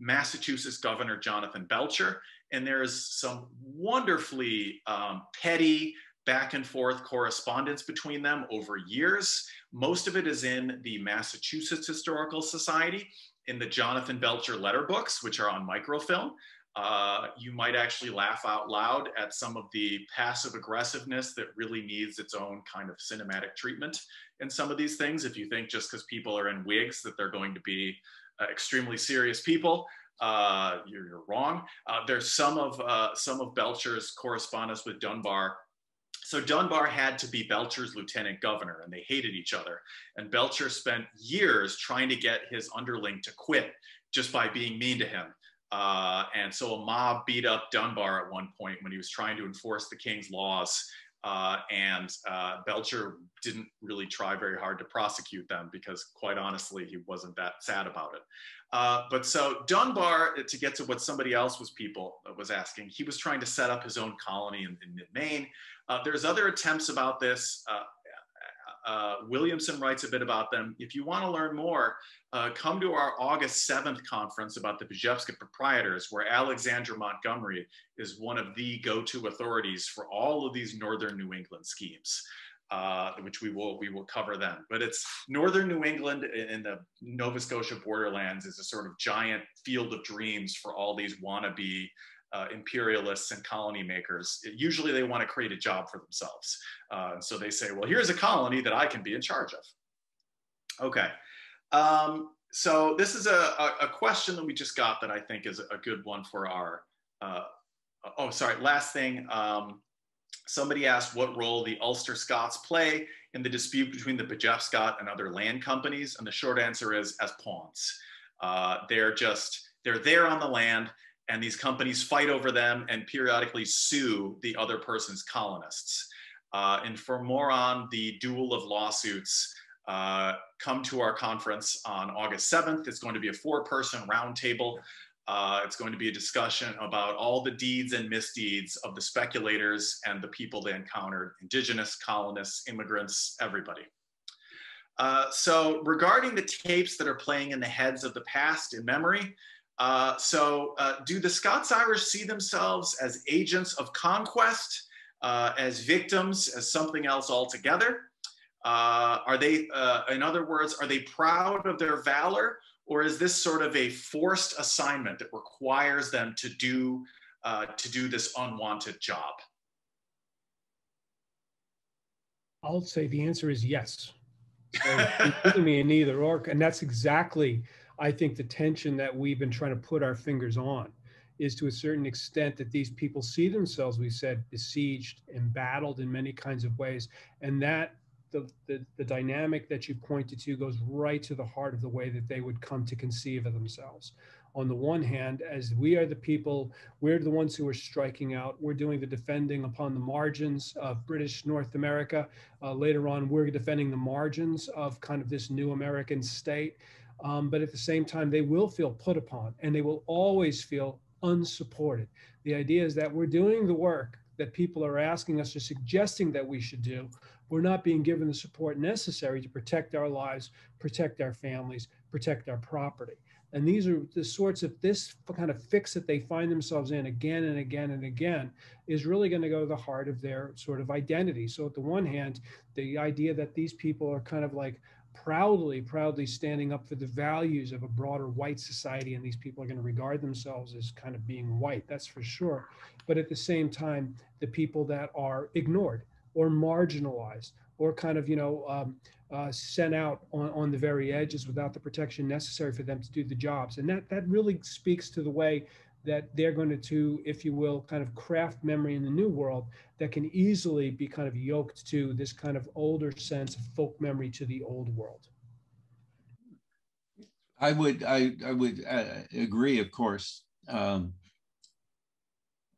Massachusetts Governor Jonathan Belcher, and there is some wonderfully um, petty back and forth correspondence between them over years. Most of it is in the Massachusetts Historical Society, in the Jonathan Belcher letter books, which are on microfilm. Uh, you might actually laugh out loud at some of the passive aggressiveness that really needs its own kind of cinematic treatment in some of these things. If you think just because people are in wigs that they're going to be uh, extremely serious people, uh, you're, you're wrong. Uh, there's some of, uh, some of Belcher's correspondence with Dunbar. So Dunbar had to be Belcher's lieutenant governor, and they hated each other. And Belcher spent years trying to get his underling to quit just by being mean to him. Uh, and so a mob beat up Dunbar at one point when he was trying to enforce the king's laws, uh, and uh, Belcher didn't really try very hard to prosecute them because, quite honestly, he wasn't that sad about it. Uh, but so Dunbar, to get to what somebody else was people was asking, he was trying to set up his own colony in, in mid-Maine. Uh, there's other attempts about this. Uh, Uh, Williamson writes a bit about them. If you want to learn more, uh, come to our August seventh conference about the Pejepscot Proprietors, where Alexander Montgomery is one of the go-to authorities for all of these northern New England schemes, uh, which we will, we will cover then. But it's northern New England and the Nova Scotia borderlands is a sort of giant field of dreams for all these wannabe Uh, imperialists and colony makers. Usually they want to create a job for themselves. Uh, so they say, well, here's a colony that I can be in charge of. Okay, um, so this is a, a, a question that we just got that I think is a good one for our, uh, oh, sorry, last thing. Um, somebody asked what role the Ulster Scots play in the dispute between the Pejepscot and other land companies. And the short answer is as pawns. Uh, they're just, they're there on the land, and these companies fight over them and periodically sue the other person's colonists. Uh, and for more on the duel of lawsuits, uh, come to our conference on August seventh. It's going to be a four-person roundtable. Uh, it's going to be a discussion about all the deeds and misdeeds of the speculators and the people they encountered, indigenous, colonists, immigrants, everybody. Uh, so regarding the tapes that are playing in the heads of the past in memory, Uh, so uh, do the Scots-Irish see themselves as agents of conquest, uh, as victims, as something else altogether? Uh, are they, uh, in other words, are they proud of their valor, or is this sort of a forced assignment that requires them to do, uh, to do this unwanted job? I'll say the answer is yes. So, me and neither or, and that's exactly, I think, the tension that we've been trying to put our fingers on is to a certain extent that these people see themselves, we said, besieged, embattled in many kinds of ways. And that the, the, the dynamic that you pointed to goes right to the heart of the way that they would come to conceive of themselves. On the one hand, as we are the people, we're the ones who are striking out, we're doing the defending upon the margins of British North America. Uh, later on, we're defending the margins of kind of this new American state. Um, but at the same time, they will feel put upon, and they will always feel unsupported. The idea is that we're doing the work that people are asking us or suggesting that we should do. We're not being given the support necessary to protect our lives, protect our families, protect our property. And these are the sorts of, this kind of fix that they find themselves in again and again and again is really going to go to the heart of their sort of identity. So at the one hand, the idea that these people are kind of like, proudly, proudly standing up for the values of a broader white society, and these people are going to regard themselves as kind of being white, that's for sure. But at the same time, the people that are ignored or marginalized or kind of, you know, um, uh, sent out on, on the very edges without the protection necessary for them to do the jobs. And that, that really speaks to the way that they're going to, to, if you will, kind of craft memory in the new world that can easily be kind of yoked to this kind of older sense of folk memory to the old world. I would, I, I would uh, agree, of course. Um,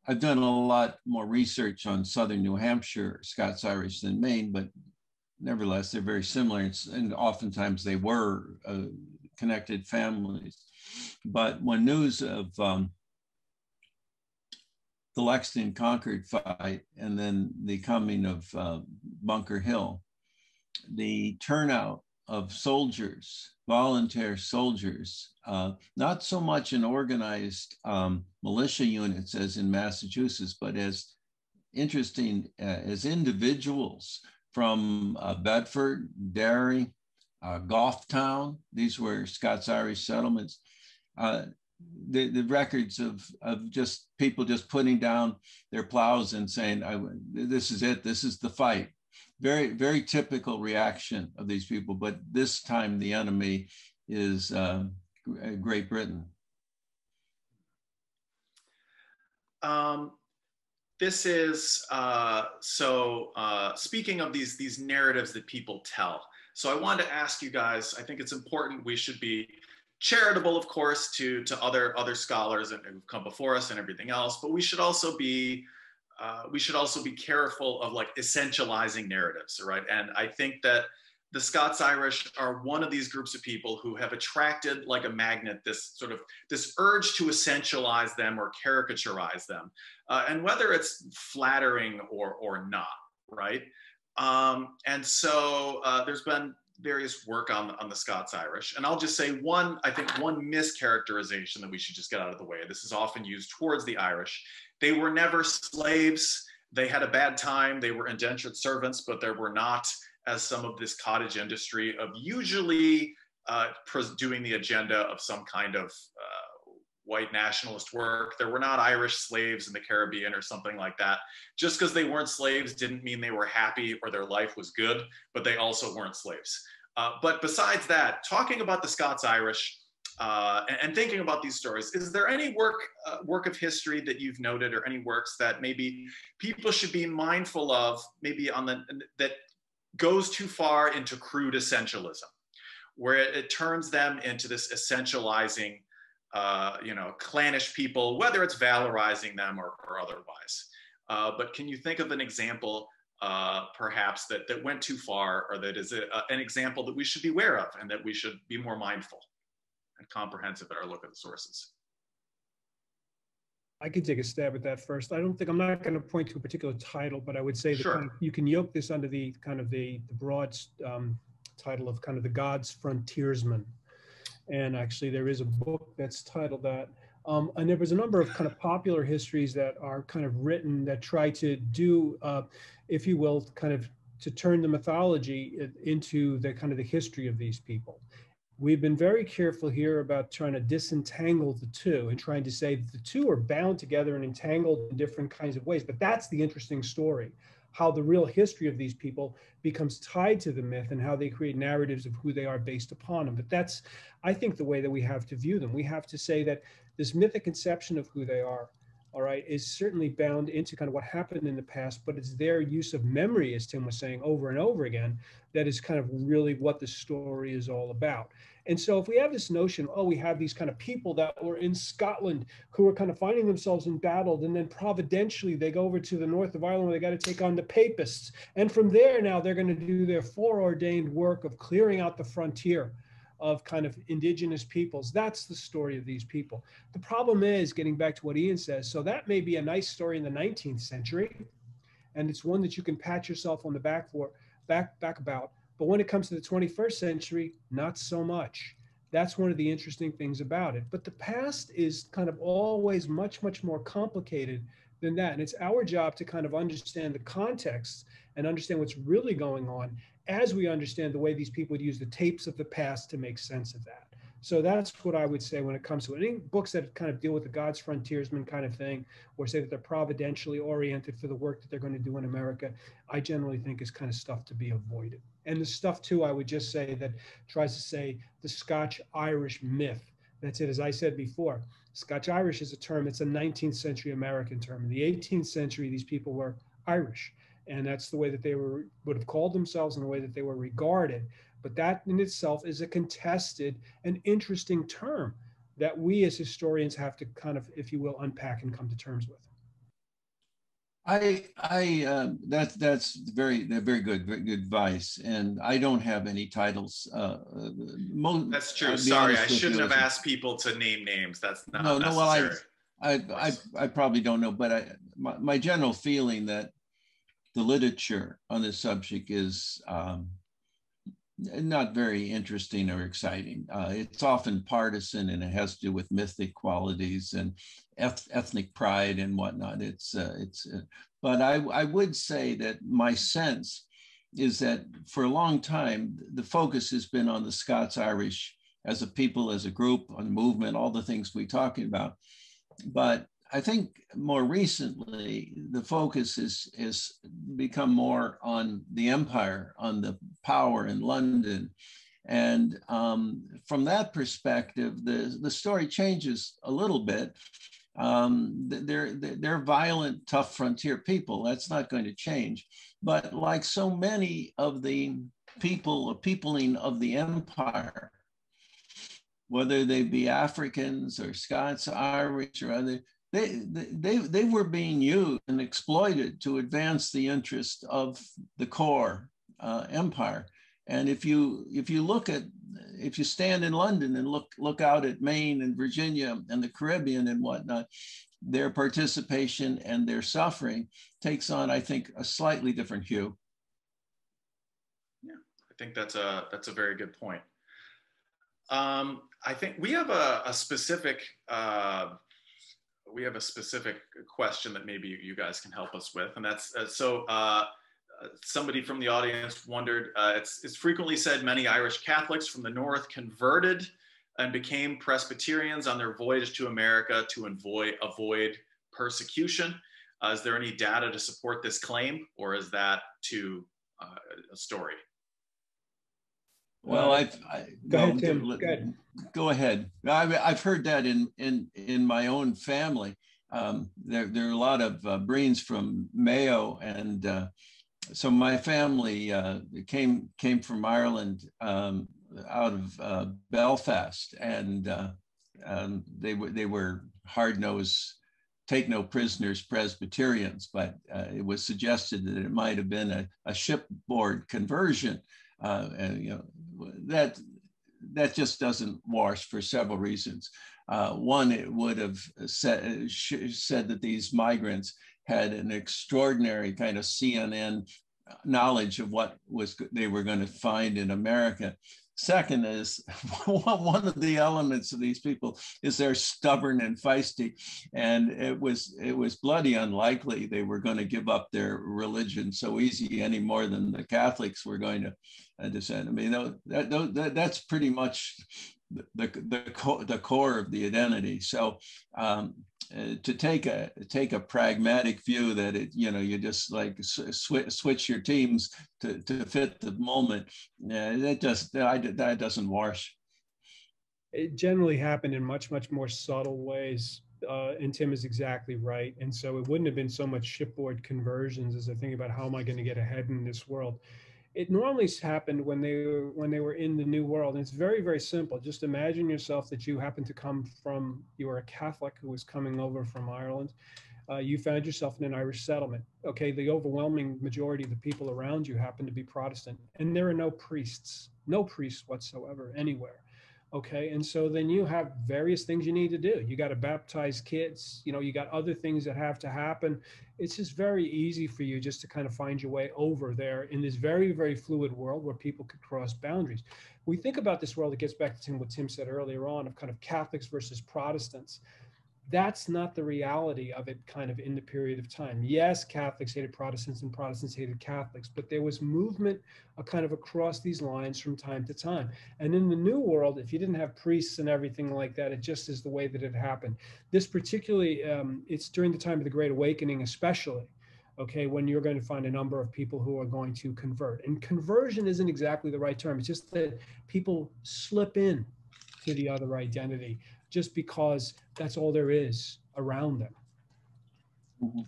I've done a lot more research on Southern New Hampshire Scots-Irish than Maine, but nevertheless, they're very similar, and, and oftentimes they were uh, connected families. But when news of um, the Lexington-Concord fight, and then the coming of uh, Bunker Hill, the turnout of soldiers, volunteer soldiers, uh, not so much in organized um, militia units as in Massachusetts, but as interesting uh, as individuals from uh, Bedford, Derry, uh, Gofftown. These were Scots-Irish settlements. Uh, the, the records of, of just people just putting down their plows and saying, I, this is it, this is the fight. Very, very typical reaction of these people, but this time the enemy is uh, Great Britain. Um, this is, uh, so uh, speaking of these, these narratives that people tell. So I wanted to ask you guys, I think it's important, we should be charitable, of course, to, to other, other scholars and who've come before us and everything else, but we should also be, uh, we should also be careful of like essentializing narratives, right? And I think that the Scots-Irish are one of these groups of people who have attracted like a magnet, this sort of, this urge to essentialize them or caricaturize them. Uh, and whether it's flattering or, or not, right? Um, and so uh, there's been various work on, on the Scots-Irish. And I'll just say one, I think one mischaracterization that we should just get out of the way. This is often used towards the Irish. They were never slaves. They had a bad time. They were indentured servants, but there were not, as some of this cottage industry of usually uh, doing the agenda of some kind of uh, white nationalist work. There were not Irish slaves in the Caribbean or something like that. Just because they weren't slaves didn't mean they were happy or their life was good, but they also weren't slaves. Uh, but besides that, talking about the Scots-Irish uh, and, and thinking about these stories, is there any work, uh, work of history that you've noted or any works that maybe people should be mindful of, maybe on the, that goes too far into crude essentialism, where it, it turns them into this essentializing, uh, you know, clannish people, whether it's valorizing them or, or otherwise. Uh, but can you think of an example, uh, perhaps, that, that went too far, or that is a, a, an example that we should be aware of and that we should be more mindful and comprehensive in our look at the sources? I could take a stab at that first. I don't think, I'm not going to point to a particular title, but I would say that sure. kind of, you can yoke this under the kind of the, the broad um, title of kind of the God's Frontiersman. And actually there is a book that's titled that. Um, and there was a number of kind of popular histories that are kind of written that try to do, uh, if you will, kind of to turn the mythology into the kind of the history of these people. We've been very careful here about trying to disentangle the two and trying to say that the two are bound together and entangled in different kinds of ways. But that's the interesting story, how the real history of these people becomes tied to the myth and how they create narratives of who they are based upon them. But that's, I think, the way that we have to view them. We have to say that this mythic conception of who they are, all right, is certainly bound into kind of what happened in the past, but it's their use of memory, as Tim was saying over and over again, that is kind of really what the story is all about. And so if we have this notion, oh, we have these kind of people that were in Scotland who were kind of finding themselves embattled, and then providentially they go over to the north of Ireland where they got to take on the Papists. And from there now they're going to do their foreordained work of clearing out the frontier of kind of indigenous peoples. That's the story of these people. The problem is, getting back to what Ian says, so that may be a nice story in the nineteenth century, and it's one that you can pat yourself on the back for, back, back about. But when it comes to the twenty-first century, not so much. That's one of the interesting things about it. But the past is kind of always much, much more complicated than that. And it's our job to kind of understand the context and understand what's really going on as we understand the way these people would use the tapes of the past to make sense of that. So that's what I would say when it comes to any books that kind of deal with the God's Frontiersman kind of thing, or say that they're providentially oriented for the work that they're going to do in America, I generally think is kind of stuff to be avoided. And the stuff too, I would just say that tries to say the Scotch-Irish myth. That's it, as I said before, Scotch-Irish is a term, it's a nineteenth century American term. In the eighteenth century, these people were Irish. And that's the way that they were, would have called themselves and the way that they were regarded. But that in itself is a contested and interesting term that we as historians have to kind of, if you will, unpack and come to terms with. I, I uh, that's that's very very good, very good advice. And I don't have any titles. Uh, most, that's true. Sorry, I shouldn't have asked people to name names. That's not no, no. Well, I, I, I, I probably don't know, but I, my, my general feeling that the literature on this subject is um, not very interesting or exciting. Uh, it's often partisan, and it has to do with mythic qualities and eth ethnic pride and whatnot. It's uh, it's uh, But I, I would say that my sense is that for a long time, the focus has been on the Scots-Irish as a people, as a group, on movement, all the things we're talking about. But I think more recently, the focus is, is become more on the empire, on the power in London. And um, from that perspective, the, the story changes a little bit. Um, they're, they're violent, tough frontier people. That's not going to change. But like so many of the people, or peopling of the empire, whether they be Africans or Scots, Irish or other, they, they, they were being used and exploited to advance the interest of the core uh, empire. And if you, if you look at, if you stand in London and look, look out at Maine and Virginia and the Caribbean and whatnot, their participation and their suffering takes on, I think, a slightly different hue. Yeah, I think that's a, that's a very good point. Um, I think we have a, a specific, uh, we have a specific question that maybe you guys can help us with. And that's, uh, so, uh, somebody from the audience wondered, uh, it's, it's frequently said many Irish Catholics from the North converted and became Presbyterians on their voyage to America to avoid, avoid persecution. Uh, is there any data to support this claim, or is that too uh, a story? Well, I've, I, go, no, ahead, Tim. Let, go ahead. Go ahead. I, I've heard that in, in, in my own family. Um, there, there are a lot of uh, Breens from Mayo, and uh, so my family uh, came came from Ireland, um, out of uh, Belfast, and uh, um, they were they were hard-nosed, take no prisoners Presbyterians. But uh, it was suggested that it might have been a, a shipboard conversion, uh, and you know that that just doesn't wash for several reasons. Uh, one, it would have said said that these migrants had an extraordinary kind of C N N knowledge of what was they were going to find in America. Second is, one of the elements of these people is they're stubborn and feisty, and it was it was bloody unlikely they were going to give up their religion so easy any more than the Catholics were going to uh, descend. I mean, that, that, that's pretty much the the, co the core of the identity. So. Um, Uh, to take a take a pragmatic view that it you know you just like sw switch your teams to, to fit the moment, uh, that just I, that doesn't wash. It generally happened in much much more subtle ways, uh, and Tim is exactly right. And so it wouldn't have been so much shipboard conversions as I think about how am I going to get ahead in this world. It normally happened when they were, when they were in the New World. And it's very, very simple. Just imagine yourself that you happen to come from, you were a Catholic who was coming over from Ireland. Uh, you found yourself in an Irish settlement. Okay, the overwhelming majority of the people around you happen to be Protestant. And there are no priests, no priests whatsoever anywhere. Okay, and so then you have various things you need to do. You got to baptize kids, you know, you got other things that have to happen. It's just very easy for you just to kind of find your way over there in this very, very fluid world where people could cross boundaries. We think about this world, it gets back to what Tim said earlier on of kind of Catholics versus Protestants. That's not the reality of it kind of in the period of time. Yes, Catholics hated Protestants and Protestants hated Catholics, but there was movement a kind of across these lines from time to time. And in the New World, if you didn't have priests and everything like that, it just is the way that it happened. This particularly, um, it's during the time of the Great Awakening especially, okay, when you're going to find a number of people who are going to convert. And conversion isn't exactly the right term. It's just that people slip in to the other identity, just because that's all there is around them. Mm-hmm.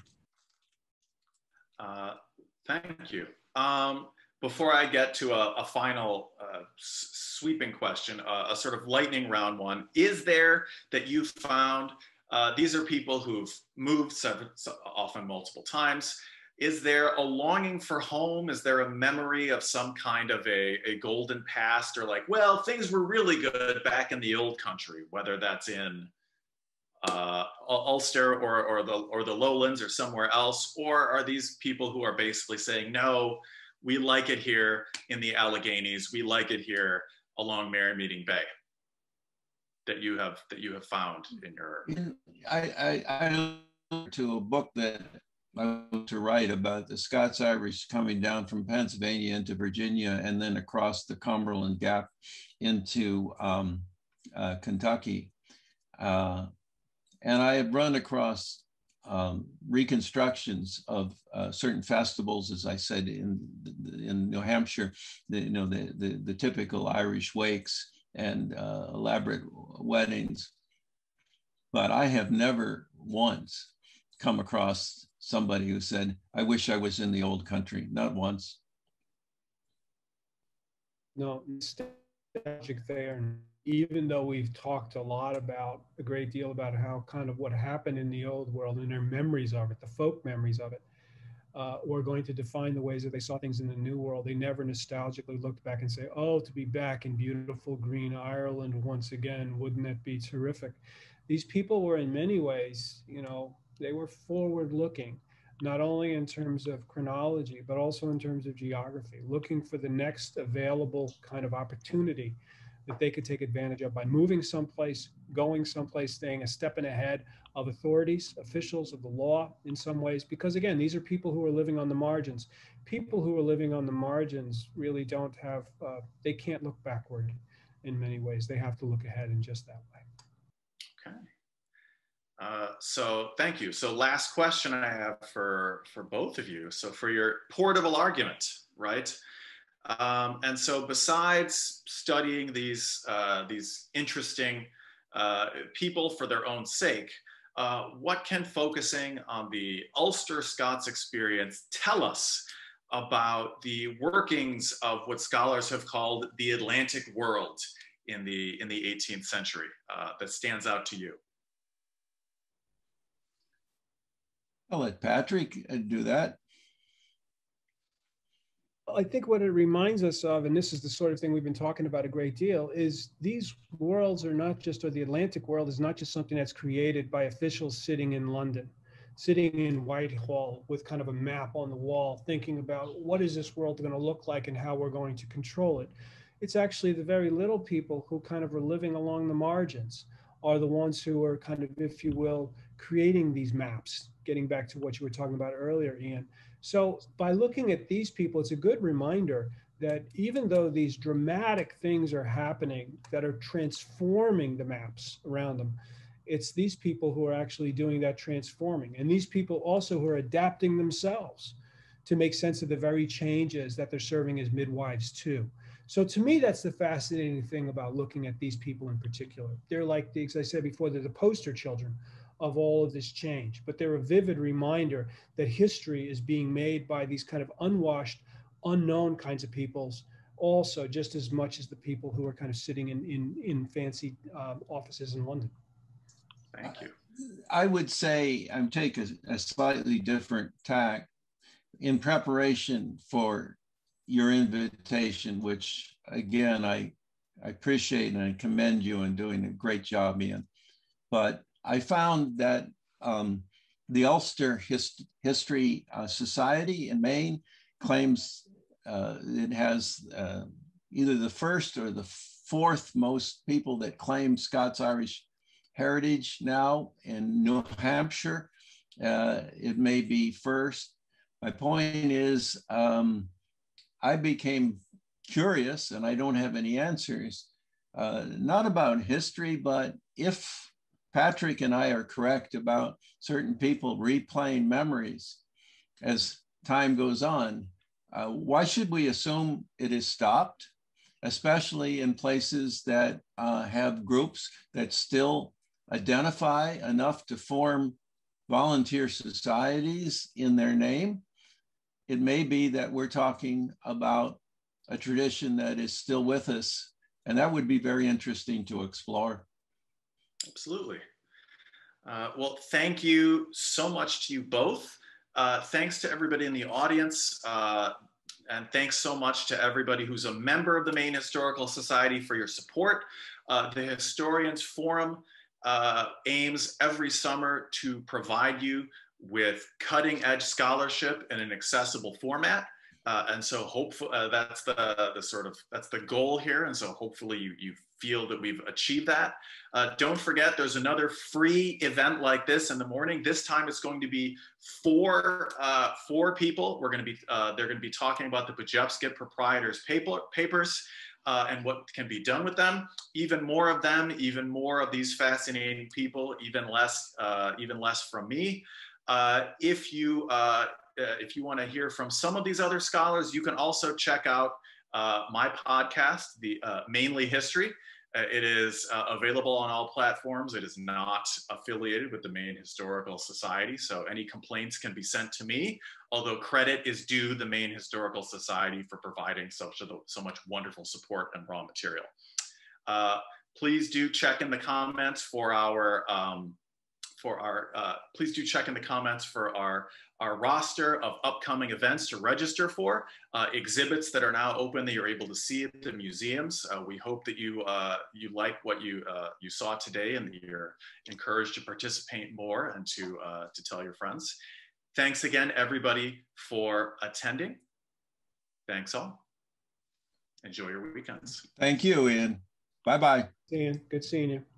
Uh, thank you. Um, before I get to a, a final uh, sweeping question, uh, a sort of lightning round one, is there that you found, uh, these are people who've moved several, often multiple times, is there a longing for home? Is there a memory of some kind of a, a golden past, or like, well, things were really good back in the old country, whether that's in uh, Ulster or, or, the, or the lowlands or somewhere else? Or are these people who are basically saying, no, we like it here in the Alleghenies. We like it here along Marymeeting Bay, that you have, that you have found in your... I, I, I look to a book that I want to write about the Scots-Irish coming down from Pennsylvania into Virginia and then across the Cumberland Gap into um, uh, Kentucky. Uh, and I have run across um, reconstructions of uh, certain festivals, as I said, in, in New Hampshire, the, you know, the, the, the typical Irish wakes and uh, elaborate weddings. But I have never once come across somebody who said, I wish I was in the old country, not once. No, nostalgic there. Even though we've talked a lot about, a great deal about how kind of what happened in the old world and their memories of it, the folk memories of it, uh, were going to define the ways that they saw things in the new world. They never nostalgically looked back and say, oh, to be back in beautiful green Ireland once again, wouldn't that be terrific? These people were in many ways, you know, they were forward-looking, not only in terms of chronology, but also in terms of geography, looking for the next available kind of opportunity that they could take advantage of by moving someplace, going someplace, staying a step and ahead of authorities, officials, of the law in some ways. Because again, these are people who are living on the margins. People who are living on the margins really don't have, uh, they can't look backward in many ways. They have to look ahead in just that way. Okay. Uh, so thank you. So last question I have for, for both of you. So for your portable argument, right? Um, and so besides studying these, uh, these interesting uh, people for their own sake, uh, what can focusing on the Ulster Scots experience tell us about the workings of what scholars have called the Atlantic world in the, in the eighteenth century uh, that stands out to you? I'll let Patrick do that. Well, I think what it reminds us of, and this is the sort of thing we've been talking about a great deal, is these worlds are not just, or the Atlantic world is not just something that's created by officials sitting in London, sitting in Whitehall with kind of a map on the wall, thinking about what is this world going to look like and how we're going to control it. It's actually the very little people who kind of are living along the margins are the ones who are kind of, if you will, creating these maps, getting back to what you were talking about earlier, Ian. So by looking at these people, it's a good reminder that even though these dramatic things are happening that are transforming the maps around them, it's these people who are actually doing that transforming. And these people also who are adapting themselves to make sense of the very changes that they're serving as midwives to. So to me, that's the fascinating thing about looking at these people in particular. They're like, the, as I said before, they're the poster children of all of this change, but they're a vivid reminder that history is being made by these kind of unwashed, unknown kinds of peoples also, just as much as the people who are kind of sitting in, in, in fancy uh, offices in London. Thank you. I would say, I'm taking a, a slightly different tack in preparation for your invitation, which again, I, I appreciate and I commend you in doing a great job, Ian, but I found that um, the Ulster Hist History uh, Society in Maine claims uh, it has uh, either the first or the fourth most people that claim Scots-Irish heritage now in New Hampshire. Uh, it may be first. My point is, um, I became curious, and I don't have any answers, uh, not about history, but if Patrick and I are correct about certain people replaying memories as time goes on, Uh, why should we assume it is stopped, especially in places that uh, have groups that still identify enough to form volunteer societies in their name? It may be that we're talking about a tradition that is still with us, and that would be very interesting to explore. Absolutely. Uh, well, thank you so much to you both. Uh, thanks to everybody in the audience. Uh, and thanks so much to everybody who's a member of the Maine Historical Society for your support. Uh, the Historians Forum uh, aims every summer to provide you with cutting edge scholarship in an accessible format. Uh, and so hopefully uh, that's the, the sort of, that's the goal here. And so hopefully you, you feel that we've achieved that. Uh, don't forget, there's another free event like this in the morning. This time it's going to be four, uh, four people. We're going to be, uh, they're going to be talking about the Pejepscot Proprietors paper, papers uh, and what can be done with them. Even more of them, even more of these fascinating people, even less, uh, even less from me. Uh, if you, uh, Uh, if you want to hear from some of these other scholars, you can also check out uh, my podcast, the uh, Mainly History. Uh, it is uh, available on all platforms. It is not affiliated with the Maine Historical Society, so any complaints can be sent to me, although credit is due the Maine Historical Society for providing so, so much wonderful support and raw material. Uh, please do check in the comments for our... Um, For our, uh, please do check in the comments for our, our roster of upcoming events to register for, uh, exhibits that are now open that you're able to see at the museums. Uh, we hope that you, uh, you like what you, uh, you saw today and that you're encouraged to participate more and to, uh, to tell your friends. Thanks again, everybody, for attending. Thanks all. Enjoy your weekends. Thank you, Ian. Bye-bye. See you. Good seeing you.